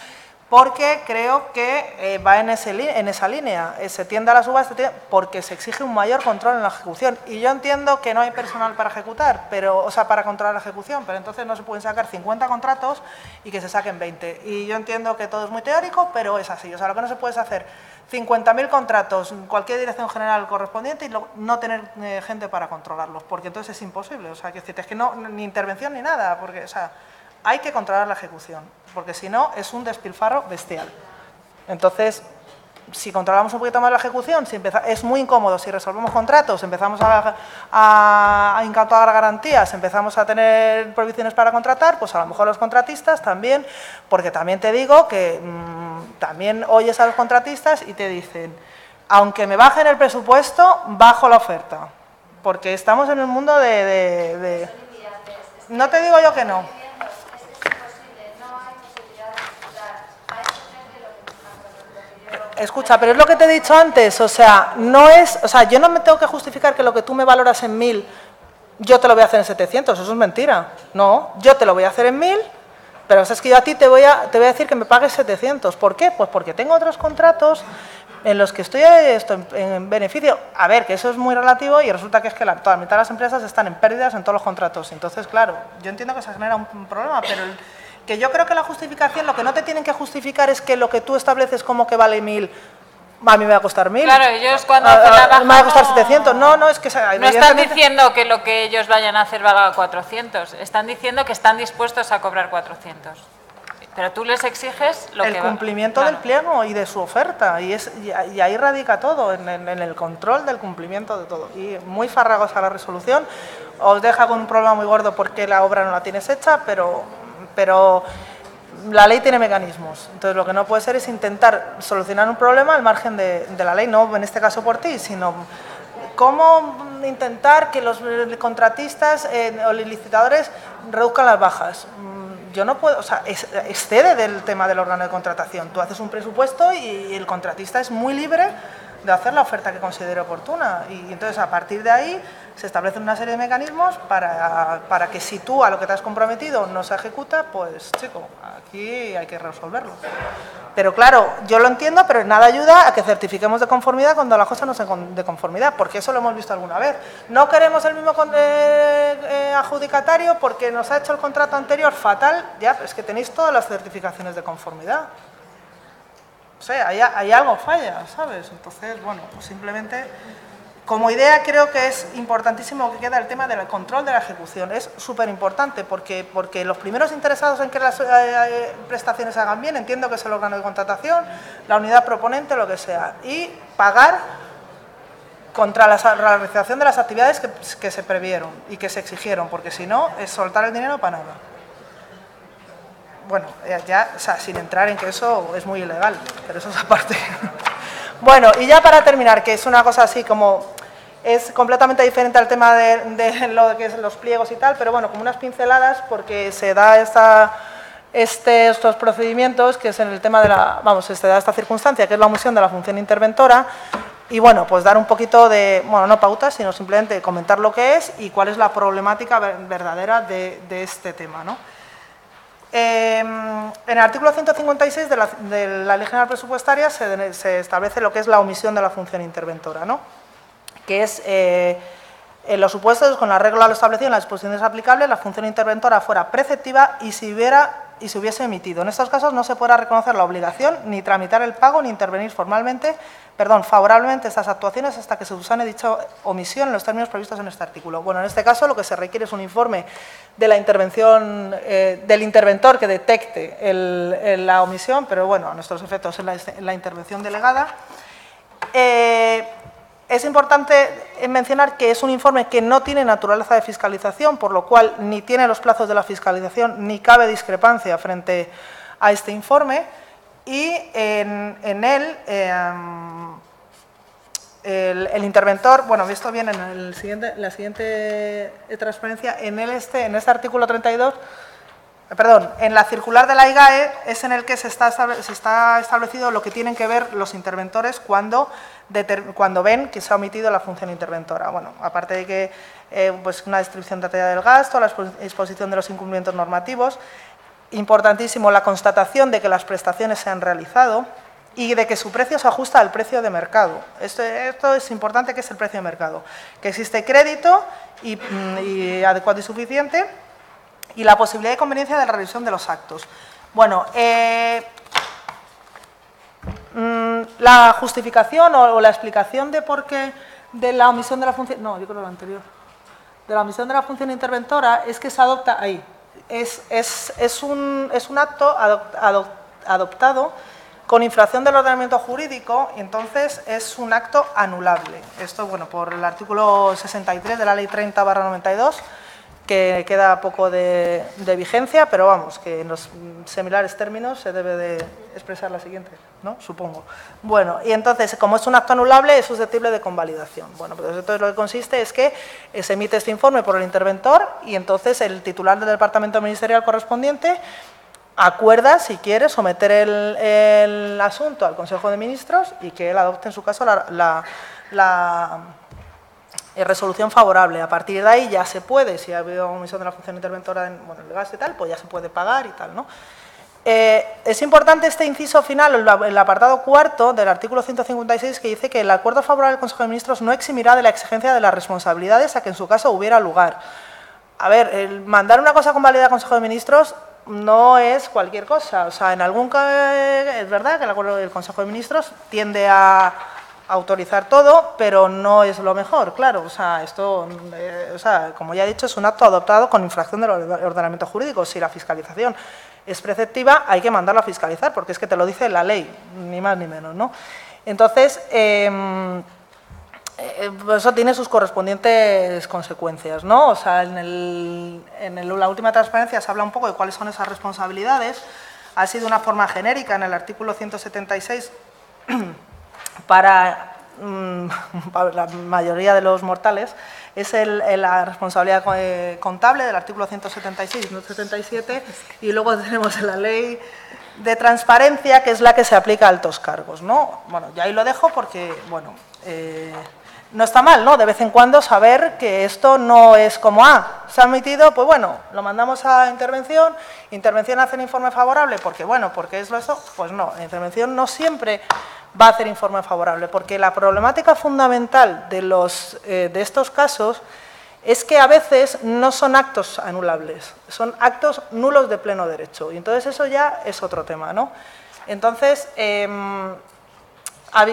Porque creo que va en esa línea, se tiende a la subasta porque se exige un mayor control en la ejecución. Y yo entiendo que no hay personal para ejecutar, pero, o sea, para controlar la ejecución, pero entonces no se pueden sacar 50 contratos y que se saquen 20. Y yo entiendo que todo es muy teórico, pero es así. O sea, lo que no se puede es hacer 50.000 contratos, cualquier dirección general correspondiente y no tener gente para controlarlos, porque entonces es imposible. O sea, que es que no, ni intervención ni nada, porque, o sea, hay que controlar la ejecución, porque si no es un despilfarro bestial. Entonces, si controlamos un poquito más la ejecución, es muy incómodo. Si resolvemos contratos, empezamos a incautar garantías, empezamos a tener prohibiciones para contratar, pues a lo mejor los contratistas también, porque también te digo que también oyes a los contratistas y te dicen, aunque me bajen el presupuesto, bajo la oferta, porque estamos en el mundo de... No te digo yo que no. Escucha, pero es lo que te he dicho antes, o sea, no es, o sea, yo no me tengo que justificar que lo que tú me valoras en 1.000, yo te lo voy a hacer en 700, eso es mentira. No, yo te lo voy a hacer en 1.000, pero es que yo a ti te voy a decir que me pagues 700. ¿Por qué? Pues porque tengo otros contratos en los que estoy en beneficio. A ver, que eso es muy relativo y resulta que es que toda la mitad de las empresas están en pérdidas en todos los contratos. Entonces, claro, yo entiendo que se genera un problema, pero... Que yo creo que la justificación, lo que no te tienen que justificar es que lo que tú estableces como que vale 1.000, a mí me va a costar 1.000. Claro, ellos cuando hacen la baja... Me va a costar 700. No, es que... No están diciendo que lo que ellos vayan a hacer valga 400. Están diciendo que están dispuestos a cobrar 400. Pero tú les exiges lo que... El cumplimiento del pliego y de su oferta. Y ahí radica todo, en el control del cumplimiento de todo. Y muy farragosa la resolución. Os deja con un problema muy gordo porque la obra no la tienes hecha, pero la ley tiene mecanismos, entonces lo que no puede ser es intentar solucionar un problema al margen de la ley, no en este caso por ti, sino cómo intentar que los contratistas o licitadores reduzcan las bajas. Yo no puedo, o sea, excede del tema del órgano de contratación, tú haces un presupuesto y el contratista es muy libre de hacer la oferta que considere oportuna. Y entonces, a partir de ahí, se establecen una serie de mecanismos para que si tú a lo que te has comprometido no se ejecuta, pues, chico, aquí hay que resolverlo. Pero claro, yo lo entiendo, pero nada ayuda a que certifiquemos de conformidad cuando las cosas no son de conformidad, porque eso lo hemos visto alguna vez. No queremos el mismo adjudicatario porque nos ha hecho el contrato anterior fatal, ya, es que tenéis todas las certificaciones de conformidad. O sea, hay algo falla, ¿sabes? Entonces, bueno, pues simplemente, como idea creo que es importantísimo que queda el tema del control de la ejecución. Es súper importante porque los primeros interesados en que las prestaciones se hagan bien, entiendo que es el órgano de contratación, la unidad proponente, lo que sea, y pagar contra la realización de las actividades que se previeron y que se exigieron, porque si no, es soltar el dinero para nada. Bueno, ya, o sea, sin entrar en que eso es muy ilegal, pero eso es aparte. Bueno, y ya para terminar, que es una cosa así como, es completamente diferente al tema de lo que es los pliegos y tal, pero bueno, como unas pinceladas, porque se da estos procedimientos, que es en el tema de la, vamos, se da esta circunstancia, que es la omisión de la función interventora, y bueno, pues dar un poquito de, bueno, no pautas, sino simplemente comentar lo que es y cuál es la problemática verdadera de este tema, ¿no? En el artículo 156 de la Ley General Presupuestaria se establece lo que es la omisión de la función interventora, ¿no? Que es, en los supuestos, con arreglo a lo establecido en las disposiciones aplicables, la función interventora fuera preceptiva y se hubiese emitido. En estos casos no se podrá reconocer la obligación, ni tramitar el pago, ni intervenir favorablemente estas actuaciones hasta que se subsane dicha omisión en los términos previstos en este artículo. Bueno, en este caso lo que se requiere es un informe de la intervención del interventor que detecte la omisión, pero bueno, a nuestros efectos es la intervención delegada. Es importante mencionar que es un informe que no tiene naturaleza de fiscalización, por lo cual ni tiene los plazos de la fiscalización ni cabe discrepancia frente a este informe, y en él el interventor, bueno, esto viene en la siguiente transparencia, en este artículo 32, perdón, en la circular de la IGAE es en el que se está establecido lo que tienen que ver los interventores cuando ven que se ha omitido la función interventora. Bueno, aparte de que pues una descripción detallada del gasto, la exposición de los incumplimientos normativos, importantísimo la constatación de que las prestaciones se han realizado y de que su precio se ajusta al precio de mercado. Esto es importante, que es el precio de mercado, que existe crédito y adecuado y suficiente, y la posibilidad de conveniencia de la revisión de los actos. Bueno, la justificación o la explicación de por qué de la omisión de la función… No, yo creo lo anterior. De la omisión de la función interventora es que se adopta… Ahí. Es un acto adoptado con infracción del ordenamiento jurídico, y entonces es un acto anulable. Esto, bueno, por el artículo 63 de la Ley 30/92, que queda poco de vigencia, pero vamos, que en los similares términos se debe de expresar la siguiente, ¿no? Supongo. Bueno, y entonces, como es un acto anulable, es susceptible de convalidación. Bueno, pues entonces lo que consiste es que se emite este informe por el interventor y entonces el titular del departamento ministerial correspondiente acuerda, si quiere, someter el asunto al Consejo de Ministros y que él adopte, en su caso, la resolución favorable. A partir de ahí ya se puede, si ha habido omisión de la función interventora en, bueno, el gasto y tal, pues ya se puede pagar y tal, ¿no? Es importante este inciso final, el apartado cuarto del artículo 156, que dice que el acuerdo favorable del Consejo de Ministros no eximirá de la exigencia de las responsabilidades a que en su caso hubiera lugar. A ver, el mandar una cosa con validez al Consejo de Ministros no es cualquier cosa. O sea, en algún caso es verdad que el acuerdo del Consejo de Ministros tiende a autorizar todo, pero no es lo mejor, claro. O sea, esto, o sea, como ya he dicho, es un acto adoptado con infracción del ordenamiento jurídico. Si la fiscalización es preceptiva, hay que mandarla a fiscalizar, porque es que te lo dice la ley, ni más ni menos, ¿no? Entonces, eso tiene sus correspondientes consecuencias, ¿no? O sea, en la última transparencia se habla un poco de cuáles son esas responsabilidades. Ha sido una forma genérica en el artículo 176 para para la mayoría de los mortales, es la responsabilidad contable del artículo 176 y 177, y luego tenemos la ley de transparencia, que es la que se aplica a altos cargos, ¿no? Bueno, yo ahí lo dejo porque, bueno, no está mal, ¿no?, de vez en cuando saber que esto no es como, se ha admitido, pues bueno, lo mandamos a intervención, intervención hace un informe favorable, porque bueno, porque es eso, pues no, intervención no siempre va a hacer informe favorable, porque la problemática fundamental de estos casos es que a veces no son actos anulables, son actos nulos de pleno derecho, y entonces eso ya es otro tema, ¿no? Entonces,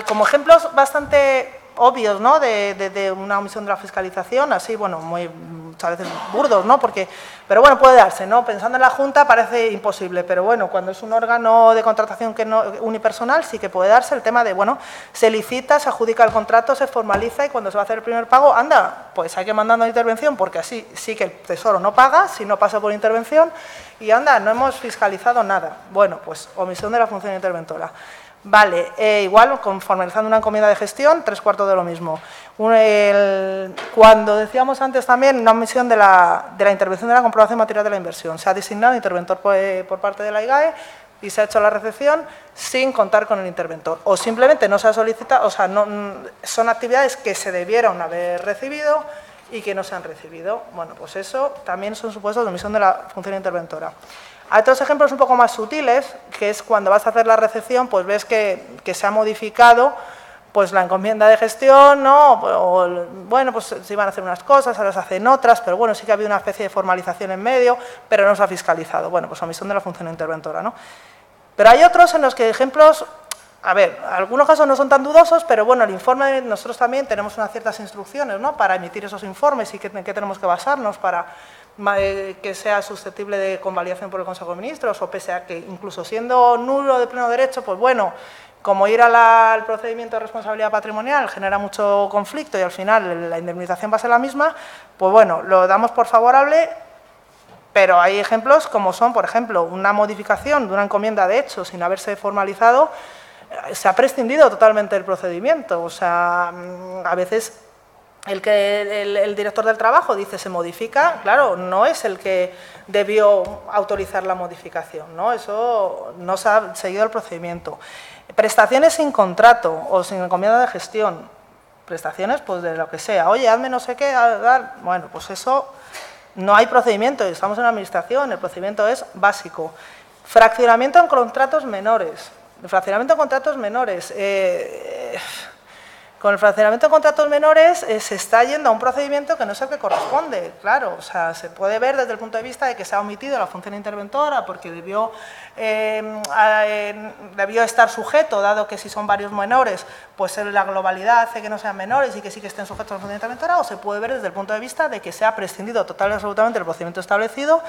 como ejemplos bastante obvios, ¿no?, de una omisión de la fiscalización, así, bueno, muy, a veces burdos, ¿no?, porque, pero bueno, puede darse, ¿no?, pensando en la Junta parece imposible, pero bueno, cuando es un órgano de contratación que no, unipersonal, sí que puede darse el tema de, bueno, se licita, se adjudica el contrato, se formaliza y cuando se va a hacer el primer pago, anda, pues hay que mandarnos a intervención, porque así sí que el Tesoro no paga, si no pasa por intervención, y anda, no hemos fiscalizado nada. Bueno, pues omisión de la función interventora. Vale, igual, formalizando una encomienda de gestión, 3/4 de lo mismo. Cuando decíamos antes también, una omisión de la intervención de la comprobación material de la inversión. Se ha designado interventor por parte de la IGAE y se ha hecho la recepción sin contar con el interventor. O simplemente no se ha solicitado, o sea, no, son actividades que se debieron haber recibido y que no se han recibido. Bueno, pues eso también son supuestos de omisión de la función interventora. Hay otros ejemplos un poco más sutiles, que es cuando vas a hacer la recepción, pues ves que se ha modificado pues la encomienda de gestión, ¿no? O, bueno, pues se iban a hacer unas cosas, ahora se hacen otras, pero bueno, sí que ha habido una especie de formalización en medio, pero no se ha fiscalizado. Bueno, pues omisión de la función interventora, ¿no? Pero hay otros en los que ejemplos, a ver, algunos casos no son tan dudosos, pero bueno, el informe, nosotros también tenemos unas ciertas instrucciones, ¿no?, para emitir esos informes y en qué tenemos que basarnos para que sea susceptible de convalidación por el Consejo de Ministros, o pese a que incluso siendo nulo de pleno derecho, pues bueno, como ir al procedimiento de responsabilidad patrimonial genera mucho conflicto y al final la indemnización va a ser la misma, pues bueno, lo damos por favorable, pero hay ejemplos como son, por ejemplo, una modificación de una encomienda de hecho sin haberse formalizado, se ha prescindido totalmente del procedimiento, o sea, a veces el director del trabajo dice se modifica, claro, no es el que debió autorizar la modificación, ¿no? Eso no se ha seguido el procedimiento. Prestaciones sin contrato o sin encomienda de gestión, prestaciones pues de lo que sea, oye, hazme no sé qué, bueno, pues eso no hay procedimiento, estamos en la administración, el procedimiento es básico. Fraccionamiento en contratos menores, con el fraccionamiento de contratos menores se está yendo a un procedimiento que no es el que corresponde, claro, o sea, se puede ver desde el punto de vista de que se ha omitido la función interventora porque debió estar sujeto, dado que si son varios menores, pues la globalidad hace que no sean menores y que sí que estén sujetos a la función interventora, o se puede ver desde el punto de vista de que se ha prescindido total y absolutamente del procedimiento establecido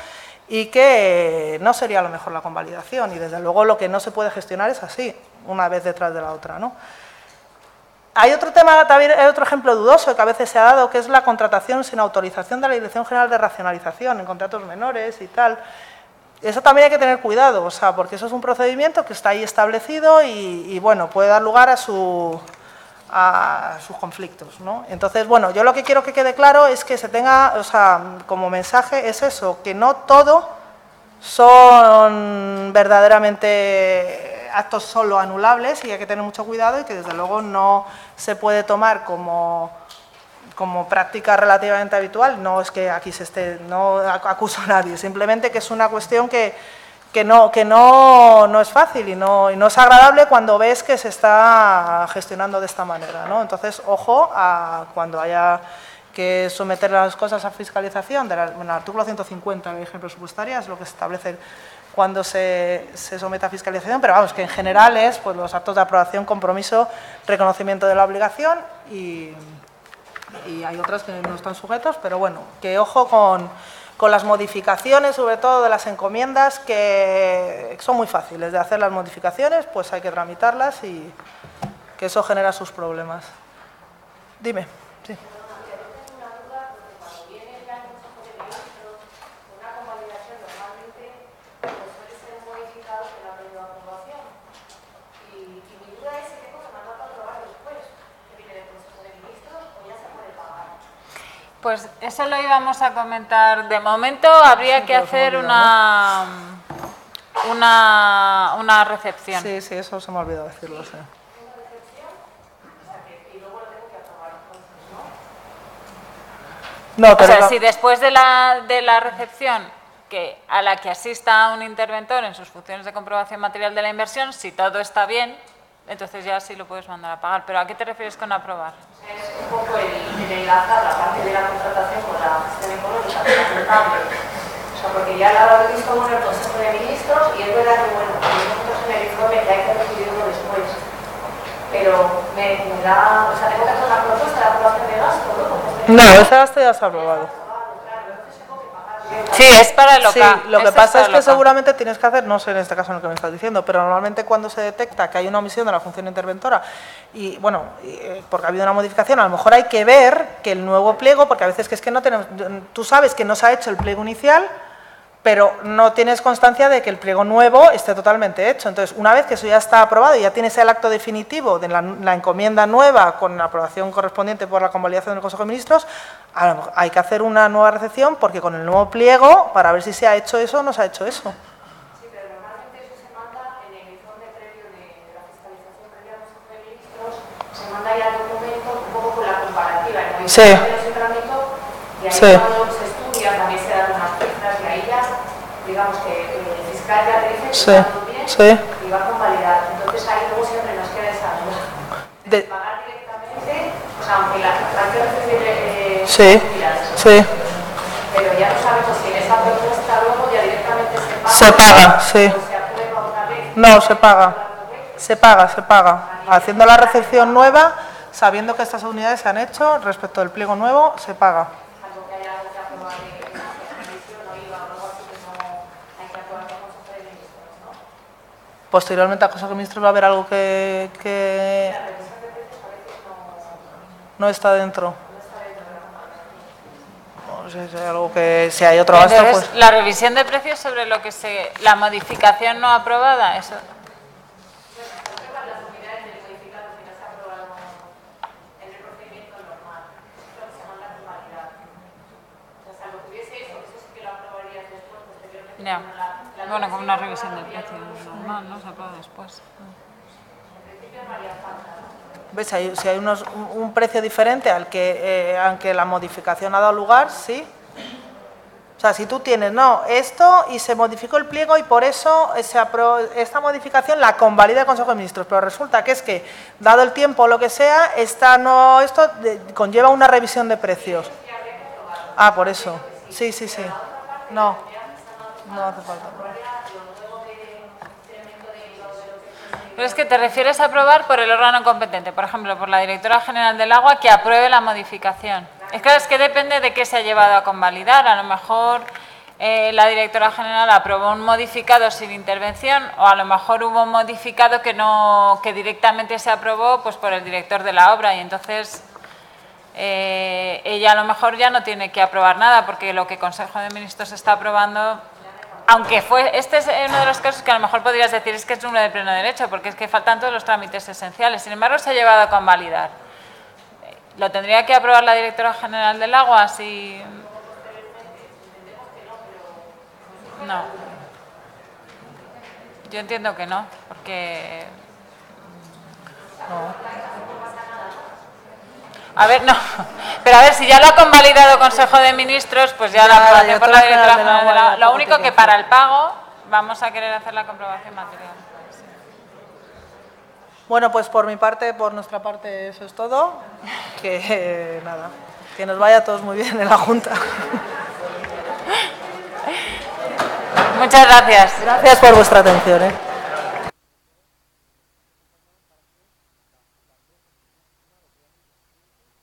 y que no sería a lo mejor la convalidación, y desde luego lo que no se puede gestionar es así, una vez detrás de la otra, ¿no? Hay otro tema, también hay otro ejemplo dudoso que a veces se ha dado, que es la contratación sin autorización de la Dirección General de Racionalización en contratos menores y tal. Eso también hay que tener cuidado, o sea, porque eso es un procedimiento que está ahí establecido y bueno, puede dar lugar a sus conflictos, ¿no? Entonces, bueno, yo lo que quiero que quede claro es que se tenga, o sea, como mensaje es eso, que no todo son verdaderamente actos solo anulables y hay que tener mucho cuidado y que desde luego no se puede tomar como práctica relativamente habitual, no es que aquí se esté, no acuso a nadie, simplemente que es una cuestión que no es fácil y no es agradable cuando ves que se está gestionando de esta manera, ¿no? Entonces, ojo a cuando haya que someter las cosas a fiscalización, en el artículo 150 de la Ley Presupuestaria es lo que se establece cuando se someta a fiscalización, pero vamos, que en general es pues, los actos de aprobación, compromiso, reconocimiento de la obligación y hay otras que no están sujetos, pero bueno, que ojo con las modificaciones, sobre todo de las encomiendas, que son muy fáciles de hacer las modificaciones, pues hay que tramitarlas y que eso genera sus problemas. Dime, sí. Pues eso lo íbamos a comentar. De momento habría que hacer una recepción. Sí, sí, eso se me ha olvidado decirlo. Sí. No, pero o sea, no. Si después de la recepción que a la que asista un interventor en sus funciones de comprobación material de la inversión, si todo está bien, entonces ya sí lo puedes mandar a pagar. ¿Pero a qué te refieres con aprobar? Es un poco el enlazar la parte de la contratación con la gestión económica, o sea, porque ya la hemos visto con el Consejo de Ministros y es verdad que, bueno, nosotros en el informe ya hay que recibirlo después, pero me da, o sea, tengo que hacer una propuesta de aprobación de gasto, ¿no? No, ese gasto ya se ha aprobado. Sí, es para el OCA. Sí, lo que pasa es que seguramente tienes que hacer, no sé en este caso en el que me estás diciendo, pero normalmente cuando se detecta que hay una omisión de la función interventora y, bueno, porque ha habido una modificación, a lo mejor hay que ver que el nuevo pliego, porque a veces que es que no tenemos, tú sabes que no se ha hecho el pliego inicial, pero no tienes constancia de que el pliego nuevo esté totalmente hecho. Entonces, una vez que eso ya está aprobado y ya tienes el acto definitivo de la encomienda nueva con la aprobación correspondiente por la convalidación del Consejo de Ministros, hay que hacer una nueva recepción porque con el nuevo pliego, para ver si se ha hecho eso o no se ha hecho eso. Sí, pero normalmente eso se manda en el informe previo de la fiscalización previa del Consejo de Ministros, se manda ya el documento un poco con la comparativa, ¿no? Sí. Y ahí sí. Cuando se estudia también se dan unas pistas y ahí ya, digamos que el fiscal ya te dice que sí, está todo bien, sí, y va con validad. Entonces ahí luego siempre nos queda esa duda. De pagar directamente, o sea, aunque la transacción es de sí, sí. Pero ya no sabemos si en esa propuesta luego ya directamente se paga. Se paga, sí. O se aprueba una vez. No, se paga. Se paga. Haciendo la recepción nueva, sabiendo que estas unidades se han hecho, respecto del pliego nuevo, se paga. Posteriormente al Consejo de Ministros va a haber algo que no está dentro. No sé si hay algo que, si hay otro gasto, pues. La revisión de precios sobre lo que se, la modificación no aprobada, eso. Ya. Bueno, con una revisión de precios normal, ¿no? Se aprueba después. ¿Ves? Si hay un precio diferente al que la modificación ha dado lugar, sí. O sea, si tú tienes, no, esto y se modificó el pliego y por eso esta modificación la convalida el Consejo de Ministros, pero resulta que es que, dado el tiempo o lo que sea, esto conlleva una revisión de precios. Ah, por eso. Sí, sí, sí. No. No hace falta. Pero es que te refieres a aprobar por el órgano competente, por ejemplo, por la Directora General del Agua, que apruebe la modificación. Es claro, es que depende de qué se ha llevado a convalidar. A lo mejor la Directora General aprobó un modificado sin intervención o a lo mejor hubo un modificado que directamente se aprobó pues por el director de la obra y entonces ella a lo mejor ya no tiene que aprobar nada porque lo que el Consejo de Ministros está aprobando. Aunque este es uno de los casos que a lo mejor podrías decir es que es uno de pleno derecho, porque es que faltan todos los trámites esenciales. Sin embargo, se ha llevado a convalidar. ¿Lo tendría que aprobar la Directora General del Agua? Si no. Yo entiendo que no, porque no. A ver, no. Pero a ver, si ya lo ha convalidado el Consejo de Ministros, pues ya la aprobación por la Directora General del Agua. Lo único que para el pago vamos a querer hacer la comprobación material. Sí. Bueno, pues por nuestra parte, eso es todo. Que nada, que nos vaya a todos muy bien en la Junta. Muchas gracias. Gracias por vuestra atención.